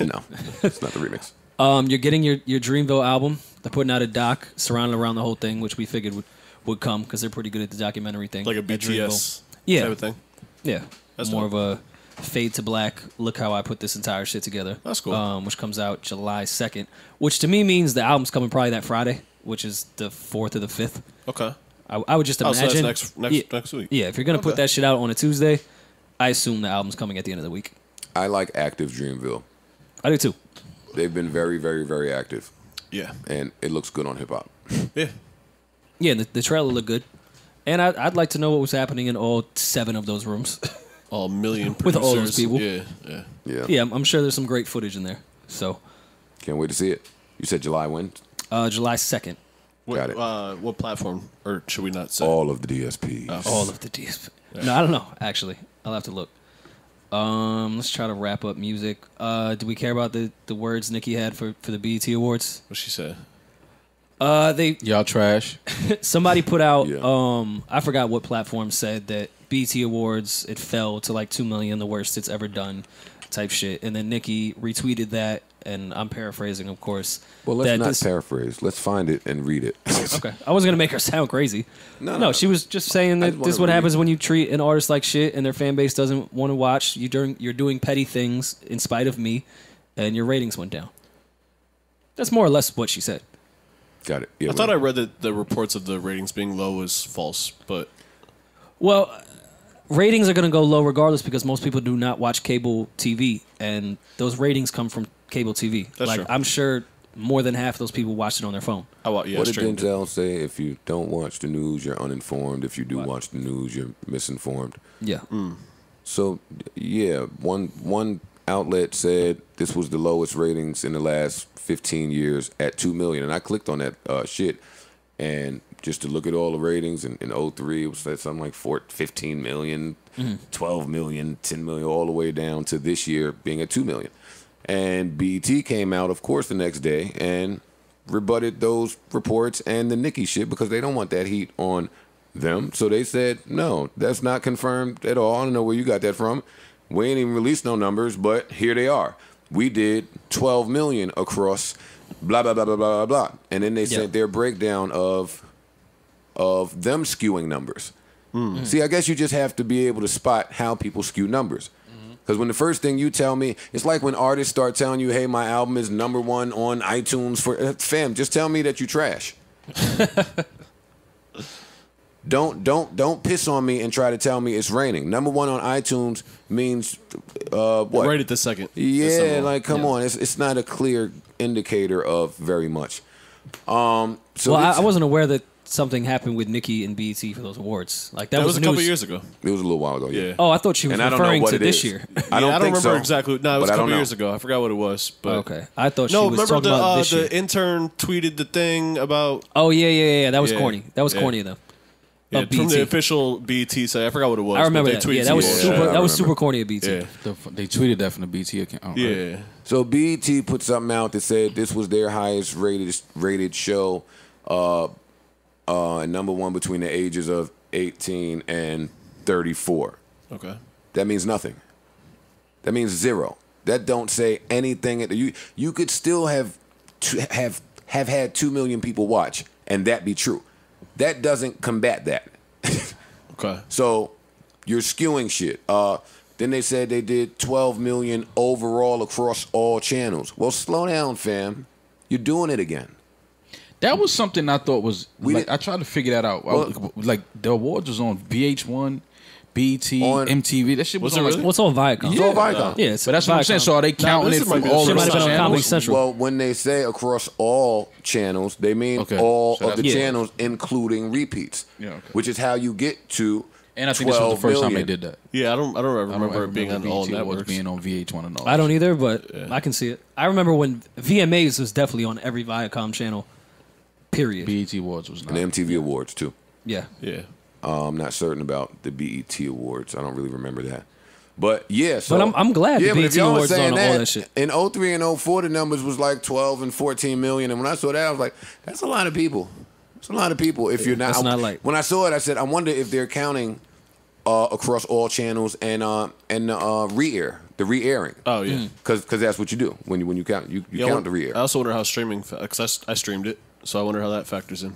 No, it's not the remix. Um, you're getting your, your Dreamville album. They're putting out a doc surrounded around the whole thing, which we figured would, would come because they're pretty good at the documentary thing. Like a B T S yeah. type of thing? Yeah. That's more dope. Of a fade to black, look how I put this entire shit together. That's cool. Um, which comes out July second, which to me means the album's coming probably that Friday, which is the fourth or the fifth. Okay. I, I would just imagine. Oh, so that's next, next, yeah, next week. Yeah, if you're going to okay. put that shit out on a Tuesday, I assume the album's coming at the end of the week. I like active Dreamville. I do too. They've been very, very, very active. Yeah. And it looks good on hip hop. Yeah. Yeah, the, the trailer looked good. And I, I'd like to know what was happening in all seven of those rooms. All million producers. With all those people. Yeah, yeah. Yeah, yeah I'm, I'm sure there's some great footage in there. So. Can't wait to see it. You said July when? Uh, July second. What, Got it. Uh, what platform? Or should we not say? All of the D S Ps. Uh, all of the D S Ps. Yeah. No, I don't know, actually. I'll have to look. Um, let's try to wrap up music. Uh, do we care about the, the words Nikki had for, for the B E T Awards? What she said? Uh, they y'all trash. Somebody put out. Yeah. Um, I forgot what platform said that B E T Awards it fell to like two million, the worst it's ever done, type shit. And then Nikki retweeted that, and I'm paraphrasing, of course. Well, let's not this... paraphrase. Let's find it and read it. Okay, I wasn't gonna make her sound crazy. No, no, no she was just saying that this is what happens it. when you treat an artist like shit, and their fan base doesn't want to watch you. During you're doing petty things in spite of me, and your ratings went down. That's more or less what she said. Got it. Yeah, I wait. thought I read that the reports of the ratings being low was false, but... Well, ratings are going to go low regardless because most people do not watch cable T V, and those ratings come from cable T V. That's like, true. I'm sure more than half of those people watched it on their phone. Oh, yeah, what did Denzel say? If you don't watch the news, you're uninformed. If you do what? watch the news, you're misinformed. Yeah. Mm. So, yeah, one one outlet said this was the lowest ratings in the last fifteen years at two million. And I clicked on that uh, shit and just to look at all the ratings. In, in oh three, it was something like four, fifteen million, mm-hmm. twelve million, ten million, all the way down to this year being at two million. And B E T came out, of course, the next day and rebutted those reports and the Nikki shit because they don't want that heat on them. So they said, no, that's not confirmed at all. I don't know where you got that from. We ain't even released no numbers, but here they are. We did twelve million across blah, blah, blah, blah, blah, blah. And then they yeah. sent their breakdown of of them skewing numbers. Mm. See, I guess you just have to be able to spot how people skew numbers. Because when the first thing you tell me, it's like when artists start telling you, hey, my album is number one on iTunes for... Fam, just tell me that you trash. Don't don't don't piss on me and try to tell me it's raining. Number one on iTunes means uh, what? Right at the second. Yeah, like come yeah. on, it's it's not a clear indicator of very much. Um, so well, I, I wasn't aware that something happened with Nikki and B E T for those awards. Like that, that was, was a news. couple years ago. It was a little while ago. Yeah. yeah. Oh, I thought she was and referring to this is. year. I don't, yeah, I don't think remember so, exactly. No, it was a couple years ago. I forgot what it was. But okay, I thought no, she was talking the, about uh, this year. No, remember the intern tweeted the thing about. Oh yeah, yeah, yeah. That was yeah, corny. That was yeah. corny though. Yeah, from the official B E T site. I forgot what it was. I remember that. Yeah, that was yeah, super. Yeah, that was super corny at B E T. Yeah. The, they tweeted that from the B E T account. Oh, yeah. Right. So B E T put something out that said this was their highest rated rated show, uh, uh, number one between the ages of eighteen and thirty four. Okay. That means nothing. That means zero. That don't say anything. You you could still have have have had two million people watch, and that be true. That doesn't combat that. Okay. So you're skewing shit. Uh, then they said they did twelve million overall across all channels. Well, slow down, fam. You're doing it again. That was something I thought was... We like, I tried to figure that out. Well, I, like, the awards was on V H one, B T, on, M T V. That shit was, was on... Really? Like, what's on Viacom? Yeah, it's on Viacom. Yeah, it's but that's Viacom. What I'm saying. So are they counting no, it from all the channels? Well, when they say across all channels, they mean okay. all so of the yeah. channels, including repeats, yeah, okay. which is how you get to. And I think this was the first million. time they did that. Yeah, I don't, I don't remember, I don't remember it being on all networks, being on V H one and all. I don't either, but yeah. I can see it. I remember when V M As was definitely on every Viacom channel. Period. B E T Awards was not. And M T V Awards too. Yeah. Yeah. Uh, I'm not certain about the B E T Awards. I don't really remember that. But, yeah. So, but I'm, I'm glad yeah, the B E T Awards on all that shit. In oh three and oh four, the numbers was like twelve and fourteen million. And when I saw that, I was like, that's a lot of people. That's a lot of people. If yeah, you're not, that's not like, when I saw it, I said, I wonder if they're counting uh, across all channels and uh, and uh, re-air, the re-airing. Oh, yeah. Because mm. that's what you do when you, when you count. You, you yeah, count the re-air. I also wonder how streaming, because I, I streamed it, so I wonder how that factors in.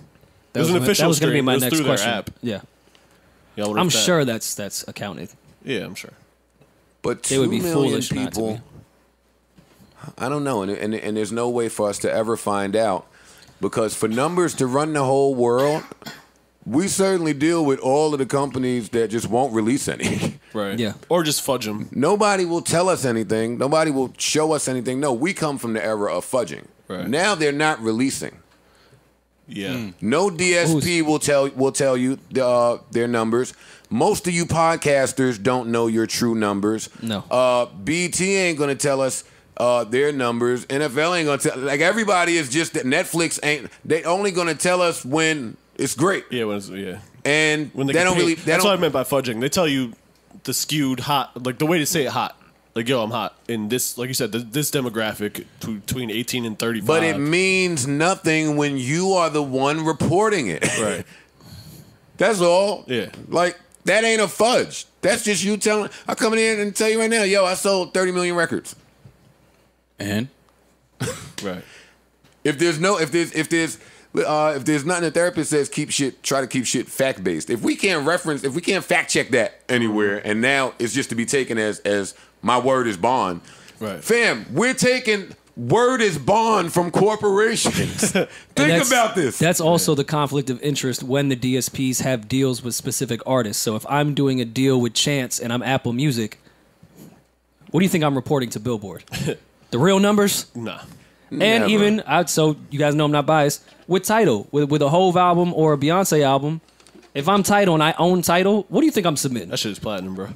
That it was, was an official was stream. Be my it was next through question. Their app. Yeah. Yeah, I'm that. sure that's that's accounted. Yeah, I'm sure. But two would be million people, I don't know, and, and and there's no way for us to ever find out, because for numbers to run the whole world, we certainly deal with all of the companies that just won't release any. Right. Yeah. Or just fudge them. Nobody will tell us anything. Nobody will show us anything. No, we come from the era of fudging. Right. Now they're not releasing. Yeah. Mm. No D S P Ooh. will tell will tell you uh, their numbers. Most of you podcasters don't know your true numbers. No. Uh, B T ain't gonna tell us uh, their numbers. N F L ain't gonna tell. Like everybody is just that Netflix ain't. They only gonna tell us when it's great. Yeah. When it's, yeah. And when they, they don't pay. really. They That's don't, what I meant by fudging. They tell you the skewed hot, like the way to say it hot. Like, yo, I'm hot. In this, like you said, this demographic between eighteen and thirty-five. But it means nothing when you are the one reporting it. Right. That's all. Yeah. Like, that ain't a fudge. That's just you telling. I come in here and tell you right now, yo, I sold thirty million records. And? Right. If there's no, if there's, if there's, uh, if there's nothing, a therapist says keep shit, try to keep shit fact-based. If we can't reference, if we can't fact-check that anywhere, and now it's just to be taken as, as, my word is bond. Right. Fam, we're taking word is bond from corporations. Think about this. That's also yeah. the conflict of interest when the D S Ps have deals with specific artists. So if I'm doing a deal with Chance and I'm Apple Music, what do you think I'm reporting to Billboard? The real numbers? Nah. And Never. even, I, so you guys know I'm not biased, with Tidal, with, with a Hov album or a Beyonce album, if I'm Tidal and I own Tidal, what do you think I'm submitting? That shit is platinum, bro.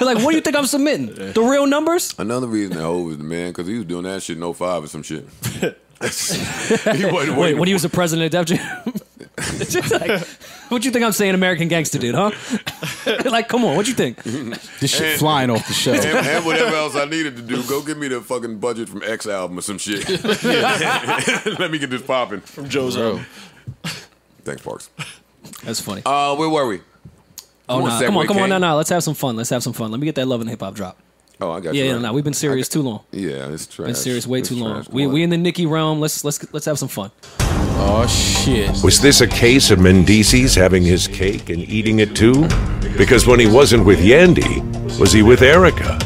Like, what do you think I'm submitting? The real numbers? Another reason that Hov was the man, because he was doing that shit in oh five or some shit. He wasn't Wait, when he was the president of Def Jam? Like, what you think I'm saying American Gangster did, huh? Like, come on, what you think? This shit and, flying off the shelf. And, and whatever else I needed to do, go give me the fucking budget from X album or some shit. Let me get this popping. From Joe's album. Thanks, Parks. That's funny. Uh, where were we? Oh, no! Nah. Come on, come on, no, no. Let's have some fun. Let's have some fun. Let me get that Love and Hip Hop drop. Oh, I got yeah, you. Yeah, right. no, no, we've been serious got, too long. Yeah, it's trash. Been serious way it's too long. We we in the Nikki realm. Let's let's let's have some fun. Oh shit! Was this a case of Mendices having his cake and eating it too? Because when he wasn't with Yandy, was he with Erica?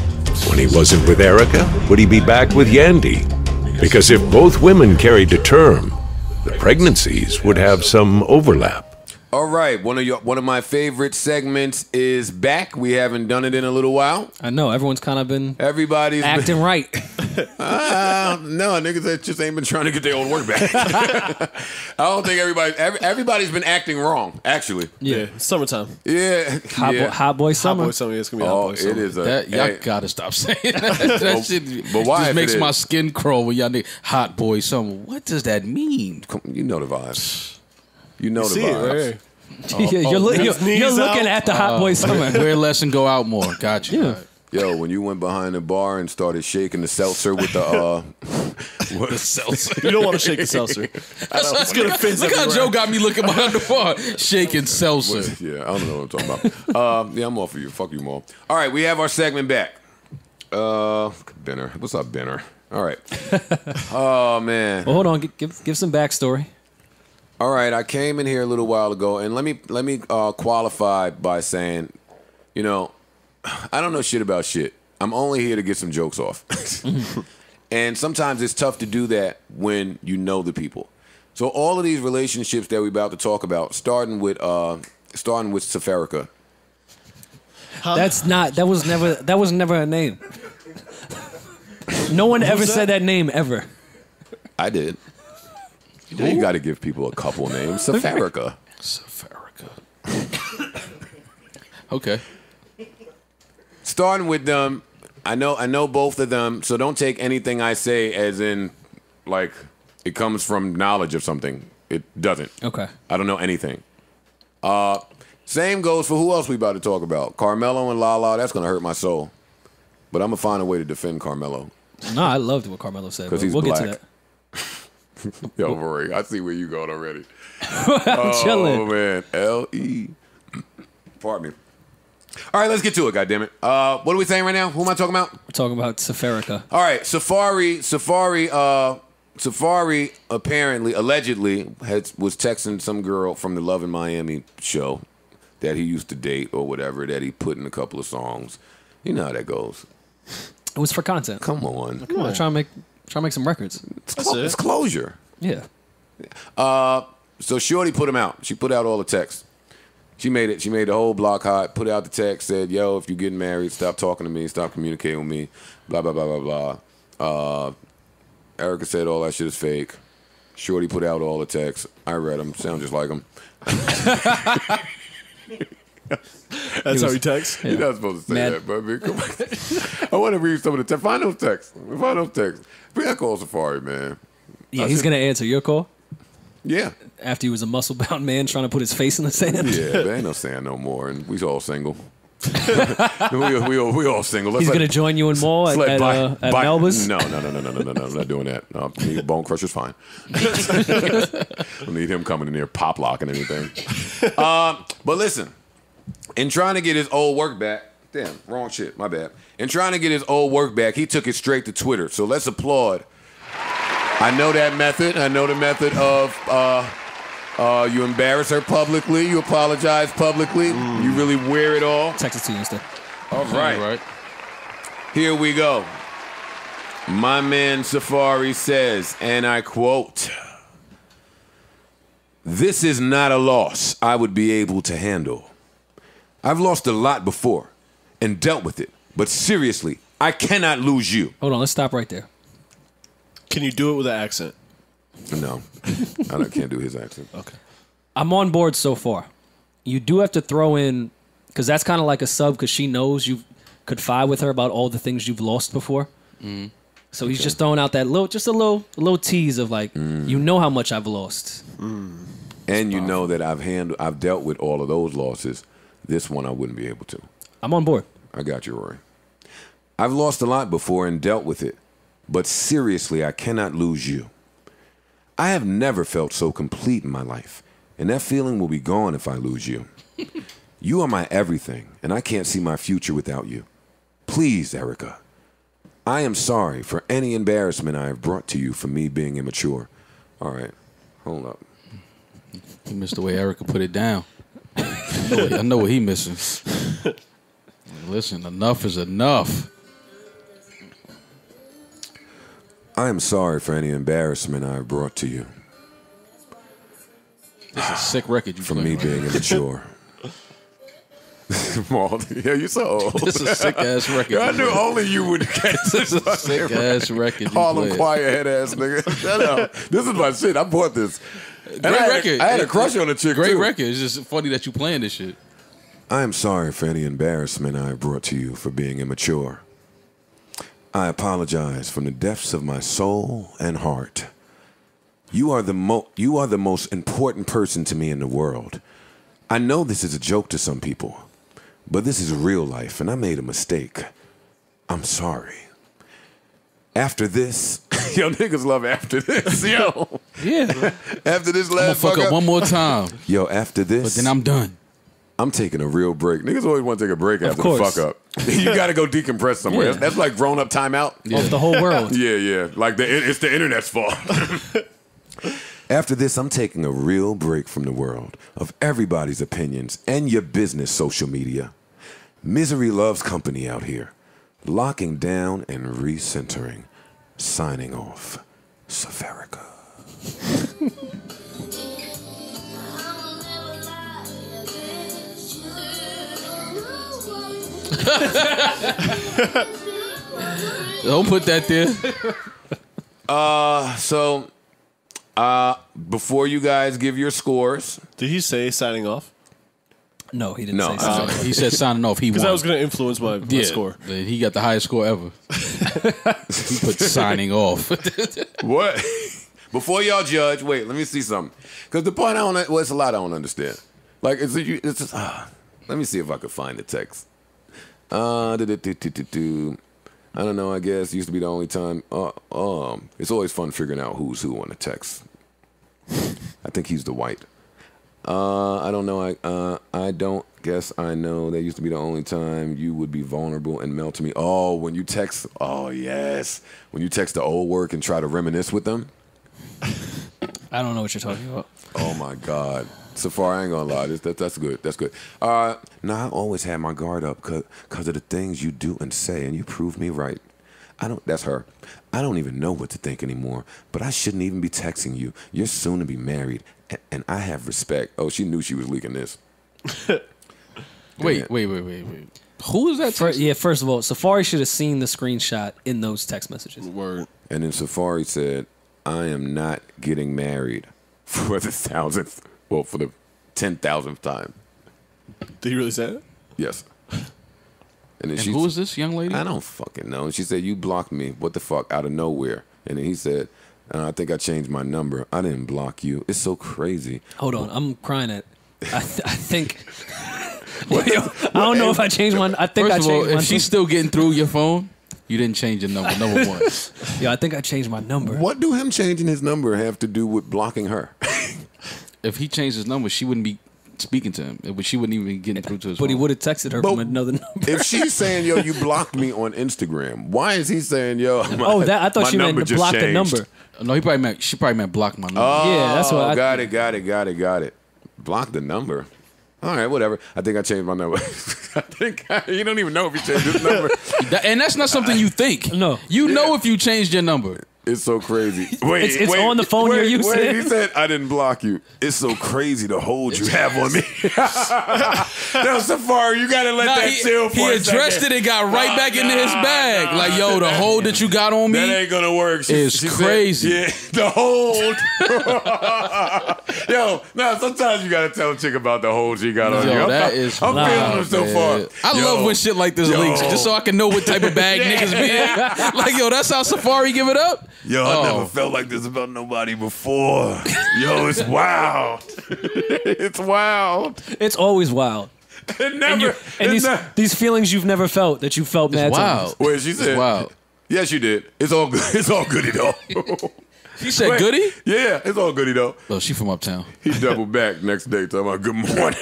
When he wasn't with Erica, would he be back with Yandy? Because if both women carried to term, the pregnancies would have some overlap. All right, one of your one of my favorite segments is back. We haven't done it in a little while. I know everyone's kind of been everybody's acting been, right. uh, no, niggas that just ain't been trying to get their old work back. I don't think everybody every, everybody's been acting wrong. Actually, yeah, yeah. summertime. Yeah, hot, yeah. Boy, hot boy summer. Hot boy summer. It's gonna be oh, hot boy summer. It is. Y'all gotta stop saying that. That shit but why just makes my skin crawl when y'all need hot boy summer. What does that mean? You know the vibes. You know you the vibes. Right oh, yeah, you're, look, you're, you're looking at the hot uh, boy summer. Wear less and go out more. Gotcha. Yeah. Right. Yo, when you went behind the bar and started shaking the seltzer with the uh, what a seltzer. You don't want to shake the seltzer. That's, that's gonna fizz. Look how Joe got me looking behind the bar shaking seltzer. Yeah, I don't know what I'm talking about. Um, yeah, I'm off of you. Fuck you, Maul. All right, we have our segment back. Uh, Benner, what's up, Benner? All right. Oh man. Well, hold on. Give give some backstory. All right, I came in here a little while ago, and let me let me uh, qualify by saying, you know, I don't know shit about shit. I'm only here to get some jokes off. And sometimes it's tough to do that when you know the people. So all of these relationships that we're about to talk about, starting with uh, starting with Safaree. That's not that was never that was never a name. No one ever that? said that name ever. I did. Now you got to give people a couple names. Safaree. Safaree. Okay. Starting with them, I know I know both of them, so don't take anything I say as in, like, it comes from knowledge of something. It doesn't. Okay. I don't know anything. Uh, same goes for who else we about to talk about. Carmelo and Lala, that's going to hurt my soul. But I'm going to find a way to defend Carmelo. No, I loved what Carmelo said. Because he's we'll black. We'll get to that. Yo, Rory, I see where you going already. I'm oh, chilling. Oh, man. L E Pardon me. All right, let's get to it, goddammit. Uh, what are we saying right now? Who am I talking about? We're talking about Safaree. All right, Safaree, Safaree, uh, Safaree apparently, allegedly, had, was texting some girl from the Love in Miami show that he used to date or whatever that he put in a couple of songs. You know how that goes. It was for content. Come on. Come on, trying to make... Trying to make some records. It's, clo it. it's closure. Yeah. Uh, so Shorty put him out. She put out all the texts. She made it. She made the whole block hot. Put out the text. Said, "Yo, if you're getting married, stop talking to me. Stop communicating with me." Blah blah blah blah blah. Uh, Erica said all that shit is fake. Shorty put out all the texts. I read them. Sound just like them. That's he how was, he texts. Yeah. You're not supposed to say Mad. that, but I, mean, come on. I want to read some of the text. Find those texts. Find those texts. I call Safaree, man. Yeah, I he's gonna answer your call. Yeah. After he was a muscle bound man trying to put his face in the sand. Yeah, there ain't no sand no more, and we all single. we, we, we all single. Let's he's let, gonna join you and Maul at, at, uh, at Melba's. No, no, no, no, no, no, no, no. I'm not doing that. No, Bone Crusher's fine. I need him coming in there, pop locking anything. Um, but listen. In trying to get his old work back, damn, wrong shit, my bad. In trying to get his old work back, he took it straight to Twitter. So let's applaud. I know that method. I know the method of uh, uh, you embarrass her publicly, you apologize publicly, mm. you really wear it all. Text it to you instead. All right. All right. Here we go. My man Safaree says, and I quote, "This is not a loss I would be able to handle. I've lost a lot before and dealt with it, but seriously, I cannot lose you." Hold on, let's stop right there. Can you do it with an accent? No, I can't do his accent. Okay. I'm on board so far. You do have to throw in, because that's kind of like a sub, because she knows you confide with her about all the things you've lost before. Mm. So he's okay. just throwing out that little, just a little, a little tease of like, mm. you know how much I've lost, mm. and you know that I've handled, I've dealt with all of those losses. This one I wouldn't be able to. I'm on board. I got you, Rory. I've lost a lot before and dealt with it, but seriously, I cannot lose you. I have never felt so complete in my life, and that feeling will be gone if I lose you. You are my everything, and I can't see my future without you. Please, Erica. I am sorry for any embarrassment I have brought to you for me being immature. All right, hold up. You missed the way Erica put it down. I know what, I know what he misses. Listen, enough is enough. I am sorry for any embarrassment I have brought to you. That's a sick record you for playing, me right? being immature. Maul, yeah, you so old. This is a sick ass record. Yo, I knew only you would catch this. This is a sick ass record. Harlem Choir head ass nigga. Shut up. This is my shit. I bought this. And great I had, record. I had a crush on the chick. Great too. record. It's just funny that you playing this shit. I am sorry for any embarrassment I have brought to you for being immature. I apologize from the depths of my soul and heart. You are the mo you are the most important person to me in the world. I know this is a joke to some people, but this is real life, and I made a mistake. I'm sorry. After this, yo, niggas love after this, yo. Yeah. After this last fuck, fuck up, up one more time. Yo, after this. But then I'm done. I'm taking a real break. Niggas always want to take a break after the fuck up. You got to go decompress somewhere. Yeah. That's, that's like grown up timeout. Yeah. Off the whole world. Yeah, yeah. Like the, it's the internet's fault. After this, I'm taking a real break from the world, of everybody's opinions and your business social media. Misery loves company out here. Locking down and recentering. Signing off. Safarica. Don't put that there. Uh, so... Uh, before you guys give your scores, did he say signing off? No, he didn't. No, say signing uh, off. He said signing off. He because that was going to influence my, my yeah, score. He got the highest score ever. He put signing off. What? Before y'all judge, wait. Let me see something. Because the point I don't, well, it's a lot I don't understand. Like it's, it's just, uh, let me see if I could find the text. Uh, do, do, do, do, do. I don't know. I guess used to be the only time. Uh, um, it's always fun figuring out who's who on the text. I think he's the white. Uh, I don't know. I uh, I don't guess I know. That used to be the only time you would be vulnerable and melt to me. Oh, when you text. Oh, yes. When you text the old work and try to reminisce with them. I don't know what you're talking about. Oh, my God. So far, I ain't going to lie. This, that, that's good. That's good. Uh, no, I always had my guard up because of the things you do and say, and you prove me right. I don't. That's her. I don't even know what to think anymore, but I shouldn't even be texting you. You're soon to be married, and, and I have respect. Oh, she knew she was leaking this. wait, wait, wait, wait, wait. Who is that? First, yeah, first of all, Safaree should have seen the screenshot in those text messages. Word. And then Safaree said, I am not getting married for the thousandth, well, for the ten thousandth time. Did he really say that? Yes. And, then and she, who is this young lady? I don't fucking know. And she said, you blocked me. What the fuck? Out of nowhere. And then he said, I think I changed my number. I didn't block you. It's so crazy. Hold on. I'm crying at I, th I think. What, yo, what, I don't know if I changed my I think I changed all, my if she's still getting through your phone, you didn't change your number. Number one. Yo, I think I changed my number. What do him changing his number have to do with blocking her? If he changed his number, she wouldn't be speaking to him, but she wouldn't even be getting through to his But phone. He would have texted her but from another number. If she's saying, yo, you blocked me on Instagram, why is he saying, yo, my, oh, that, I thought my she meant to block changed. the number. No, he probably meant, she probably meant block my number. Oh, yeah, that's what got I got it, got it, got it, got it. Block the number. all right, whatever. I think I changed my number. I think I, you don't even know if you changed his number. And that's not something you think. No. You yeah. know if you changed your number. It's so crazy. Wait, it's, it's wait, on the phone wait, you're using. Wait, he said, I didn't block you. It's so crazy the hold you have on me. No, Safaree, you got to let nah, that he, chill for he a second. He addressed it and got right nah, back nah, into his bag. Nah, like, yo, the hold that you got on me. That ain't going to work. She, is she crazy. Said, yeah, the hold. Yo, now nah, sometimes you got to tell a chick about the hold she got yo, on you. I'm, that is I'm wild, feeling him so man. far. I yo, love when shit like this yo. leaks, just so I can know what type of bag yeah. niggas be in. Like, yo, that's how Safaree give it up. Yo, oh. I never felt like this about nobody before. Yo, it's wild. It's wild. It's always wild. It never. And, you, and these, ne these feelings you've never felt that you felt mad times. Wait, she said. It's wild. Yes, you did. It's all good. It's all goody though. She said Wait, goody? Yeah, it's all goody though. Oh, she from uptown. He doubled back next day talking about good morning.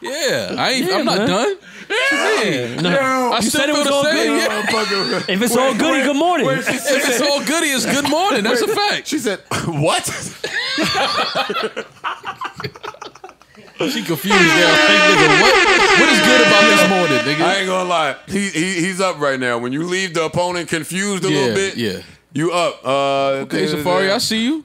Yeah, I ain't, yeah, I'm not man. done. Yeah, yeah. No. Yo, I you said it was all good. Yeah. Oh, if it's wait, all goody, wait, good morning. Wait, if said, it's all goody, it's good morning. That's wait, a fact. She said, "What?" She confused. Nigga, what, what is good about this morning, nigga? I ain't gonna lie. He, he he's up right now. When you leave the opponent confused a yeah, little bit, yeah, you up. Uh, okay, Safaree, I see you.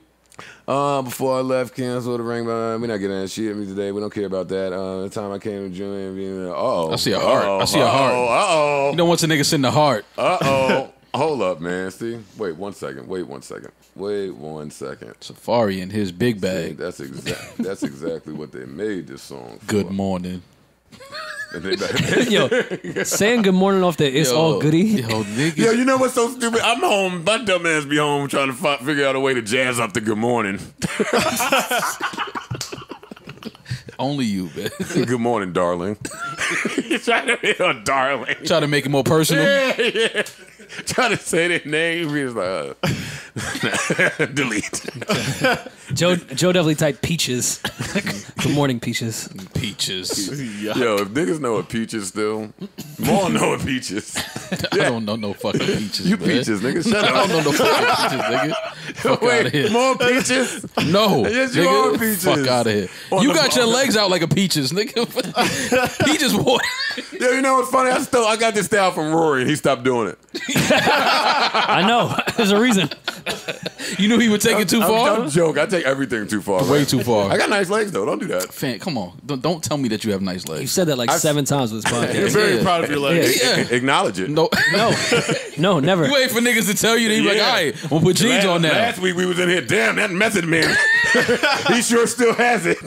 Uh, before I left, cancel the ring. We're not getting that shit at me today. We don't care about that. Uh, the time I came to Junior and being, uh oh. I see a heart. Uh -oh, I see uh -oh, a heart. Uh oh. You don't want a nigga sitting a heart. Uh oh. Hold up, man. See? Wait one second. Wait one second. Wait one second. Safaree in his big bag. See, that's exactly that's exactly what they made this song for. Good morning. Yo, saying good morning off that it's yo, all goody. Yo, niggas. Yo, you know what's so stupid? I'm home. My dumb ass be home trying to fi figure out a way to jazz up the good morning. Only you, man. Good morning, darling. You try to be a darling. Try to make it more personal. Yeah, yeah. Try to say their name. He's like, uh, delete. Joe, Joe definitely typed peaches. Good morning, peaches. Peaches. Yuck. Yo, if niggas know a peaches still, Maul know a peaches. Yeah. I don't know no fucking peaches. You man. peaches, nigga. Shut up. I don't know no fucking peaches, nigga. Fuck Wait, out of here. Maul peaches? No. Yes, you nigga. are peaches. Fuck out of here. On you got your legs out like a peaches, nigga. Peaches water. Yo, you know what's funny? I still I got this style from Rory. He stopped doing it. I know. There's a reason. You knew he would take I'm, it too I'm, far? Don't joke. I take everything too far. Way right? too far. I got nice legs, though. Don't do that. Fan, come on. Don't, don't tell me that you have nice legs. You said that like I've, seven times with this podcast. You're very yeah. proud of your legs. Yeah. Yeah. Acknowledge it. No. No. No, never. You wait for niggas to tell you. They yeah. be like, all right, I'm going to put jeans last, on now. Last week we was in here. Damn, that Method Man. He sure still has it.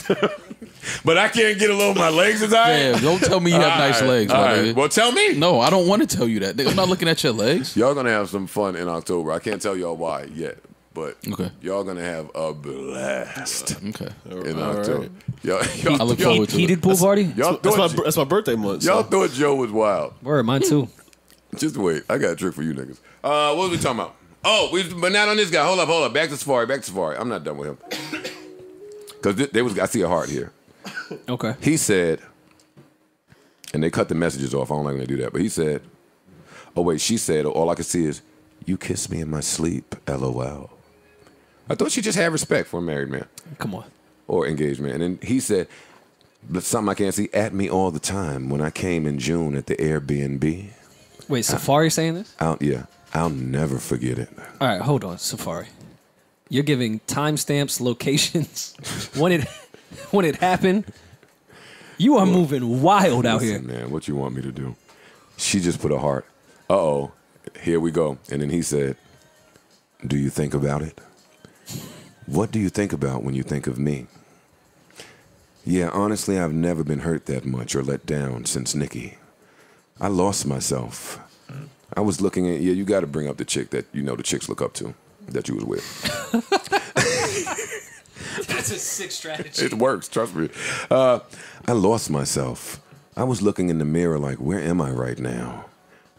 But I can't get along my legs as I am. Don't tell me you have all nice right, legs. All right. Well, tell me. No, I don't want to tell you that. I'm not looking at your legs. Y'all going to have some fun in October. I can't tell y'all why yet, but okay. y'all going to have a blast okay. in all October. Right. Y'all, y'all, I look forward to it. Heated pool party? That's, that's, my, that's my birthday month. Y'all so. thought Joe was wild. Word, mine too. Just wait. I got a trick for you niggas. Uh, what was we talking about? Oh, we, but not on this guy. Hold up, hold up. Back to Safaree. Back to Safaree. I'm not done with him. Because th they was, I see a heart here. Okay. He said, and they cut the messages off. I don't like when they do that. But he said, oh, wait, she said, all I could see is, you kissed me in my sleep, LOL. I thought she just had respect for a married man. Come on. Or engaged man. And then he said, but something I can't see, at me all the time when I came in June at the Airbnb. Wait, Safaree saying this? I'll, yeah. I'll never forget it. All right, hold on, Safaree. You're giving timestamps, locations, when it... when it happened. You are well, moving wild out listen, here. Man, what you want me to do? She just put a heart. Uh-oh, here we go. And then he said, do you think about it? What do you think about when you think of me? Yeah, honestly, I've never been hurt that much or let down since Nikki. I lost myself. I was looking at, yeah, you got to bring up the chick that you know the chicks look up to, that you was with. That's a sick strategy. It works, trust me. Uh, I lost myself. I was looking in the mirror like, where am I right now?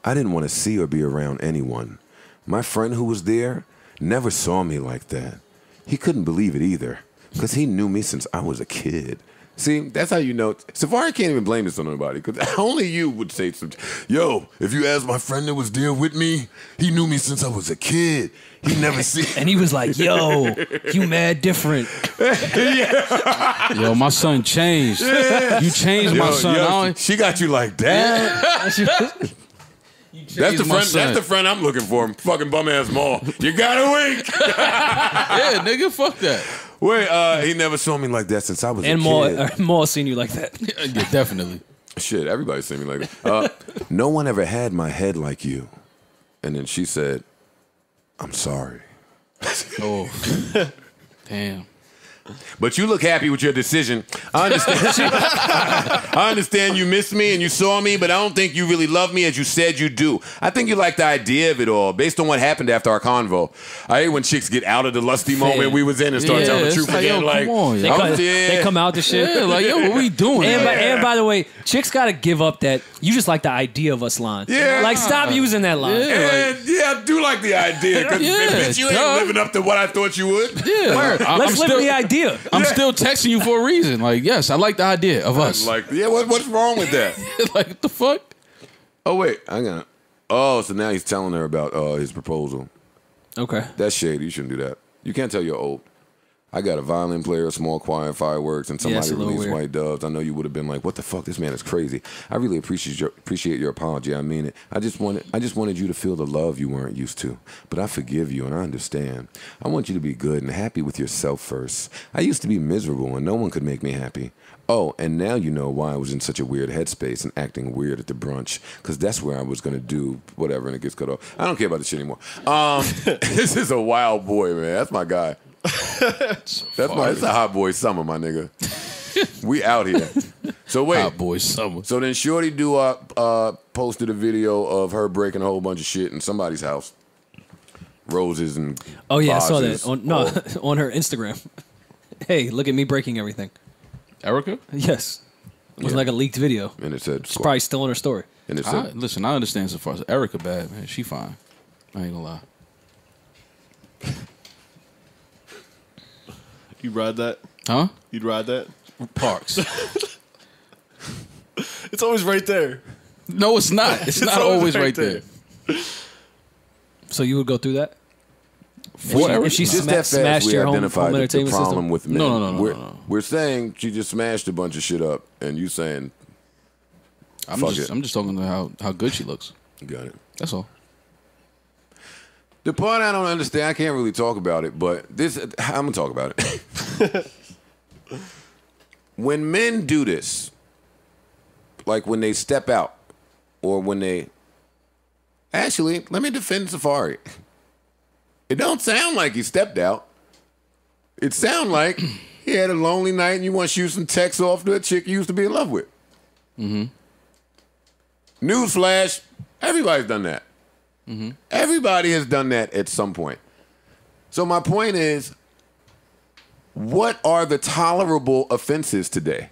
I didn't want to see or be around anyone. My friend who was there never saw me like that. He couldn't believe it either, because he knew me since I was a kid. See, that's how you know. Safaree can't even blame this on nobody, because only you would say some. Yo, if you ask my friend that was there with me, he knew me since I was a kid. He never seen. And he was like, yo, you mad different. Yeah. Yo, my son changed. Yeah. You changed yo, my son. Yo, she, she got you like that. Yeah. That's the friend. That's the friend I'm looking for. Fucking bum ass Maul. You got a wink. Yeah, nigga, fuck that. Wait, uh, he never saw me like that since I was and a Maul, kid. And uh, Maul seen you like that. Yeah, definitely. Shit, everybody's seen me like that. Uh, no one ever had my head like you. And then she said, I'm sorry. Oh, damn. But you look happy with your decision. I understand. You, I understand you missed me and you saw me, but I don't think you really love me as you said you do. I think you like the idea of it all, based on what happened after our convo. I hate when chicks get out of the lusty moment we was in and start yeah, telling the truth like, again. Yo, like, come on, they, come, they come out the shit. Yeah, like, yo, what we doing? And, by, and by the way, chicks gotta give up that "you just like the idea of us" line. Yeah, like stop using that line. Yeah, like, yeah I do like the idea. Cause yeah, bitch, you duh. ain't living up to what I thought you would. Yeah, I'm, let's I'm live still, the idea. Idea. I'm yeah. still texting you for a reason. Like, yes, I like the idea of us. Like, yeah, what, what's wrong with that? Like, what the fuck? Oh, wait. I'm gonna. Oh, so now he's telling her about uh, his proposal. Okay. That's shady. You shouldn't do that. You can't tell you're old. I got a violin player, a small choir, and fireworks, and somebody yeah, released weird. White Doves. I know you would have been like, "What the fuck? This man is crazy." I really appreciate your appreciate your apology. I mean it. I just wanted I just wanted you to feel the love you weren't used to. But I forgive you and I understand. I want you to be good and happy with yourself first. I used to be miserable and no one could make me happy. Oh, and now you know why I was in such a weird headspace and acting weird at the brunch, because that's where I was gonna do whatever, and it gets cut off. I don't care about this shit anymore. Um, this is a wild boy, man. That's my guy. That's my. It's a hot boy summer, my nigga. We out here. So wait, hot boy summer. So then Shorty do uh, uh posted a video of her breaking a whole bunch of shit in somebody's house, roses and oh yeah, vases. I saw that. On, no, oh. on her Instagram. Hey, look at me breaking everything. Erica? Yes. It was yeah. like a leaked video, and it said it's probably still in her story. And it said, I, "Listen, I understand so far. So Erica bad, man. She fine. I ain't gonna lie." You'd ride that? Huh? You'd ride that? Parks. It's always right there. No, it's not. It's, it's not always, always right, right there. there. So you would go through that? For if, if she just sma that smashed we your identified home, home the, the problem system? With men. No, no, no, we're, no, no. We're saying she just smashed a bunch of shit up, and you saying, I'm fuck just, it. I'm just talking about how, how good she looks. Got it. That's all. The part I don't understand, I can't really talk about it, but this, I'm going to talk about it. When men do this, like when they step out or when they... Actually, let me defend Safaree. It don't sound like he stepped out. It sound like he had a lonely night and you want to shoot some texts off to a chick you used to be in love with. Mm-hmm. Newsflash, everybody's done that. Mm-hmm. Everybody has done that at some point. So my point is, what are the tolerable offenses today?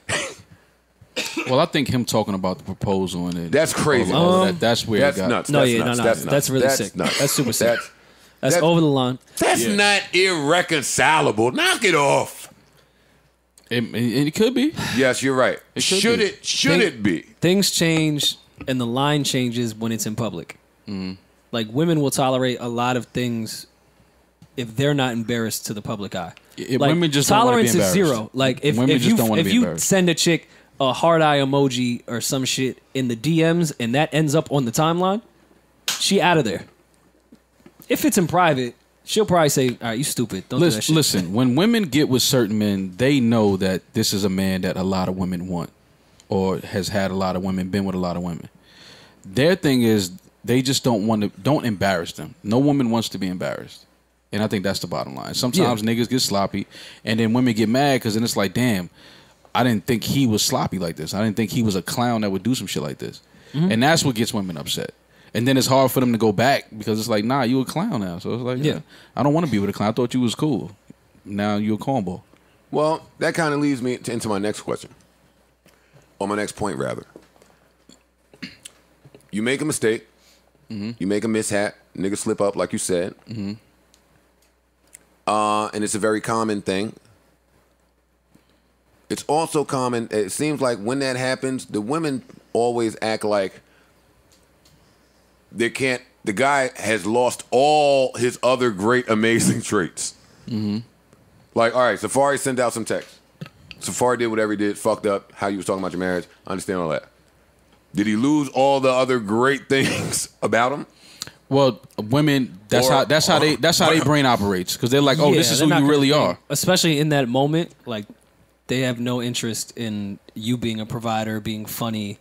Well, I think him talking about the proposal and it, that's crazy. Um, that, that's weird. That's nuts. No, that's yeah, nuts. No, no, that's, no, that's, nuts. That's really that's sick. Nuts. That's super sick. That's, that's, that's over the line. That's yeah. not irreconcilable. Knock it off. It, it, it could be. Yes, you're right. It should be. it? Should Thing, it be? Things change, and the line changes when it's in public. Mm-hmm. Like, women will tolerate a lot of things if they're not embarrassed to the public eye. If like, women just tolerance don't be is zero. Like, if, if you if you send a chick a hard eye emoji or some shit in the D Ms and that ends up on the timeline, she out of there. If it's in private, she'll probably say, "All right, you stupid. Don't listen, do that shit." Listen, when women get with certain men, they know that this is a man that a lot of women want, or has had a lot of women, been with a lot of women. Their thing is, they just don't want to, don't embarrass them. No woman wants to be embarrassed. And I think that's the bottom line. Sometimes yeah. niggas get sloppy, and then women get mad because then it's like, damn, I didn't think he was sloppy like this. I didn't think he was a clown that would do some shit like this. Mm-hmm. And that's what gets women upset. And then it's hard for them to go back because it's like, nah, you a clown now. So it's like, yeah, yeah I don't want to be with a clown. I thought you was cool. Now you a cornball. Well, that kind of leads me to, into my next question. Or my next point, rather. You make a mistake. Mm-hmm. You make a mishap, niggas slip up, like you said. Mm-hmm. uh, and it's a very common thing. It's also common, it seems like when that happens, the women always act like they can't, the guy has lost all his other great, amazing traits. Mm-hmm. Like, all right, Safaree sent out some text. Safaree did whatever he did, fucked up, how you was talking about your marriage. I understand all that. Did he lose all the other great things about him? Well, women, that's or, how that's how they that's how their brain operates, because they're like, oh, yeah, this is who you really are. Especially in that moment, like they have no interest in you being a provider, being funny,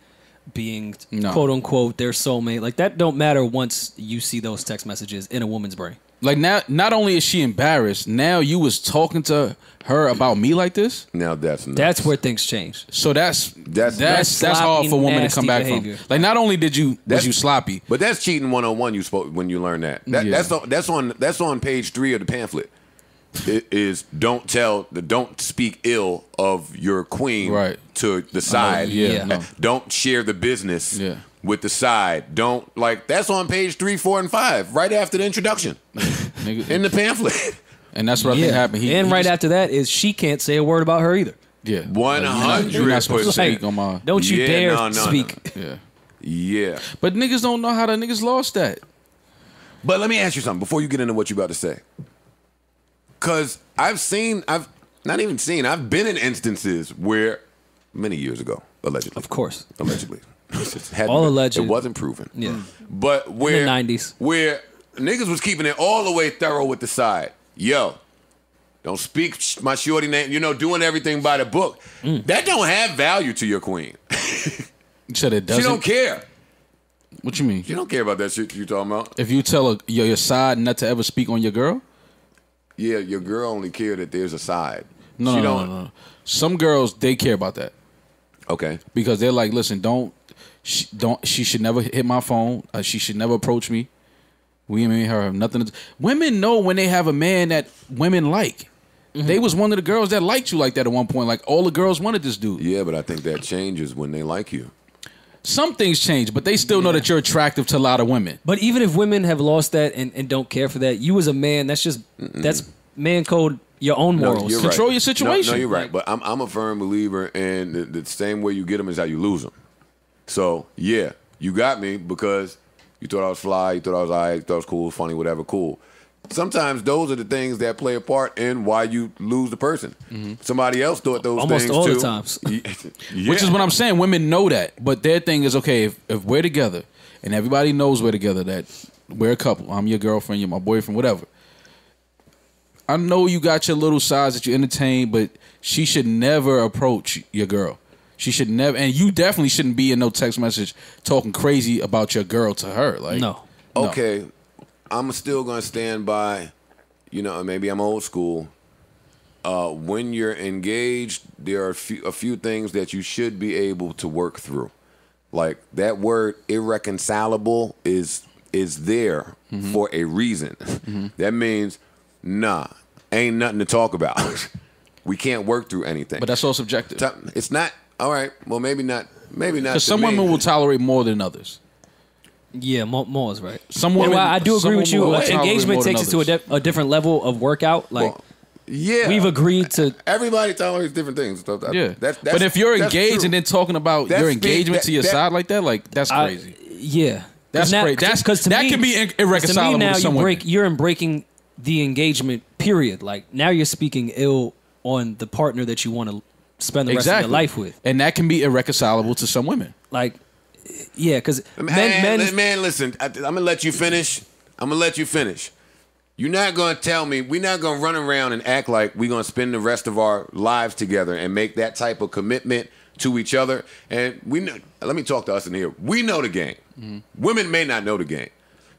being no. quote unquote their soulmate. Like that don't matter once you see those text messages in a woman's brain. Like now, not only is she embarrassed, now you was talking to her about me like this. Now that's nuts. That's where things change. So that's that's that's that's, that's hard for women to come back behavior. from. Like not only did you that's, was you sloppy, but that's cheating one on one. You spoke when you learn that. that yeah. That's on, that's on that's on page three of the pamphlet. It is don't tell the don't speak ill of your queen right. to the side. Uh, yeah, yeah. No. Don't share the business. Yeah. With the side, don't like that's on page three, four, and five, right after the introduction, in the pamphlet, and that's what yeah. I think happened. He, and he right just, after that is she can't say a word about her either. Yeah, one hundred percent. Don't you yeah, dare no, no, speak. No. Yeah, yeah. But niggas don't know how the niggas lost that. But let me ask you something before you get into what you about to say, because I've seen, I've not even seen, I've been in instances where many years ago, allegedly, of course, allegedly. All alleged. It wasn't proven. Yeah. But where in the nineties, where niggas was keeping it all the way thorough with the side. Yo, don't speak my shorty name. You know, doing everything by the book. Mm. That don't have value to your queen. You said it doesn't. She don't care. What you mean? She don't care about that shit you talking about. If you tell a, your, your side not to ever speak on your girl. Yeah, your girl only care that there's a side. No, she no, don't. no, no. Some girls they care about that. Okay. Because they're like, listen, don't. She don't. She should never hit my phone. Uh, she should never approach me. We and me and her have nothing to. Women know when they have a man that women like. Mm-hmm. They was one of the girls that liked you like that at one point. Like all the girls wanted this dude. Yeah, but I think that changes when they like you. Some things change, but they still yeah. know that you're attractive to a lot of women. But even if women have lost that and, and don't care for that, you as a man, that's just Mm-mm. that's man code. Your own morals. No, Control right. your situation. No, no, you're right. But I'm I'm a firm believer in the, the same way you get them is how you lose them. So, yeah, you got me because you thought I was fly, you thought I was all right, you thought I was cool, funny, whatever, cool. Sometimes those are the things that play a part in why you lose the person. Mm-hmm. Somebody else thought those Almost things, too. Almost all the times. Yeah. Which is what I'm saying. Women know that. But their thing is, okay, if, if we're together and everybody knows we're together, that we're a couple. I'm your girlfriend, you're my boyfriend, whatever. I know you got your little sides that you entertain, but she should never approach your girl. She should never, and you definitely shouldn't be in no text message talking crazy about your girl to her. Like, no. no. Okay, I'm still going to stand by, you know, maybe I'm old school. Uh, when you're engaged, there are a few, a few things that you should be able to work through. Like that word irreconcilable is, is there mm-hmm. for a reason. Mm-hmm. That means, nah, ain't nothing to talk about. We can't work through anything. But that's all subjective. It's not. All right. Well, maybe not. Maybe not. Because some women will tolerate more than others. Yeah, more, more is right. Some women, well, I do agree with you. Engagement takes it to a, de a different level of workout. Like, well, yeah, we've agreed to. Everybody tolerates different things. So that, yeah, that's, that's, but if you're engaged true. and then talking about that's your engagement big, that, to your that, side like that, like that's I, crazy. Yeah, that's now, crazy. That's because that me, can be irreconcilable. To me now with you break, you're in breaking the engagement period. Like now you're speaking ill on the partner that you want to spend the exactly. rest of your life with. And that can be irreconcilable to some women. Like, yeah, because men, man, men... Man, listen, I, I'm going to let you finish. I'm going to let you finish. You're not going to tell me, we're not going to run around and act like we're going to spend the rest of our lives together and make that type of commitment to each other. And we know, let me talk to us in here. We know the game. Mm-hmm. Women may not know the game.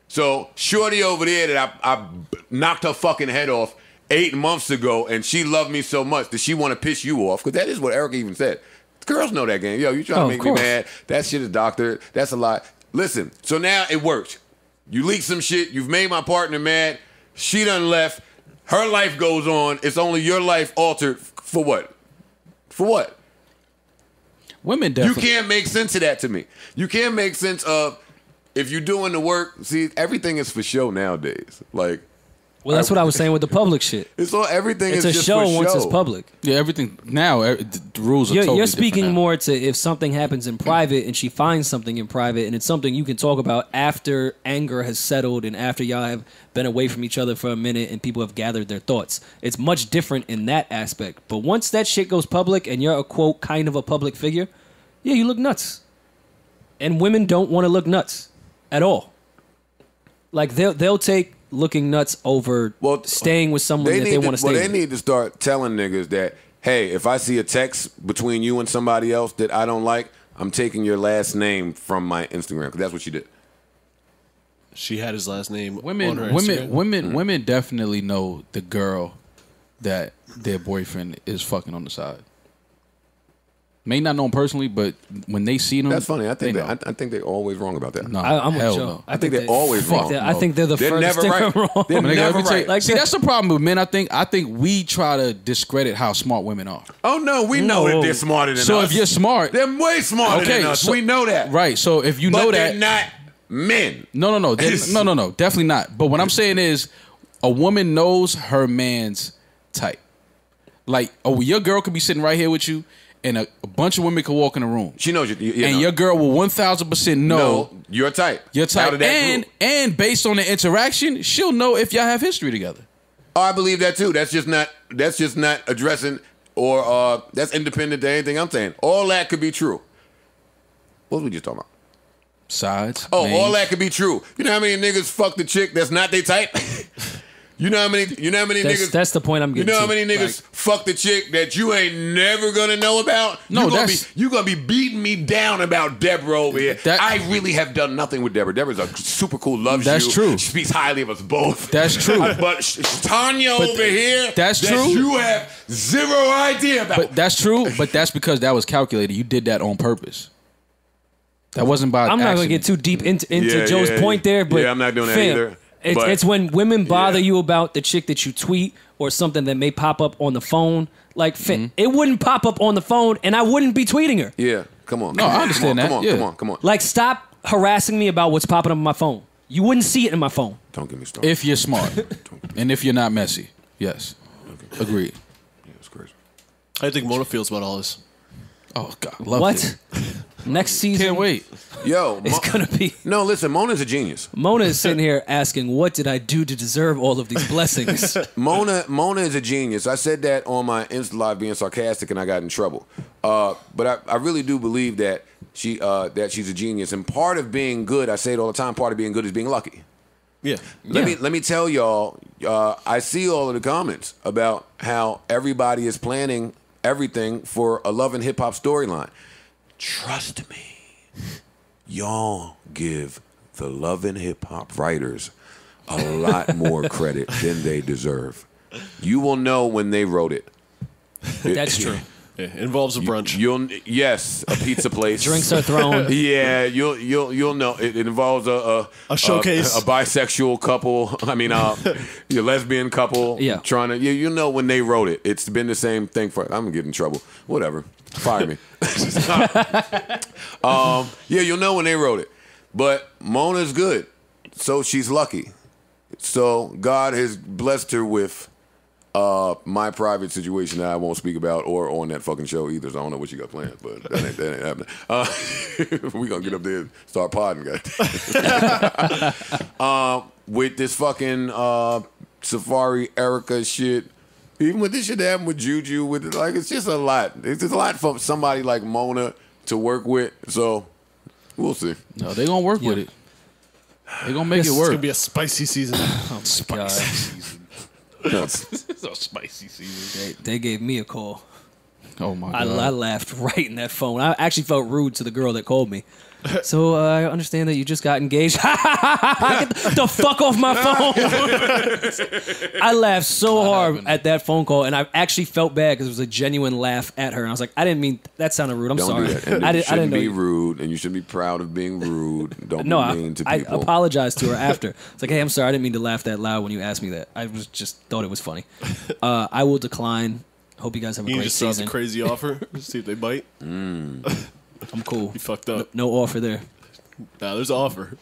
So shorty over there that I, I knocked her fucking head off eight months ago, and she loved me so much that she want to piss you off. Because that is what Erica even said. Girls know that game. Yo, you trying oh, to make me mad. That shit is doctored. That's a lie. Listen, so now it worked. You leaked some shit. You've made my partner mad. She done left. Her life goes on. It's only your life altered for what? For what? Women definitely. You can't make sense of that to me. You can't make sense of if you're doing the work. See, everything is for show nowadays. Like, Well, that's what I was saying with the public shit. It's all everything. It's is a just show for once show. It's public. Yeah, everything now. The rules are you're, totally You're speaking now. more to if something happens in private and she finds something in private, and it's something you can talk about after anger has settled and after y'all have been away from each other for a minute and people have gathered their thoughts. It's much different in that aspect. But once that shit goes public and you're a quote kind of a public figure, yeah, you look nuts. And women don't want to look nuts at all. Like they'll they'll take. looking nuts over well, staying with someone they that they want to stay well, with. Well, they need to start telling niggas that, hey, if I see a text between you and somebody else that I don't like, I'm taking your last name from my Instagram. Because that's what she did. She had his last name women, on her women, Instagram. Women, mm-hmm. women definitely know the girl that their boyfriend is fucking on the side. May not know him personally, but when they see them, that's funny. I think they that, I, I think they're always wrong about that. No, I, I'm hell no. no. I, I think, think they're they, always wrong. That, no. I think they're the they're first never right. wrong. They're they're never right. Like see, that. that's the problem with men. I think I think we try to discredit how smart women are. Oh no, we know Whoa. that they're smarter than so us. So if you're smart, they're way smarter okay, than us. So, we know that, right? So if you but know that, they're not men. No, no, no, no, no, no, definitely not. But what I'm saying is, a woman knows her man's type. Like, oh, your girl could be sitting right here with you. And a, a bunch of women could walk in the room. She knows you. you, you and know. your girl will one thousand percent know. No, your type. Your type. And, and based on the interaction, she'll know if y'all have history together. Oh, I believe that too. That's just not, that's just not addressing or uh, that's independent to anything I'm saying. All that could be true. What was we just talking about? Sides. Oh, names. All that could be true. You know how many niggas fuck the chick that's not their type? You know how many? You know how many that's, niggas? That's the point I'm getting. You know to. how many niggas like, fuck the chick that you ain't never gonna know about? No, you gonna that's be, you gonna be beating me down about Deborah over here. That, I really have done nothing with Deborah. Deborah's a super cool, loves that's you. That's true. She speaks highly of us both. That's true. But Tanya but over here, that's that true. You have zero idea about. But that's true. But that's because that was calculated. You did that on purpose. That wasn't by. I'm accident. not gonna get too deep into, into yeah, Joe's yeah, point there, but yeah, I'm not doing that fam, either. It's, but, it's when women bother yeah. you about the chick that you tweet or something that may pop up on the phone. Like, mm-hmm. it wouldn't pop up on the phone and I wouldn't be tweeting her. Yeah, come on. No, come I understand on, that. Come on, yeah. come on, come on. Like, stop harassing me about what's popping up on my phone. You wouldn't see it in my phone. Don't get me started. If you're smart. And if you're not messy. Yes. Okay. Agreed. Yeah, it's crazy. How do you think Mona feels about all this? Oh, God. Love what? It. Next season. Can't wait. Yo, it's Mo gonna be. No, listen, Mona's a genius. Mona is sitting here asking, what did I do to deserve all of these blessings? Mona Mona is a genius. I said that on my Insta Live being sarcastic and I got in trouble. Uh, but I, I really do believe that she uh, that she's a genius. And part of being good, I say it all the time, part of being good is being lucky. Yeah. Let yeah. me let me tell y'all, uh, I see all of the comments about how everybody is planning everything for a Love and Hip Hop storyline. Trust me, y'all give the Love and Hip Hop writers a lot more credit than they deserve. You will know when they wrote it. it That's true. Yeah, it involves a brunch. You, you'll yes, a pizza place. Drinks are thrown. Yeah, you'll you'll you'll know. It, it involves a a, a showcase, a, a bisexual couple. I mean, uh, your lesbian couple. Yeah, trying to. You you'll know when they wrote it. It's been the same thing for. I'm gonna get in trouble. Whatever. Fire me. um, yeah, you'll know when they wrote it. But Mona's good, so she's lucky. So God has blessed her with uh, my private situation that I won't speak about or on that fucking show either. So I don't know what you got planned, but that ain't, that ain't happening. Uh, we gonna get up there and start podding, guys. uh, with this fucking uh, Safaree Erica shit. Even with this shit that happened with Juju, with it, like it's just a lot. It's just a lot for somebody like Mona to work with. So we'll see. No, they gonna work yeah. with it. They gonna make this it work. It's gonna be a spicy season. Oh my God. Season. No. It's a spicy season. They, they gave me a call. Oh my God! I, I laughed right in that phone. I actually felt rude to the girl that called me. So uh, I understand that you just got engaged. Get the fuck off my phone! I laughed so hard at that phone call, and I actually felt bad because it was a genuine laugh at her. And I was like, I didn't mean that. Sounded rude. I'm Don't sorry. Do that. And I, did, I didn't know. You shouldn't be rude, and you should be proud of being rude. Don't no, be mean I, to people. I apologized to her after. It's like, hey, I'm sorry. I didn't mean to laugh that loud when you asked me that. I was just thought it was funny. Uh, I will decline. Hope you guys have a you great just season. Just a crazy offer. See if they bite. Mm. I'm cool. You fucked up. No, no offer there. Nah, there's an offer.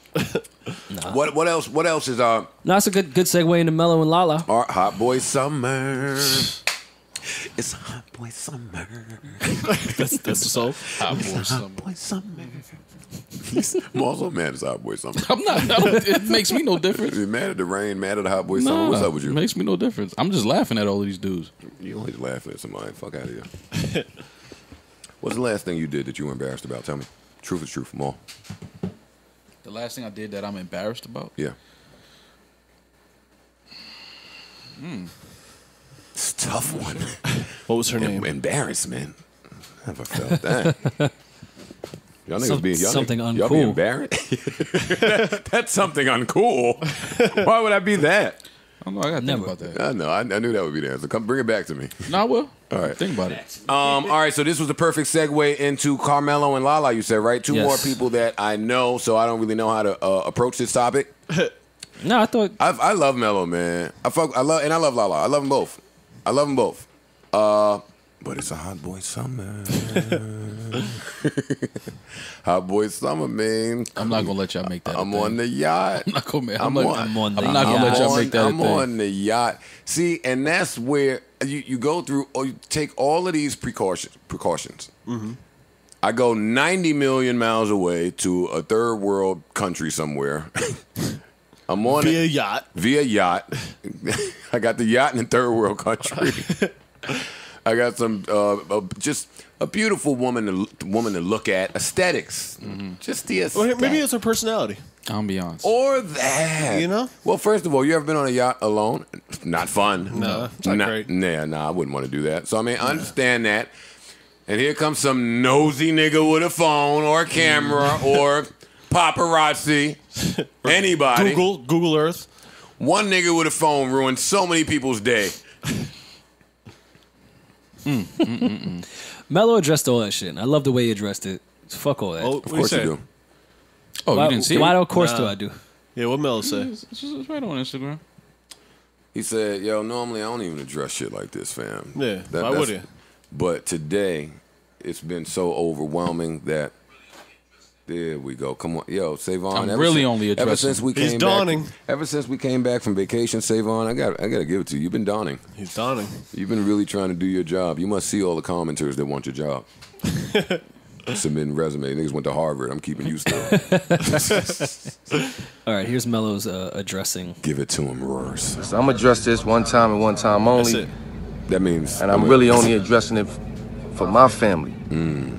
Nah. What what else? What else is uh? No, that's a good good segue into Mello and Lala. Our Hot Boy Summer. It's Hot Boy Summer. That's that's the song. Hot Boy Summer. Hot Boy Summer. Marzo mad at Hot Boy Summer. I'm not. I don't, it makes me no difference. You're mad at the rain, mad at the Hot Boy Summer. Nah, what's up with you? It makes me no difference. I'm just laughing at all of these dudes. You always laughing at somebody. Fuck out of here. What's the last thing you did that you were embarrassed about? Tell me. Truth is truth, Maul. The last thing I did that I'm embarrassed about? Yeah. Hmm. It's a tough one. What was her em name? Embarrassment. Never felt that. Y'all niggas be y'all something niggas, uncool. Y'all be embarrassed? that, that's something uncool. Why would I be that? I don't know. I got to think about that. I know. I, I knew that would be the answer. Come bring it back to me. No, I will. All right. Think about it. Um, all right. So this was the perfect segue into Carmelo and Lala, you said, right? Two yes. more people that I know, so I don't really know how to uh, approach this topic. No, I thought... I, I love Mello, man. I fuck... I love... And I love Lala. I love them both. I love them both. Uh... But it's a hot boy summer. Hot boy summer, man. I'm not gonna let y'all make that. I'm on the yacht. I'm not gonna. I'm, I'm, on, I'm, on the I'm not gonna let y'all make that. I'm on the yacht. See, and that's where you, you go through. Or you take all of these precautions. Precautions. Mm-hmm. I go ninety million miles away to a third world country somewhere. I'm on via it, yacht. Via yacht. I got the yacht in a third world country. I got some, uh, uh, just a beautiful woman to, woman to look at. Aesthetics. Mm-hmm. Just the aesthetics. Well, maybe it's her personality. Ambiance. Or that. You know? Well, first of all, you ever been on a yacht alone? Not fun. No. It's not, not great. Nah, nah, I wouldn't want to do that. So, I mean, I yeah. understand that. And here comes some nosy nigga with a phone or a camera mm. or paparazzi. Or anybody. Google, Google Earth. One nigga with a phone ruined so many people's day. Mm, mm, mm, mm. Mello addressed all that shit. I love the way he addressed it. Fuck all that. Oh, of course you, you do. Oh, why, you didn't see why, it? Why, of course nah. do I do? Yeah, what Mello say? It's, it's right on Instagram. He said, yo, normally I don't even address shit like this, fam. Yeah, that, why would you? But today, it's been so overwhelming that... There we go. Come on. Yo, Savon. I'm really since, only addressing. Ever since we came He's dawning. Back, ever since we came back from vacation, Savon, I got I got to give it to you. You've been dawning. He's dawning. You've been really trying to do your job. You must see all the commenters that want your job. Submitting resume. Niggas went to Harvard. I'm keeping you still. All right, here's Mello's uh, addressing. Give it to him, Roars. So I'm going to address this one time and one time only. That's it. That means... And I'm I mean, really only addressing it for my family. Mm.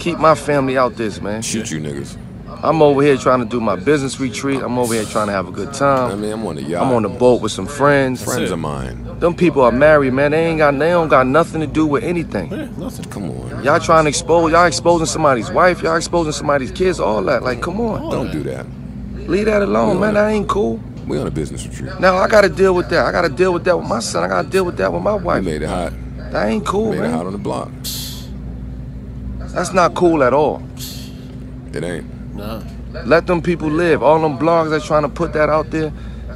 Keep my family out this, man. Shoot you niggas. I'm over here trying to do my business retreat. I'm over here trying to have a good time. I mean, I'm on the yacht. I'm on the boat with some friends. Friends of mine. Them people are married, man. They ain't got, they don't got nothing to do with anything. Yeah, nothing. Come on. Y'all trying to expose, y'all exposing somebody's wife, y'all exposing somebody's kids, all that. Like, come on. Don't do that. Leave that alone, man. That ain't cool. We on a business retreat. Now, I got to deal with that. I got to deal with that with my son. I got to deal with that with my wife. You made it hot. That ain't cool, man. Made it hot on the block. That's not cool at all. It ain't. Nah. Let them people live. All them blogs that's trying to put that out there,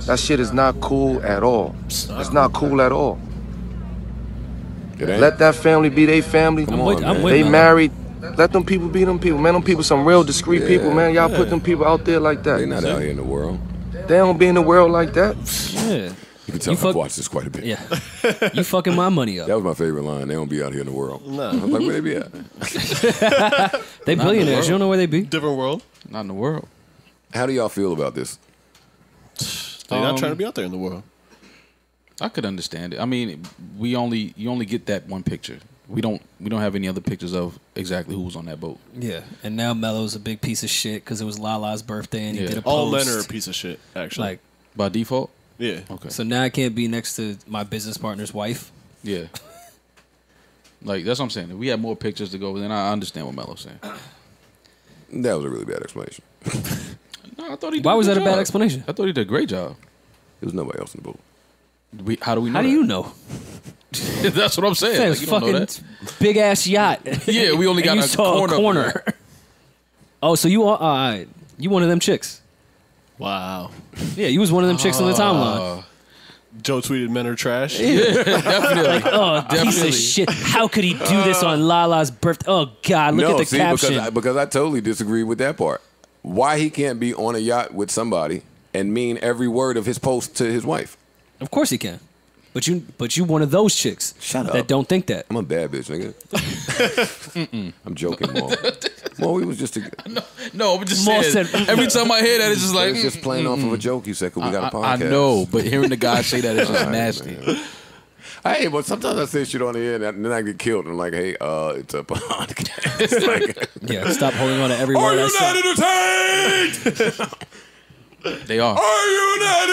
that shit is not cool at all. It's not cool at all. It ain't. Let that family be their family. Come on, man. They married. Let them people be them people. Man, them people some real discreet yeah. people, man. Y'all yeah. put them people out there like that. They not out here in the world. They don't be in the world like that. Yeah. You can tell you I've watched this quite a bit. Yeah. You fucking my money up. That was my favorite line. They don't be out here in the world. No. I was like, where they be at? They billionaires. The you don't know where they be. Different world. Not in the world. How do y'all feel about this? They're um, not trying to be out there in the world. I could understand it. I mean, we only you only get that one picture. We don't we don't have any other pictures of exactly who was on that boat. Yeah, and now Mello's a big piece of shit because it was Lala's birthday and yeah. he did a post. All men are a piece of shit, actually. Like by default. Yeah. Okay. So now I can't be next to my business partner's wife. Yeah. Like that's what I'm saying. If we had more pictures to go with, then I understand what Mello's saying. That was a really bad explanation. No, I thought he. Did Why was that job. a bad explanation? I thought he did a great job. There was nobody else in the boat. We, how do we know? How that? do you know? That's what I'm saying. That like, you fucking don't know that. Big ass yacht. Yeah, we only got and you a, saw corner a corner. corner. Oh, so you are uh, you one of them chicks. Wow. Yeah, you was one of them chicks uh, on the timeline. Joe tweeted men are trash. Yeah, definitely. Like, oh, definitely. Piece of shit. How could he do uh, this on Lala's birthday? Oh, God, look no, at the see, caption. Because I, because I totally disagree with that part. why he can't be on a yacht with somebody and mean every word of his post to his wife. Of course he can. But you, but you one of those chicks Shut that up. don't think that. I'm a bad bitch, nigga. Mm-mm. I'm joking, Maul. Maul, we was just a... No, no, I'm just Maul saying. Said, every time I hear that, it's just like... It's just playing mm-mm. off of a joke you said because we got a podcast. I, I know, but hearing the guy say that is just nasty. Right, hey, but sometimes I say shit on the air and then I get killed. And I'm like, hey, uh, it's a podcast. Like, yeah, stop holding on to every word I said. Are you not entertained? They are. Are you not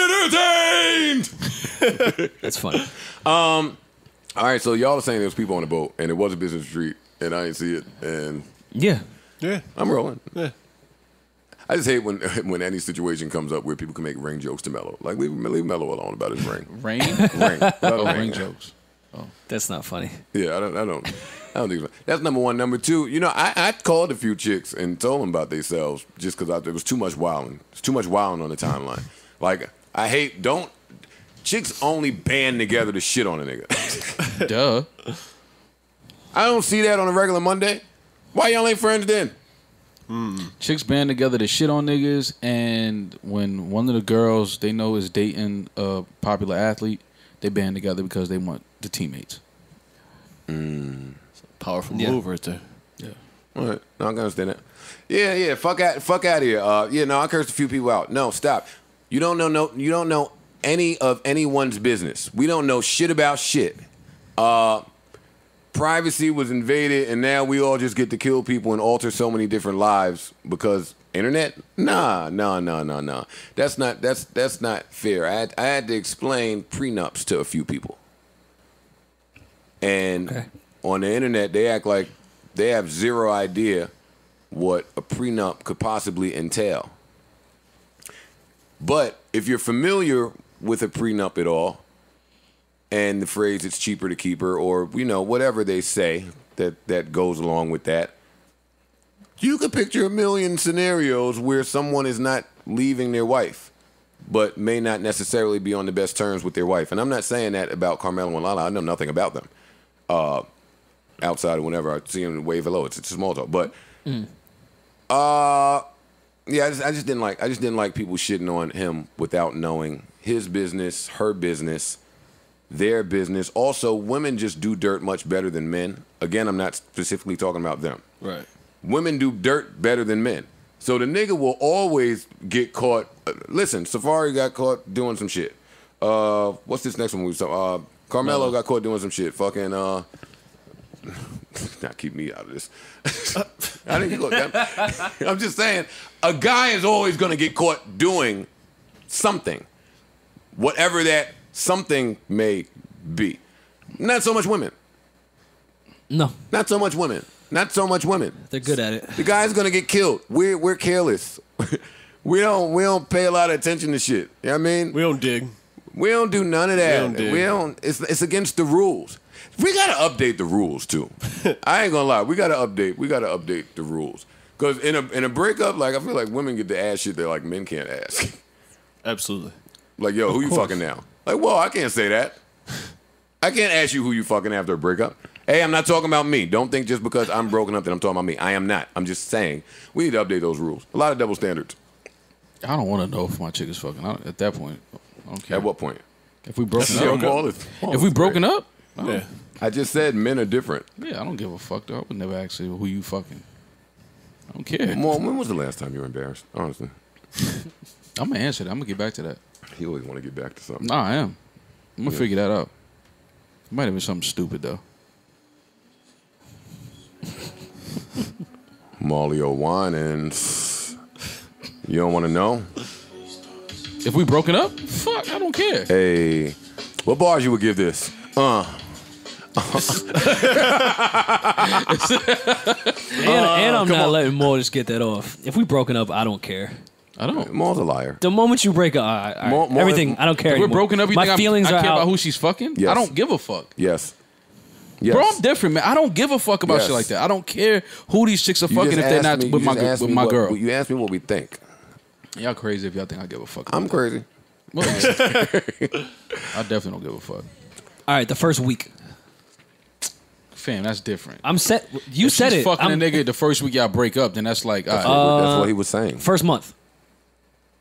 entertained? That's funny. Um, all right, so y'all are saying there's people on the boat, and it was a business retreat, and I didn't see it, and yeah, yeah, I'm rolling. Yeah, I just hate when when any situation comes up where people can make ring jokes to Mello. Like leave leave Mello alone about his ring. Rain? Ring, oh, ring, ring jokes. Oh. That's not funny. Yeah, I don't, I don't, I don't think so. That's number one. Number two, you know, I, I called a few chicks and told them about themselves just because it was too much wilding. It's too much wilding on the timeline. Like, I hate, don't, chicks only band together to shit on a nigga. Duh. I don't see that on a regular Monday. Why y'all ain't friends then? Mm. Chicks band together to shit on niggas, and when one of the girls they know is dating a popular athlete, they band together because they want the teammates. Mm. It's a powerful yeah. move right there. Yeah. All right. No, I can understand that. Yeah, yeah. Fuck out. Fuck out of here. Uh, yeah. No, I cursed a few people out. No, stop. You don't know. No, you don't know any of anyone's business. We don't know shit about shit. Uh, privacy was invaded, and now we all just get to kill people and alter so many different lives because internet. Nah, nah, nah, nah, nah. That's not. That's that's not fair. I had, I had to explain prenups to a few people, and okay. on the internet they act like they have zero idea what a prenup could possibly entail. But if you're familiar with a prenup at all, and the phrase "it's cheaper to keep her," or you know whatever they say that that goes along with that. You could picture a million scenarios where someone is not leaving their wife, but may not necessarily be on the best terms with their wife. And I'm not saying that about Carmelo and Lala. I know nothing about them. Uh, outside of whenever I see them wave hello, it's, it's a small talk. But mm. uh, yeah, I just, I just didn't like. I just didn't like people shitting on him without knowing his business, her business, their business. Also, women just do dirt much better than men. Again, I'm not specifically talking about them. Right. Women do dirt better than men. So the nigga will always get caught. Listen, Safaree got caught doing some shit. Uh, what's this next one we were talking about? Uh, Carmelo no. got caught doing some shit. Fucking, uh... not keep me out of this. I didn't look. I'm, I'm just saying, a guy is always going to get caught doing something. Whatever that something may be. Not so much women. No. Not so much women. Not so much women. They're good at it. The guy's gonna get killed. We're we're careless. we don't we don't pay a lot of attention to shit. You know what I mean? We don't dig. We don't do none of that. We don't dig. We don't, it's it's against the rules. We gotta update the rules too. I ain't gonna lie. We gotta update. We gotta update the rules. Cause in a in a breakup, like I feel like women get to ask shit that like men can't ask. Absolutely. Like, yo, who you fucking now? Like, well, I can't say that. I can't ask you who you fucking after a breakup. Hey, I'm not talking about me. Don't think just because I'm broken up that I'm talking about me. I am not. I'm just saying we need to update those rules. A lot of double standards. I don't want to know if my chick is fucking. I at that point, I don't care. At what point? If we broken up. Ball is, ball if we broken up? I yeah. I just said men are different. Yeah, I don't give a fuck though. I would never ask you who you fucking. I don't care. Well, when was the last time you were embarrassed? Honestly. I'm going to answer that. I'm going to get back to that. He always want to get back to something. Nah, I am. I'm going to yeah. figure that out. It might have been something stupid though. Maulio Winans. You don't want to know? If we broken up? Fuck, I don't care. Hey, what bars you would give this? Uh. and, and I'm Come not on. letting Maul just get that off. If we broken up, I don't care. I don't. Maul's a liar. The moment you break up, all right, Maul, Maul, everything, I don't care anymore. We're broken up. You My think feelings I, I are care out. about who she's fucking? Yes. I don't give a fuck. Yes. Yes. Bro, I'm different, man. I don't give a fuck about yes. shit like that. I don't care who these chicks are you fucking if they're not me, with my with my what, girl. You asked me what we think. Y'all crazy if y'all think I give a fuck. About I'm crazy. Well, I definitely don't give a fuck. All right, the first week. fam, that's different. I'm set. You if said it. Fucking I'm, a nigga the first week y'all break up, then that's like, all right. Uh, that's what he was saying. First month.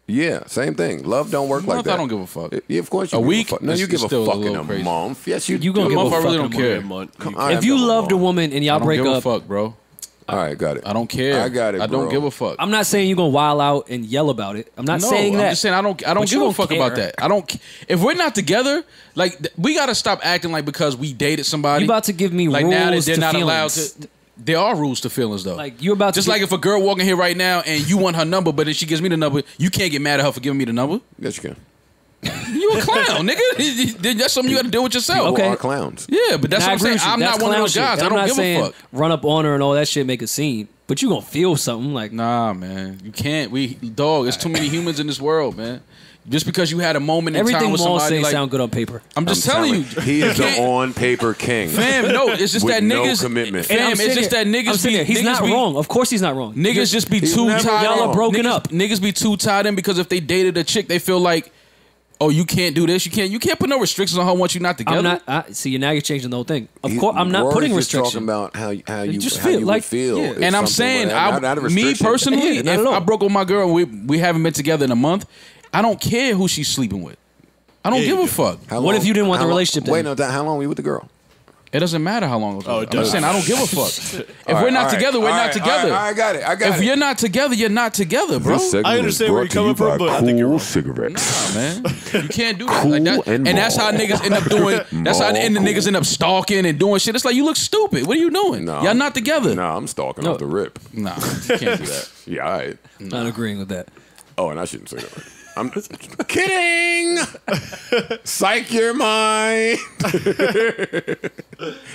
Yeah, same thing. Love don't work month, like that. I don't give a fuck. Yeah, of course you a give week, a fuck. No, you give a fuck in a crazy. month. Yes, you, you do. Give a month, I really don't care. Month. Come, I if you loved a woman and y'all break up, I don't give a fuck, bro. All right, got it. I don't care. I got it. I don't bro. give a fuck. I'm not saying you're gonna wild out and yell about it. I'm not no, saying that. I'm just saying I don't. I don't but give don't a fuck care. about that. I don't. If we're not together, like we gotta stop acting like because we dated somebody. You about to give me like rules now that they're not feelings. allowed to. There are rules to feelings though. Like you're about just to like if a girl walking here right now and you want her number, but if she gives me the number, you can't get mad at her for giving me the number. Yes, you can. You a clown, nigga. That's something you got to deal with yourself. Okay, are clowns. Yeah, but that's what I'm saying. I'm not one of those guys. I don't give a fuck. Run up on her and all that shit, make a scene. But you gonna feel something like nah, man. You can't. We dog. There's too many humans in this world, man. Just because you had a moment in time with somebody, everything Maul say sound good on paper. I'm just telling you, he is the on paper king, fam. No, it's just that niggas commitment, fam. It's just that niggas be. He's not wrong. Of course, he's not wrong. Niggas just be too tied. Y'all are broken up. Niggas be too tied in because if they dated a chick, they feel like, oh, you can't do this. You can't. You can't put no restrictions on her once you're not together. I'm not. I, see, now you're changing the whole thing. Of course, I'm not putting restrictions. Talking about how how you, just how feel, you like, feel. Yeah. And I'm saying, like, I, me personally, yeah, if I broke with my girl, we we haven't been together in a month. I don't care who she's sleeping with. I don't yeah, give a fuck. Long, what if you didn't want the relationship? Long, wait, no. How long were you with the girl? It doesn't matter how long. It oh, it I'm saying I don't give a fuck. If right, we're not right, together, we're right, not together. All right, I got it. I got if it. If you're not together, you're not together, bro. I understand where you're coming from, but I think you're wrong. Cigarettes. Nah, man, you can't do that. Cool like that. And, and that's how niggas end up doing. That's how and the cool. niggas end up stalking and doing shit. It's like you look stupid. What are you doing? Nah, y'all not together. Nah, I'm stalking no. off the rip. Nah, you can't do that. Yeah, all right. Nah. Not agreeing with that. Oh, and I shouldn't say that. Right. I'm kidding. Psych your mind.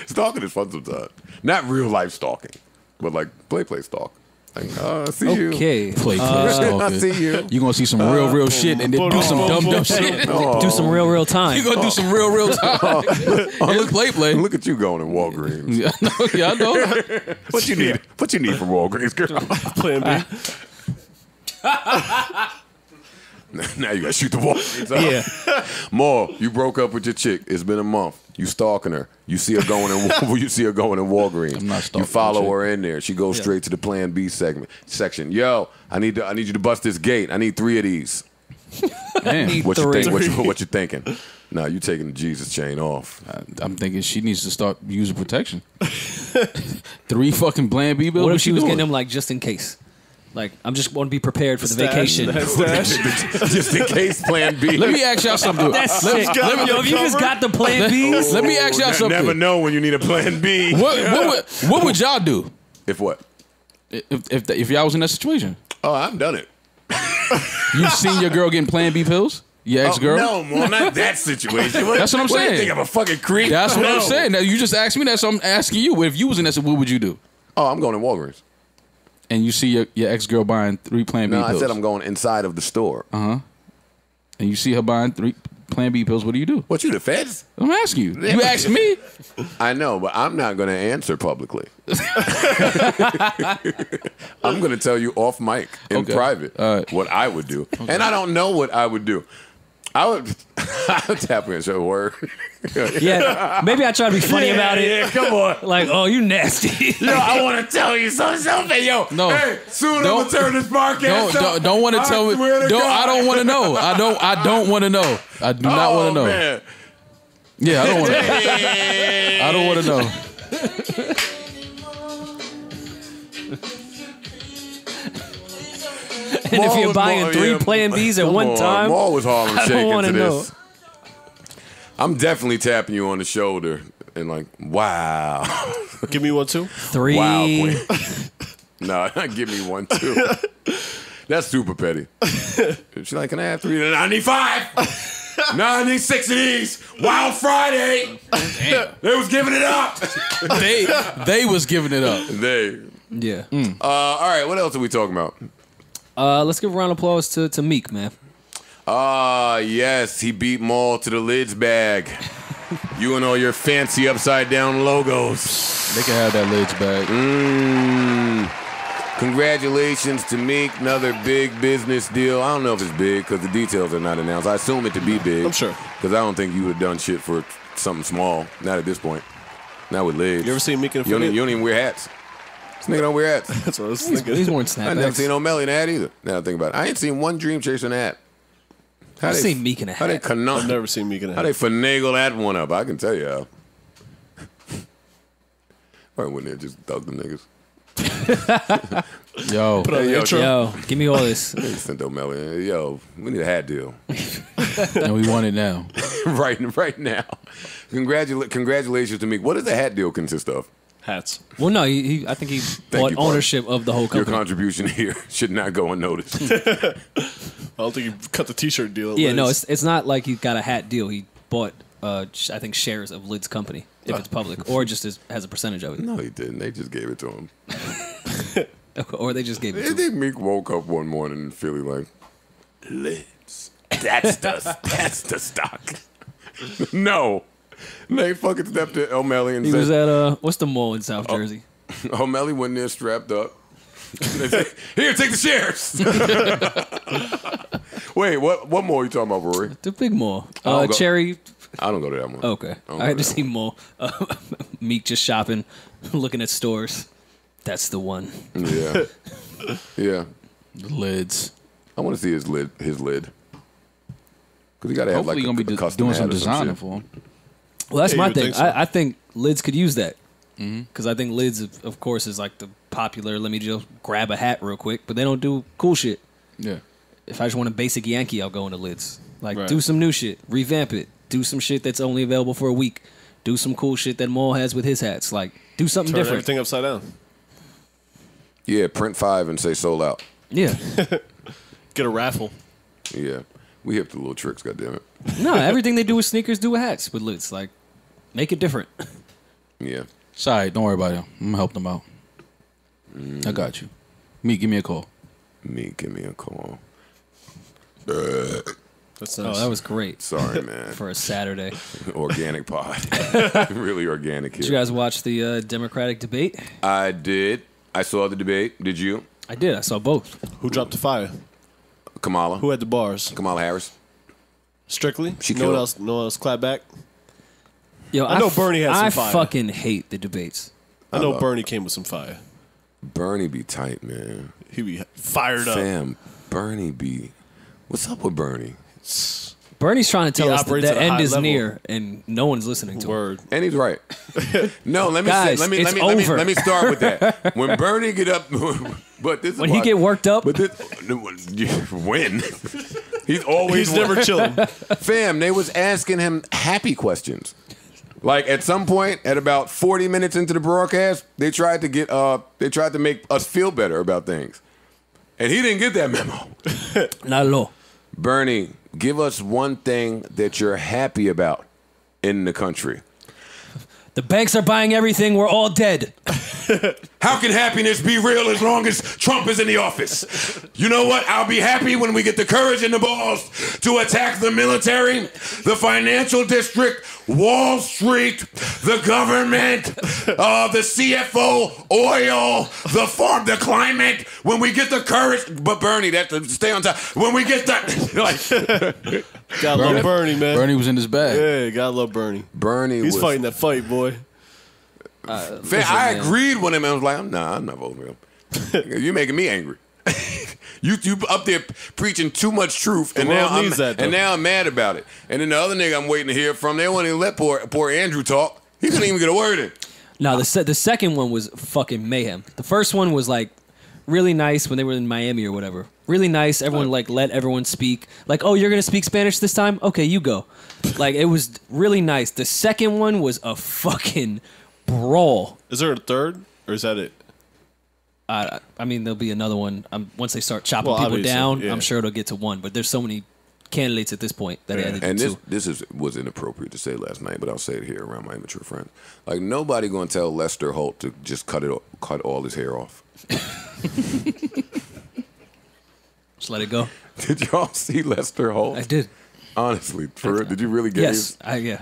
Stalking is fun sometimes. Not real life stalking, but like play play stalk. Like, oh, I see okay. you. Okay. Play play uh, stalking. I see you. You're gonna see some real real shit and then do some dumb dumb shit. Oh. Do some real real time. You're gonna oh. do some real real time. Oh. Oh, look, play play. Look at you going in Walgreens. Yeah, I know. Yeah, I know. What you need? What you need from Walgreens, girl? Plan B. Now you gotta shoot the wall. Yeah, Maul, you broke up with your chick. It's been a month. You stalking her. You see her going in. You see her going in Walgreens. I'm not stalking. You follow her chick. in there. She goes yeah. straight to the Plan B segment section. Yo, I need to. I need you to bust this gate. I need three of these. Damn. What you think? What you, what you thinking? Nah, you taking the Jesus chain off. I, I'm thinking she needs to start using protection. Three fucking Plan B bills. What if what she was doing? Getting them like just in case? Like, I'm just want to be prepared for the stash, vacation. Stash. Just in case Plan B. Let me ask y'all something. That's sick. Let me, yo, if you just got the Plan B. Oh, let me ask y'all something. You never know when you need a Plan B. What, what would, what would y'all do? If what? If, if, if y'all was in that situation. Oh, I've done it. You've seen your girl getting Plan B pills? Your ex-girl? Oh, no, Maul, not that situation. What, that's what I'm saying. What do you think, I'm a fucking creep? That's what no. I'm saying. Now, you just asked me that, so I'm asking you. If you was in that situation, what would you do? Oh, I'm going to Walgreens. And you see your, your ex-girl buying three Plan B no, pills. No, I said I'm going inside of the store. Uh-huh. And you see her buying three Plan B pills. What do you do? What, you the feds? I'm asking you. You asked me. I know, but I'm not going to answer publicly. I'm going to tell you off mic in okay. private uh, what I would do. Okay. And I don't know what I would do. I would, I would tap into a word. Yeah, maybe I try to be funny yeah, about it. Yeah, come on. Like, oh, you nasty. Yo, I want to tell you something. something. Yo, no, hey, soon I'm gonna turn this podcast. Don't, don't, don't want to tell me. Don't. God. I don't want to know. I don't. I don't want to know. I do not oh, want to know. Man. Yeah, I don't want to know. I don't want to know. And Maul if you're buying Maul, three yeah. Plan Bs at one on. time, Maul was Harlem I don't want to know. This. I'm definitely tapping you on the shoulder and like, wow. Give me one, two. Three. Wow, Queen. No, not give me one, two. That's super petty. She's like, can I have three? I need five. Nah, I need six of these. Wild Friday. Damn. They was giving it up. They they was giving it up. They. Yeah. Mm. Uh, all right, what else are we talking about? Uh, let's give a round of applause to, to Meek, man. Ah, uh, yes. He beat Maul to the lids bag. You and all your fancy upside down logos. They can have that lids bag. Mm. Congratulations to Meek. Another big business deal. I don't know if it's big because the details are not announced. I assume it to be big. I'm sure. Because I don't think you would have done shit for something small. Not at this point. Not with legs. You ever seen Meek in a fit? You don't, you don't even wear hats. This nigga don't wear hats. That's what I was thinking. He's, he's wearing snapbacks. I never seen O'Malley in a hat either. Now I think about it. I ain't seen one Dream Chaser in a hat. How I've they, seen Meek in a hat. How they cannot, I've never seen Meek in a hat. How they finagle that one up, I can tell you how. I went there and just dug them niggas. Yo, put hey, yo, yo, give me all this. Sent O'Malley. Yo, we need a hat deal, and we want it now, right, right now. Congratula congratulations to me. What does the hat deal consist of? Hats. Well, no, he, he, I think he bought you, ownership Park. Of the whole company. Your contribution here should not go unnoticed. I don't think you cut the T-shirt deal. Yeah, least. no, it's it's not like he got a hat deal. He bought, uh, I think, shares of Lid's company. If it's public, or just as, has a percentage of it. No, he didn't. They just gave it to him. Or they just gave it to him. They Meek woke up one morning in Philly like, Lips. That's the, that's the stock. No. They fucking stepped to O'Malley and he said. He was at, uh, what's the mall in South o Jersey? O'Malley went there strapped up. They said, here, take the shares. Wait, what, what mall are you talking about, Rory? The big mall. Uh, Cherry... I don't go to that one. Okay. I, I had to see more uh, Meek just shopping, looking at stores. That's the one. Yeah. Yeah. The lids. I want to see his lid. His lid. Because he got to have like a, gonna be a custom doing some designing some for him. Well, that's yeah, my thing. Think so. I, I think lids could use that. Because mm-hmm. I think lids, of course, is like the popular, let me just grab a hat real quick. But they don't do cool shit. Yeah. If I just want a basic Yankee, I'll go into lids. Like, right. do some new shit. Revamp it. Do some shit that's only available for a week. Do some cool shit that Maul has with his hats. Like, do something Turn different. Everything upside down. Yeah, print five and say sold out. Yeah. Get a raffle. Yeah. We hip to little tricks, goddammit. No, everything they do with sneakers, do with hats, with lids. Like, make it different. Yeah. Sorry, don't worry about it. I'm going to help them out. Mm. I got you. Me, give me a call. Me, give me a call. Uh. That's nice. Oh, that was great. Sorry, man. For a Saturday. Organic pod. Really organic here. Did you guys watch the uh, Democratic debate? I did. I saw the debate. Did you? I did. I saw both. Who dropped the fire? Kamala. Who had the bars? Kamala Harris. Strictly? She no killed. One else, no one else clap back? Yo, I know I Bernie has some I fire. I fucking hate the debates. I know I Bernie came with some fire. Bernie be tight, man. He be fired Fam, up. Fam, Bernie be... What's up with Bernie? Bernie's trying to tell he us that the end is level. near, and no one's listening to Word. him. And he's right. No, let me Guys, say, let me let me, let me let me start with that. When Bernie get up, but this when is he why, get worked up, but this, when he's always he's never chilling. Fam, they was asking him happy questions. Like at some point, at about forty minutes into the broadcast, they tried to get uh, they tried to make us feel better about things, and he didn't get that memo. Not at all, Bernie. Give us one thing that you're happy about in the country. The banks are buying everything. We're all dead. How can happiness be real as long as Trump is in the office? You know what? I'll be happy when we get the courage and the balls to attack the military, the financial district, Wall Street, the government, uh, the C F O, oil, the farm, the climate. When we get the courage, but Bernie, that stay on top. When we get the like, gotta Bernie, love Bernie, man. Bernie was in his bag. Yeah, gotta love Bernie. Bernie, he's was, fighting that fight, boy. Uh, Fair, listen, I man. agreed with him and I was like, nah, I'm not voting for him. You're making me angry. you you up there preaching too much truth the and now I'm that, and now I'm mad about it. And then the other nigga I'm waiting to hear from, they won't even let poor poor Andrew talk. He couldn't even get a word in. No, the se the second one was fucking mayhem. The first one was like really nice when they were in Miami or whatever. Really nice. Everyone like let everyone speak. Like, oh, you're gonna speak Spanish this time? Okay, you go. Like it was really nice. The second one was a fucking brawl. Is there a third, or is that it? I I mean, there'll be another one. Um, once they start chopping well, people down, yeah. I'm sure it'll get to one. But there's so many candidates at this point that yeah. added and this two. this is was inappropriate to say last night, but I'll say it here around my immature friends. Like nobody gonna tell Lester Holt to just cut it cut all his hair off. Just let it go. Did y'all see Lester Holt? I did. Honestly, for did you really get it? Yes, his? I yeah.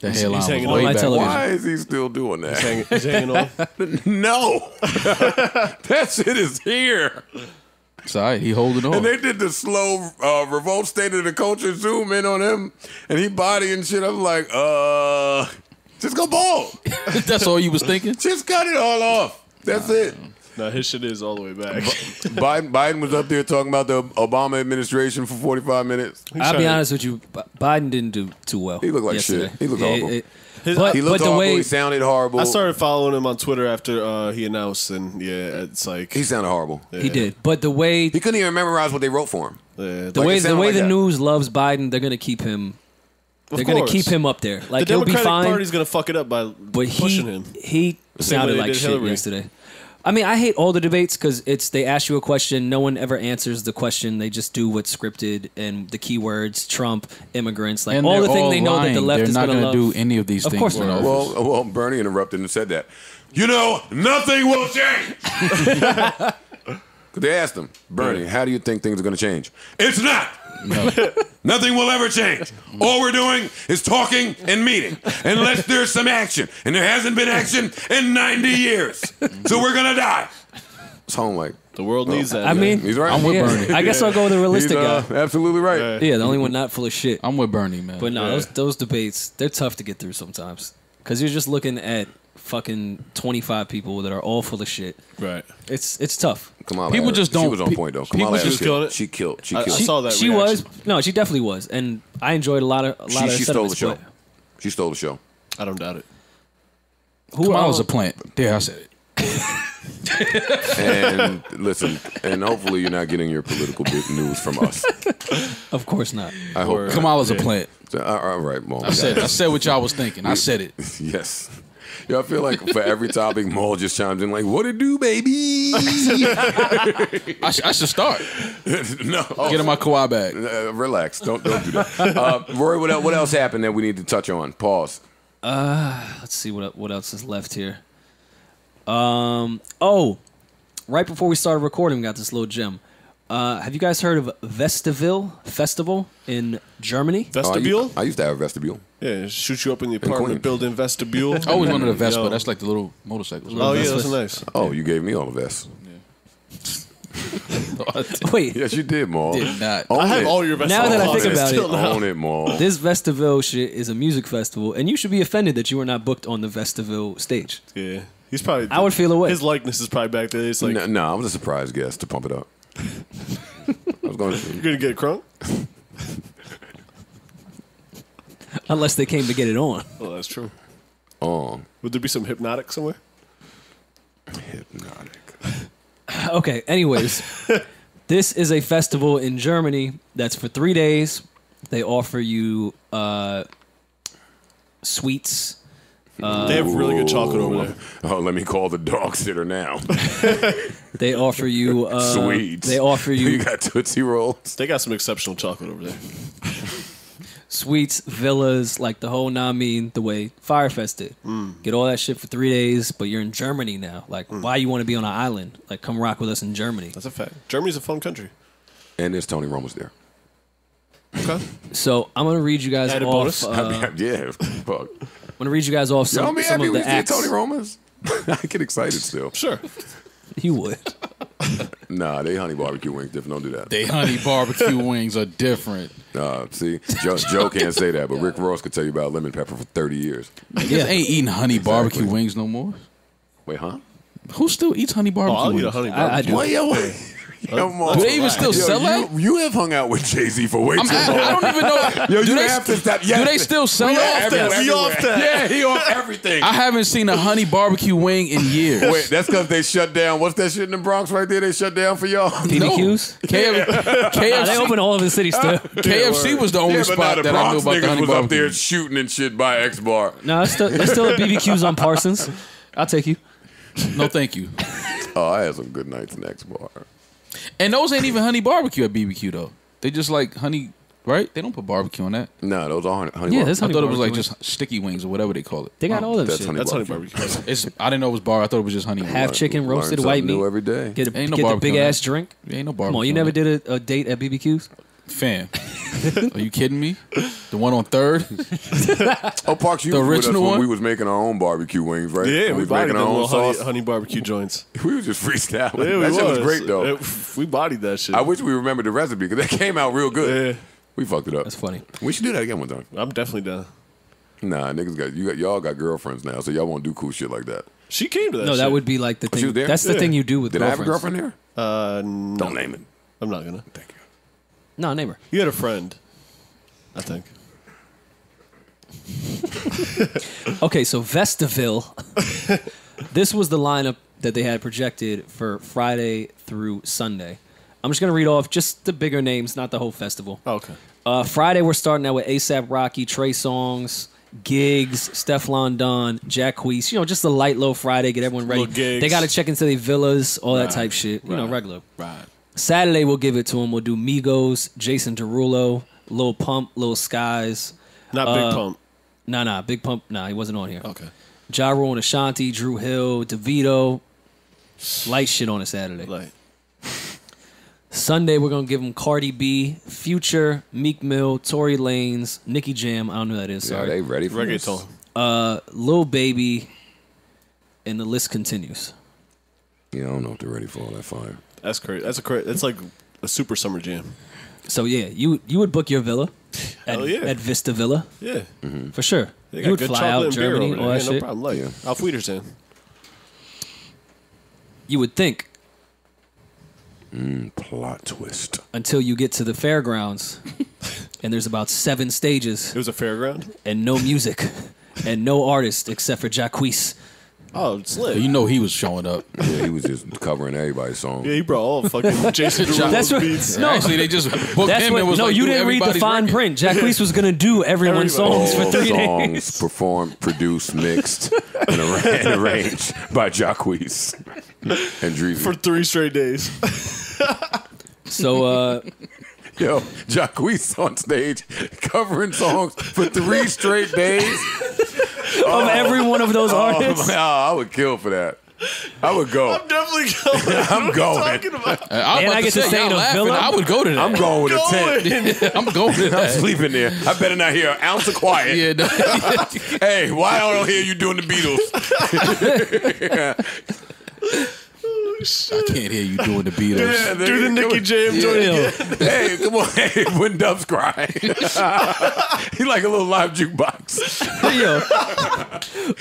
The he's, he's hanging on my television. Why is he still doing that? He's hanging, he's hanging on. No, that shit is here. Sorry, he holding on. And they did the slow uh, revolt state of the culture zoom in on him, and he body and shit. I'm like, uh, Just go bald. That's all you was thinking? Just cut it all off. That's nah, it. No, nah, his shit is all the way back. Biden, Biden was up there talking about the Obama administration for forty-five minutes. He's I'll be honest to... with you. Biden didn't do too well. He looked like yesterday. shit. He looked yeah, awful. It, it, His, but, he looked but the horrible. Way, he sounded horrible. I started following him on Twitter after uh, he announced, and yeah, it's like he sounded horrible. Yeah. He did, but the way he couldn't even memorize what they wrote for him. Yeah. The like way the way like the that. news loves Biden, they're gonna keep him. Of they're course. gonna keep him up there. Like the he'll Democratic be fine. Party's gonna fuck it up by but pushing he, him. He sounded like shit Hillary. yesterday. I mean, I hate all the debates because it's they ask you a question, no one ever answers the question. They just do what's scripted and the keywords: Trump, immigrants, like and all the thing they know lying. that the left they're is going to do any of these of things. Of course not. Well, well, Bernie interrupted and said that. You know, nothing will change. They asked him, Bernie, how do you think things are going to change? It's not. No. Nothing will ever change. All we're doing is talking and meeting unless there's some action, and there hasn't been action in ninety years, so we're gonna die. So I'm like, the world well, needs that. I mean, he's right. I'm with yeah. Bernie. I guess I'll go with the realistic uh, guy. Absolutely right. right. Yeah, the only one not full of shit. I'm with Bernie, man. But no, yeah. those, those debates, they're tough to get through sometimes because you're just looking at fucking twenty-five people that are all full of shit. Right. It's it's tough. Kamala people Harris. just don't. She was on point though. Kamala just killed it. She killed. She killed. I, I saw that. She reaction. was. No, she definitely was. And I enjoyed a lot of. A lot she, of she stole the show. But she stole the show. I don't doubt it. Who Kamala's a plant. There, I said it. And listen, and hopefully you're not getting your political news from us. Of course not. I hope Kamala's a plant. All right, Mom. I said I said what y'all was thinking. I said it. Yes. Yo, I feel like for every topic, Maul just chimes in like, what it do, baby? I, sh I should start. No. Oh, get in my Kawhi bag. Uh, relax. Don't, don't do that. Uh, Rory, what, what else happened that we need to touch on? Pause. Uh, let's see what, what else is left here. Um. Oh, right before we started recording, we got this little gem. Uh, have you guys heard of Vestibule Festival in Germany? Vestibule? Oh, I, used, I used to have a vestibule. Yeah, shoot you up in the apartment building vestibule. I always wanted a Vespa. Yo. That's like the little motorcycles. Oh, yeah, that's nice. Oh, you gave me all the vests. Yeah. Wait. Yes, you did, Maul. Did not. Own I have it. all your vests. Now that I think it. about it, own it, Maul. This Vestibule shit is a music festival, and you should be offended that you were not booked on the Vestibule stage. Yeah. He's probably. I would feel away. His likeness is probably back there. It's like, no, no, I was a surprise guest to pump it up. I was going to, you're gonna get a crunk? Unless they came to get it on. Oh, that's true. Um, Would there be some hypnotic somewhere? Hypnotic. Okay, anyways. This is a festival in Germany that's for three days. They offer you uh, sweets. Uh, they have really good chocolate over there. Oh, let me call the dog sitter now. They offer you uh, sweets. They offer you. You got Tootsie Rolls. They got some exceptional chocolate over there. Sweets, villas, like the whole nine mean, the way Firefest did. Mm. Get all that shit for three days, but you're in Germany now. Like, mm. why you want to be on an island? Like, come rock with us in Germany. That's a fact. Germany's a fun country. And there's Tony Romo's there. Okay. So I'm gonna read you guys Added off. Uh, I mean, yeah, fuck. I'm gonna read you guys off some, some happy of the acts. Tony Roma's. I get excited still. Sure. You would. Nah, they honey barbecue wings different. Don't do that. They honey barbecue wings are different. Nah, see, Joe, Joe can't say that, but Rick Ross could tell you about lemon pepper for thirty years. Niggas yeah. ain't eating honey exactly. barbecue wings no more. Wait, huh? Who still eats honey barbecue? Oh, I'll wings? Eat a honey barbecue. I, I do. Yo, wait. Do they even still sell that? You, you have hung out with Jay-Z for way too long. I don't even know. Yo, do you they, have to stop. Yes. Do they still sell we that? Off that. He off that. Yeah, he off everything. I haven't seen a honey barbecue wing in years. Wait, that's because they shut down. What's that shit in the Bronx right there? They shut down for y'all. P B Qs? No. K F C. Nah, they open all of the city still. K F C was the only yeah, spot the that Bronx I knew about. Niggas the honey was barbecue. Up there shooting and shit by X Bar. No, there's still, still a B B Qs on Parsons. I'll take you. No, thank you. Oh, I had some good nights in X Bar. And those ain't even honey barbecue at B B Q though. They just like honey, right? They don't put barbecue on that. No, those are honey. honey yeah, that's honey I thought it was like wings. Just sticky wings or whatever they call it. They got oh, all that shit. Honey that's barbecue. honey barbecue. It's I didn't know it was bar. I thought it was just honey. Half chicken, roasted white meat every day. Get a ain't no get the big ass drink. Ain't no barbecue. Come on, you never did a, a date at B B Qs, fam? Are you kidding me? The one on third. Oh, Parks, you the was original with us when one? We was making our own barbecue wings, right? Yeah, we, we bodied making our own sauce. Honey, honey barbecue joints. We was just freestyling. Yeah, that was. Shit was great though. It, we bodied that shit. I wish we remembered the recipe because that came out real good. Yeah. We fucked it up. That's funny. We should do that again one time. I'm definitely done. Nah, niggas got you got y'all got girlfriends now, so y'all won't do cool shit like that. She came to that. No, shit. That would be like the thing. That's yeah. the thing you do with. Did girlfriends. I have a girlfriend there? Uh, no. Don't name it. I'm not gonna. Thank you. No, name her. You had a friend, I think. Okay, so Vestaville. This was the lineup that they had projected for Friday through Sunday. I'm just going to read off just the bigger names, not the whole festival. Okay. Uh, Friday, we're starting out with ASAP Rocky, Trey Songz, Gigs, Stefflon Don, Jacquees. You know, just a light, low Friday, get everyone ready. They got to check into their villas, all right, that type shit. You right, know, regular. Right. Saturday, we'll give it to them. We'll do Migos, Jason Derulo, Lil Pump, Lil Skies. Not uh, Big Pump. Nah, nah, Big Pump. Nah, he wasn't on here. Okay. Ja Rule and Ashanti, Drew Hill, DeVito. Light shit on a Saturday. Light. Sunday, we're going to give them Cardi B, Future, Meek Mill, Tory Lanez, Nicki Jam. I don't know who that is. Sorry. Yeah, they ready for reggaeton. Uh, Lil Baby, and the list continues. Yeah, I don't know if they're ready for all that fire. That's crazy. That's a crazy. That's like a super summer jam. So, yeah, you you would book your villa at, yeah. at Vista Villa. Yeah. Mm-hmm. For sure. They got you would good fly out Germany and all that yeah, shit. No problem. Like, yeah. Auf Wiedersehen. You would think. Mm, plot twist. Until you get to the fairgrounds, and there's about seven stages. It was a fairground? And no music. And no artist except for Jacquees. Oh, it's lit. You know he was showing up. Yeah, he was just covering everybody's song. Yeah, he brought all fucking Jason Derulo's beats. No, actually, they just booked that's him what, and was no, like, no, you didn't read the fine record. Print. Jacquees was going to do everyone's Everybody. songs oh, for three songs days. Songs performed, produced, mixed, and, arra and arranged by Jacquees and Dreezy. For three straight days. So, uh... yo, Jacquees on stage covering songs for three straight days. Of oh, every one of those artists. Oh, my, oh, I would kill for that. I would go. I'm definitely going. I'm going. And I get to say to Villa. I would go to that. I'm going with I'm going. a tent. I'm going to that. I'm sleeping there. I better not hear an ounce of quiet. Yeah, no. Hey, why I don't hear you doing the Beatles? Oh, shit. I can't hear you doing the Beatles. Yeah, do the Nicky Jam joint. Yeah. Hey, come on. Hey, when doves cry. He like a little live jukebox.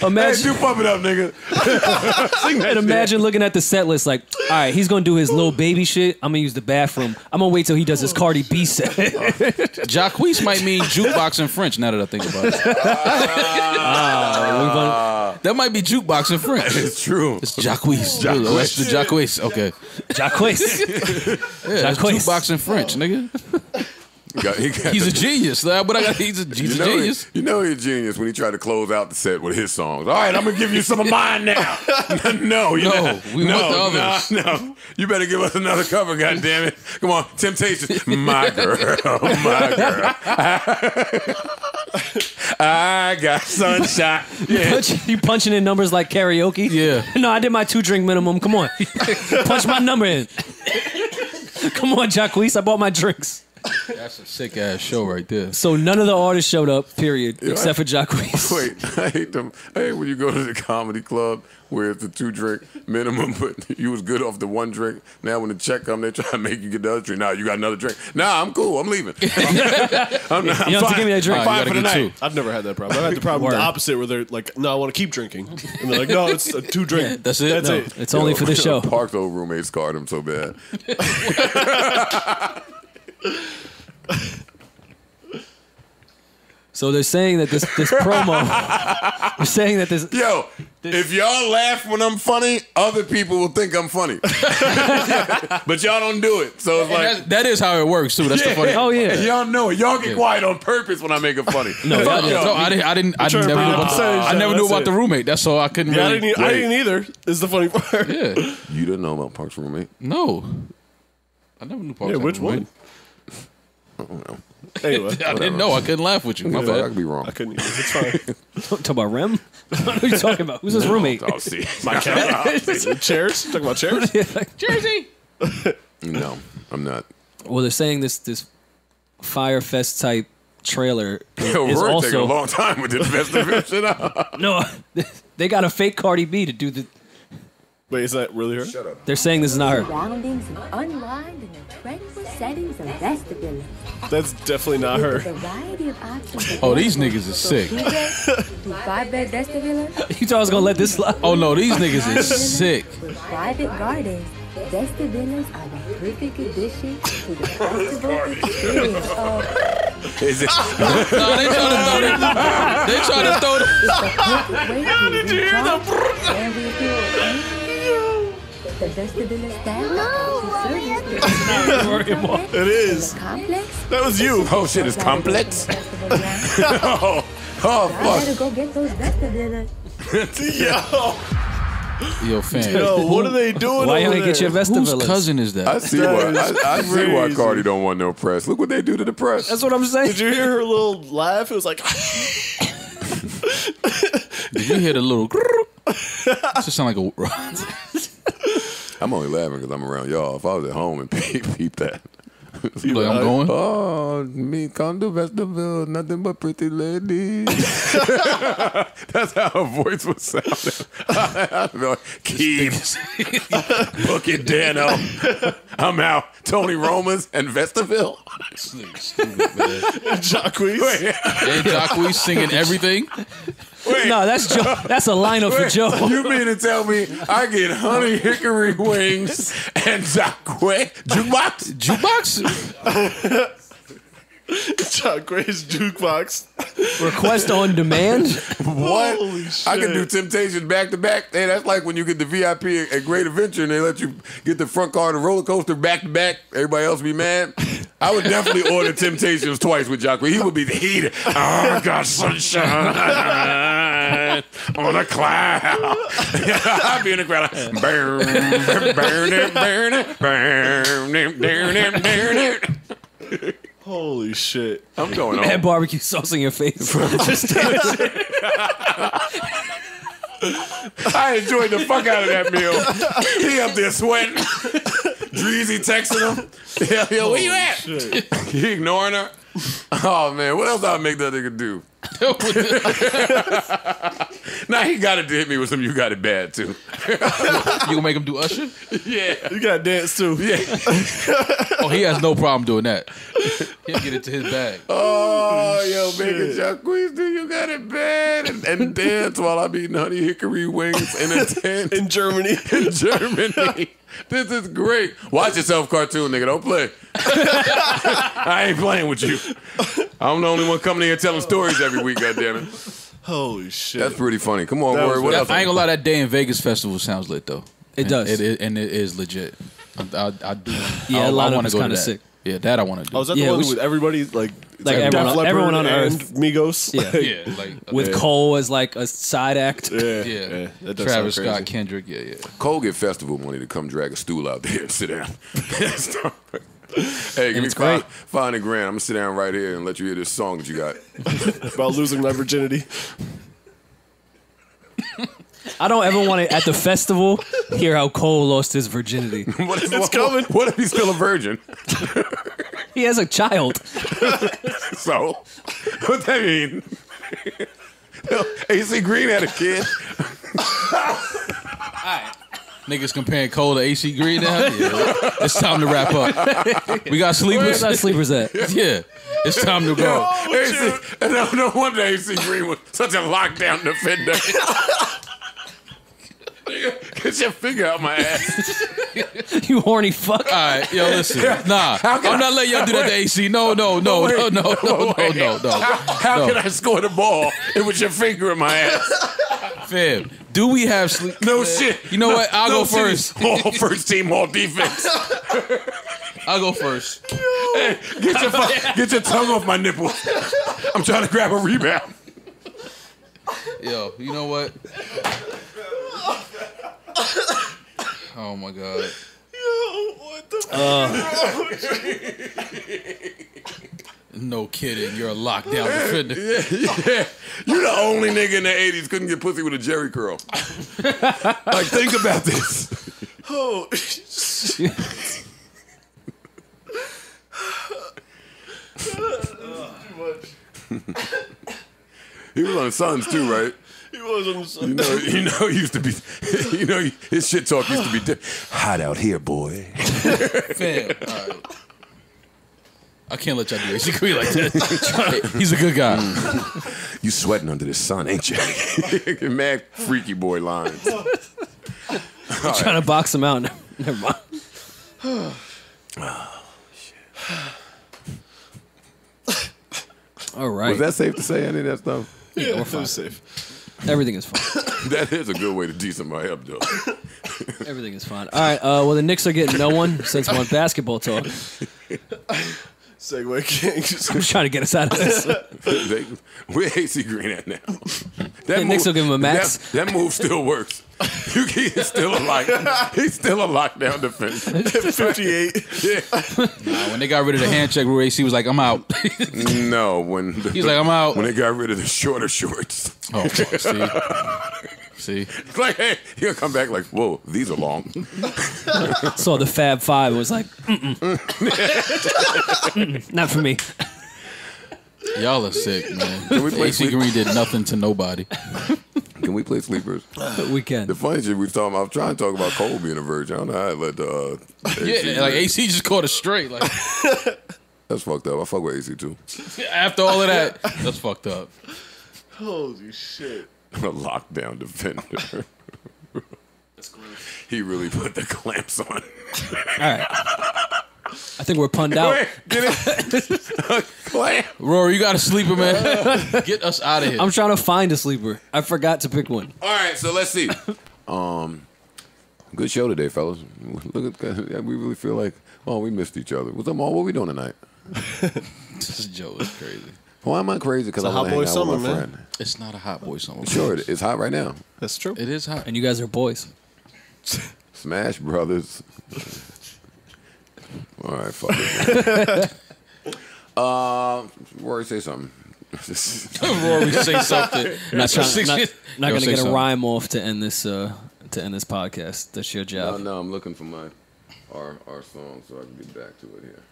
Yo, imagine, hey, do pump it up, nigga. And imagine looking at the set list like, all right, he's going to do his little baby shit. I'm going to use the bathroom. I'm going to wait till he does his Cardi B set. Jacquees might mean jukebox in French now that I think about it. Uh, gonna, that might be jukebox in French. It's true. It's Jacquees. Jacquees. That's the Jacquees. Okay. Jacquees. Yeah, jukebox in French, nigga. He got, he got he's the, a genius, but I got, he's a, he's you know a genius. He, you know he's a genius when he tried to close out the set with his songs. All right, I'm going to give you some of mine now. No, you no, not, we no, want the others. Nah, no, you better give us another cover, goddammit. Come on, Temptations. My girl, my girl. I got sunshine. You, yeah. punch, you punching in numbers like karaoke? Yeah. No, I did my two-drink minimum. Come on. Punch my number in. Come on, Jacquees. I bought my drinks. That's a sick ass show right there. So none of the artists showed up, period, yeah, except I, for Jacquees. Wait, I hate them. I hate when you go to the comedy club where it's a two drink minimum, but you was good off the one drink. Now when the check come, they try to make you get the other drink. Now you got another drink. Nah, I'm cool. I'm leaving. I'm not, you I'm have fine. to give me that drink. Right, fine for the night. Two. I've never had that problem. I've had the problem the opposite where they're like, no, I want to keep drinking. And they're like, no, it's a two drink. Yeah, that's it. That's no, it. It's you only know, for this show. Parks' old roommate scarred him so bad. So they're saying that this this promo. They're saying that this. Yo, this, if y'all laugh when I'm funny, other people will think I'm funny. But y'all don't do it, so it's and like that is how it works too. That's yeah, the funny. Oh yeah, y'all know it. Y'all get yeah. quiet on purpose when I make it funny. No, Fuck, yeah, no I didn't. I didn't. I never knew about the, I never knew about it. the roommate. That's all I couldn't. Yeah, really, I, didn't, I didn't either. Is the funny part? Yeah, you didn't know about Parks' roommate? No, I never knew Parks. Yeah, which roommate. one? I don't know. Anyway, I whatever. didn't know. I couldn't laugh with you. My yeah, bad. I could be wrong. I couldn't. Either. It's fine. Talking about Rem? What are you talking about? Who's his roommate? Oh, see. My cat. Chairs? Talking about chairs? Jersey. No, I'm not. Well, they're saying this this Fyre Fest type trailer is, Yo, is also taking a long time with this festival. No, they got a fake Cardi B to do the. Wait, is that really her? Shut up. They're saying this is not her. Surroundings of unwind in the tranquil settings of vestibular. That's definitely not her. Oh, these niggas are sick. You thought I was gonna let this slide? Oh no, these niggas is sick. Private gardens. Vestibulas are the perfect addition to the festival experience of... Is it? No, they trying to throw the... How did you hear the... The vestibular style... No! It is. That was you. Oh shit, it's complex? Oh, fuck. I gotta go get those vestibulas. Yo! Yo, fam. Yo, what are they doing? Why over you get your vestibular? Whose cousin is that? I see why. I, I see why Cardi don't want no press. Look what they do to the press. That's what I'm saying. Did you hear her little laugh? It was like. Did you hear the little? It just sound like a. I'm only laughing because I'm around y'all. If I was at home and peep that. You like, I'm going. Oh, me condo vestibule, nothing but pretty ladies. That's how her voice was sounding. I was like, Keeps, Book it, Dano. I'm out. Tony Roma's and Vestibule. Jacquees. Ain't Jacquees singing everything? Wait. No, that's Joe. That's a lineup Wait. for Joe. You mean to tell me I get honey hickory wings and Jacque jukebox? Jukebox? Jacque's jukebox. Request on demand? What? Holy shit. I can do Temptations back to back. Hey, that's like when you get the V I P at Great Adventure and they let you get the front car to Roller Coaster back to back. Everybody else be mad. I would definitely order Temptations twice with Jacque. He would be the heater. Oh, I got sunshine on a cloud. I'd be in the crowd. Like, burn it, burn it, burn it, burn it, burn it, burn it. Holy shit. I'm going on. Mad barbecue sauce in your face. I enjoyed the fuck out of that meal. He up there sweating. Dreezy texting him. Yo, yo, where you at? Shit. He ignoring her. Oh, man. What else I'll make that nigga do? Now he got to hit me with some You Got It Bad, too. You gonna make him do Usher? Yeah. You got to dance, too. Yeah. Oh, he has no problem doing that. He'll get it to his bag. Oh, oh yo, making Jacquees do You Got It Bad and, and dance while I'm eating honey hickory wings in a tent. In Germany. In Germany. This is great. Watch yourself, cartoon nigga. Don't play. I ain't playing with you. I'm the only one coming here telling stories every week, goddammit. Holy shit. That's pretty funny. Come on, Rory. What else? I ain't gonna lie, that Day in Vegas festival sounds lit, though. It and, does. It, it, and it is legit. I, I, I do. Yeah, I, a lot I of it's kind of sick. Yeah, that I want to do. Oh, is that yeah, the one with everybody, like, like everyone, everyone on Earth? Migos? Yeah. Like, yeah like, with yeah. Cole as, like, a side act. Yeah. yeah. yeah. That does Travis Scott, crazy. Kendrick, yeah, yeah. Cole get festival money to come drag a stool out there and sit down. Hey, give me five, five and a grand. I'm going to sit down right here and let you hear this song that you got. About losing my virginity. I don't ever want to, at the festival, hear how Cole lost his virginity. What if, it's what, coming. What if he's still a virgin? He has a child. So? What that mean? A C Green had a kid. All right. Niggas comparing Cole to A C Green now. Yeah. It's time to wrap up. We got sleepers. Where's our sleepers at? Yeah. It's time to go. Oh, A C, no, no wonder A C Green was such a lockdown defender. Get your finger out my ass. You horny fuck. Alright, yo, listen. Nah, I'm not letting y'all do that to A C. No, no, no, no, no, no, no, no, no, no. How, how no. can I score the ball with your finger in my ass? Fam, do we have sleep? No shit. You know no, what? I'll no go first. All first team, all defense. I'll go first. Hey, get your get your tongue off my nipple. I'm trying to grab a rebound. Yo, you know what? Oh my god. Yo, what the fuck? Uh, no kidding, you're a lockdown defender. Yeah, yeah. You're the only nigga in the eighties couldn't get pussy with a jerry curl. Like, think about this. Oh, shit. This is too much. He was on Sons too, right? He was on the side. You know, he used to be, you know, his shit talk used to be di- hot out here, boy. Fam. All right. I can't let y'all do this. You can be like that. He's a good guy. You sweating under the sun, ain't you? Mad freaky boy lines. I'm trying right. to box him out. Never mind. Oh, shit. All right. Was that safe to say any of that stuff? Yeah, yeah, we're fine. Safe. Everything is fine. That is a good way to D somebody up, though. Everything is fine. All right. Uh, well, the Knicks are getting no one since we're on basketball talk. Segway Kings. I'm trying to get us out of this. they, where A C Green at now? That hey, move, Knicks will give him a max. That, that move still works. You, he's still a lock. He's still a lockdown defender. fifty-eight. Yeah. Nah, when they got rid of the hand check rule, A C was like, "I'm out." No, when the, he's like, "I'm out." When they got rid of the shorter shorts. Oh, fuck, see, see, it's like, hey, he'll come back like, "Whoa, these are long." Saw the Fab Five. It was like, mm-mm. Mm-mm, not for me. Y'all are sick, man. Can we play A C Green did nothing to nobody. Can we play sleepers? We can. The funny shit we were talking about, I'm trying to talk about Cole being a virgin. I don't know how I let the uh, A C yeah, like A C just caught us straight. Like that's fucked up. I fuck with A C too. After all of that, that's fucked up. Holy shit! A lockdown defender. That's gross. He really put the clamps on. All right. I think we're punned out. Wait, get it. Rory, you got a sleeper, man. Get us out of here. I'm trying to find a sleeper. I forgot to pick one. All right, so let's see. Um, good show today, fellas. Look at we really feel like, oh, we missed each other. What's up, Maul? What are we doing tonight? This Joe is crazy. Why am I crazy? Because I want to hang out summer, with my man. friend. It's not a hot boy summer. Sure, it's hot right now. That's true. It is hot, and you guys are boys. Smash Brothers. All right, fuck it. uh, Rory, say something. Rory, say something. I'm not, trying, not, not gonna get something. a rhyme off to end this uh, to end this podcast. That's your job. No, no, I'm looking for my our our song so I can get back to it here.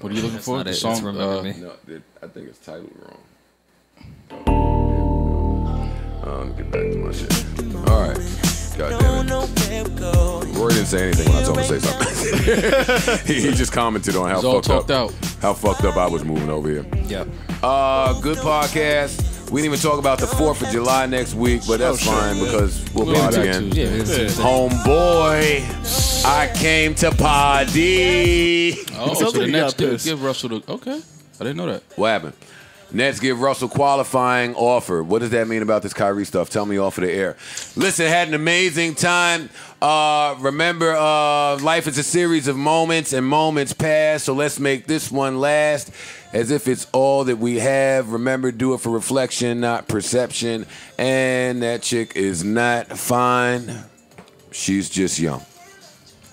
What are you looking That's for? The it. song? Uh, me. No, it, I think it's titled wrong. Oh, um, get back to my shit. All right. God damn it. Rory didn't say anything when I told him to say something. he, he just commented on how fucked up out. how fucked up I was moving over here. Yeah. Uh, good podcast. We didn't even talk about the fourth of July next week, but that's oh, fine sure, yeah. because we'll, we'll pod again. Yeah, yeah. Homeboy, I came to party. Oh, so the Nets did give Russell the... Okay. I didn't know that. What happened? Nets give Russell qualifying offer. What does that mean about this Kyrie stuff? Tell me off of the air. Listen, had an amazing time. Uh, remember, uh, life is a series of moments, and moments pass, so let's make this one last as if it's all that we have. Remember, do it for reflection, not perception. And that chick is not fine. She's just young.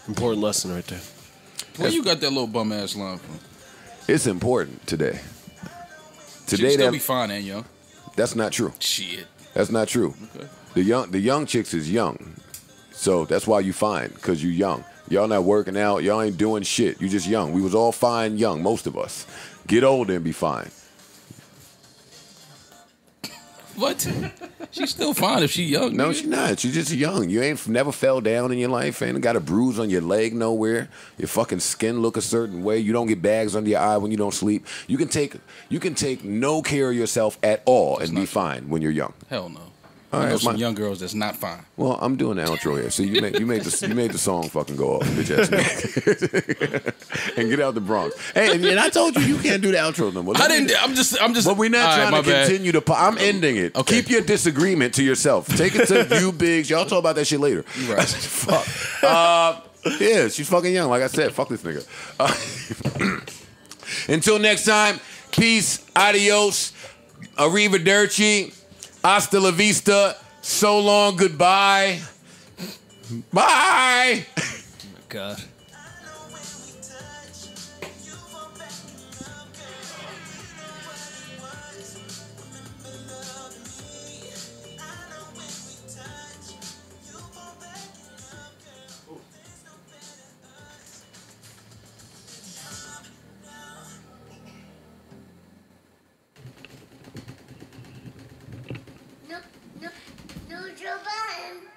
Important lesson right there. Where you got that little bum-ass line from? It's important today. Today still that, be fine and young. That's not true. Shit. That's not true. Okay. The young the young chicks is young. So that's why you fine, because you young. Y'all not working out. Y'all ain't doing shit. You just young. We was all fine young, most of us. Get older and be fine. What? She's still fine if she young. No, she's not. She's just young. You ain't never fell down in your life. Ain't got a bruise on your leg nowhere. Your fucking skin look a certain way. You don't get bags under your eye when you don't sleep. You can take you can take no care of yourself at all that's and be fine true. when you're young. Hell no. All I right, know some my, young girls that's not fine. Well, I'm doing the outro here. So you made you made the you made the song fucking go off, bitch ass. And get out the Bronx. Hey, and, and I told you you can't do the outro no more. I didn't. I'm just. I'm just. But we're not trying right, to continue bad. to. I'm ending it. Okay. Keep your disagreement to yourself. Take it to you, Biggs. Y'all talk about that shit later. Right. Fuck. Uh, yeah, she's fucking young. Like I said, fuck this nigga. Uh, until next time, peace, adios, arrivederci. Hasta la vista. So long. Goodbye. Bye. Oh, my God. No, no, no, Joe Budden.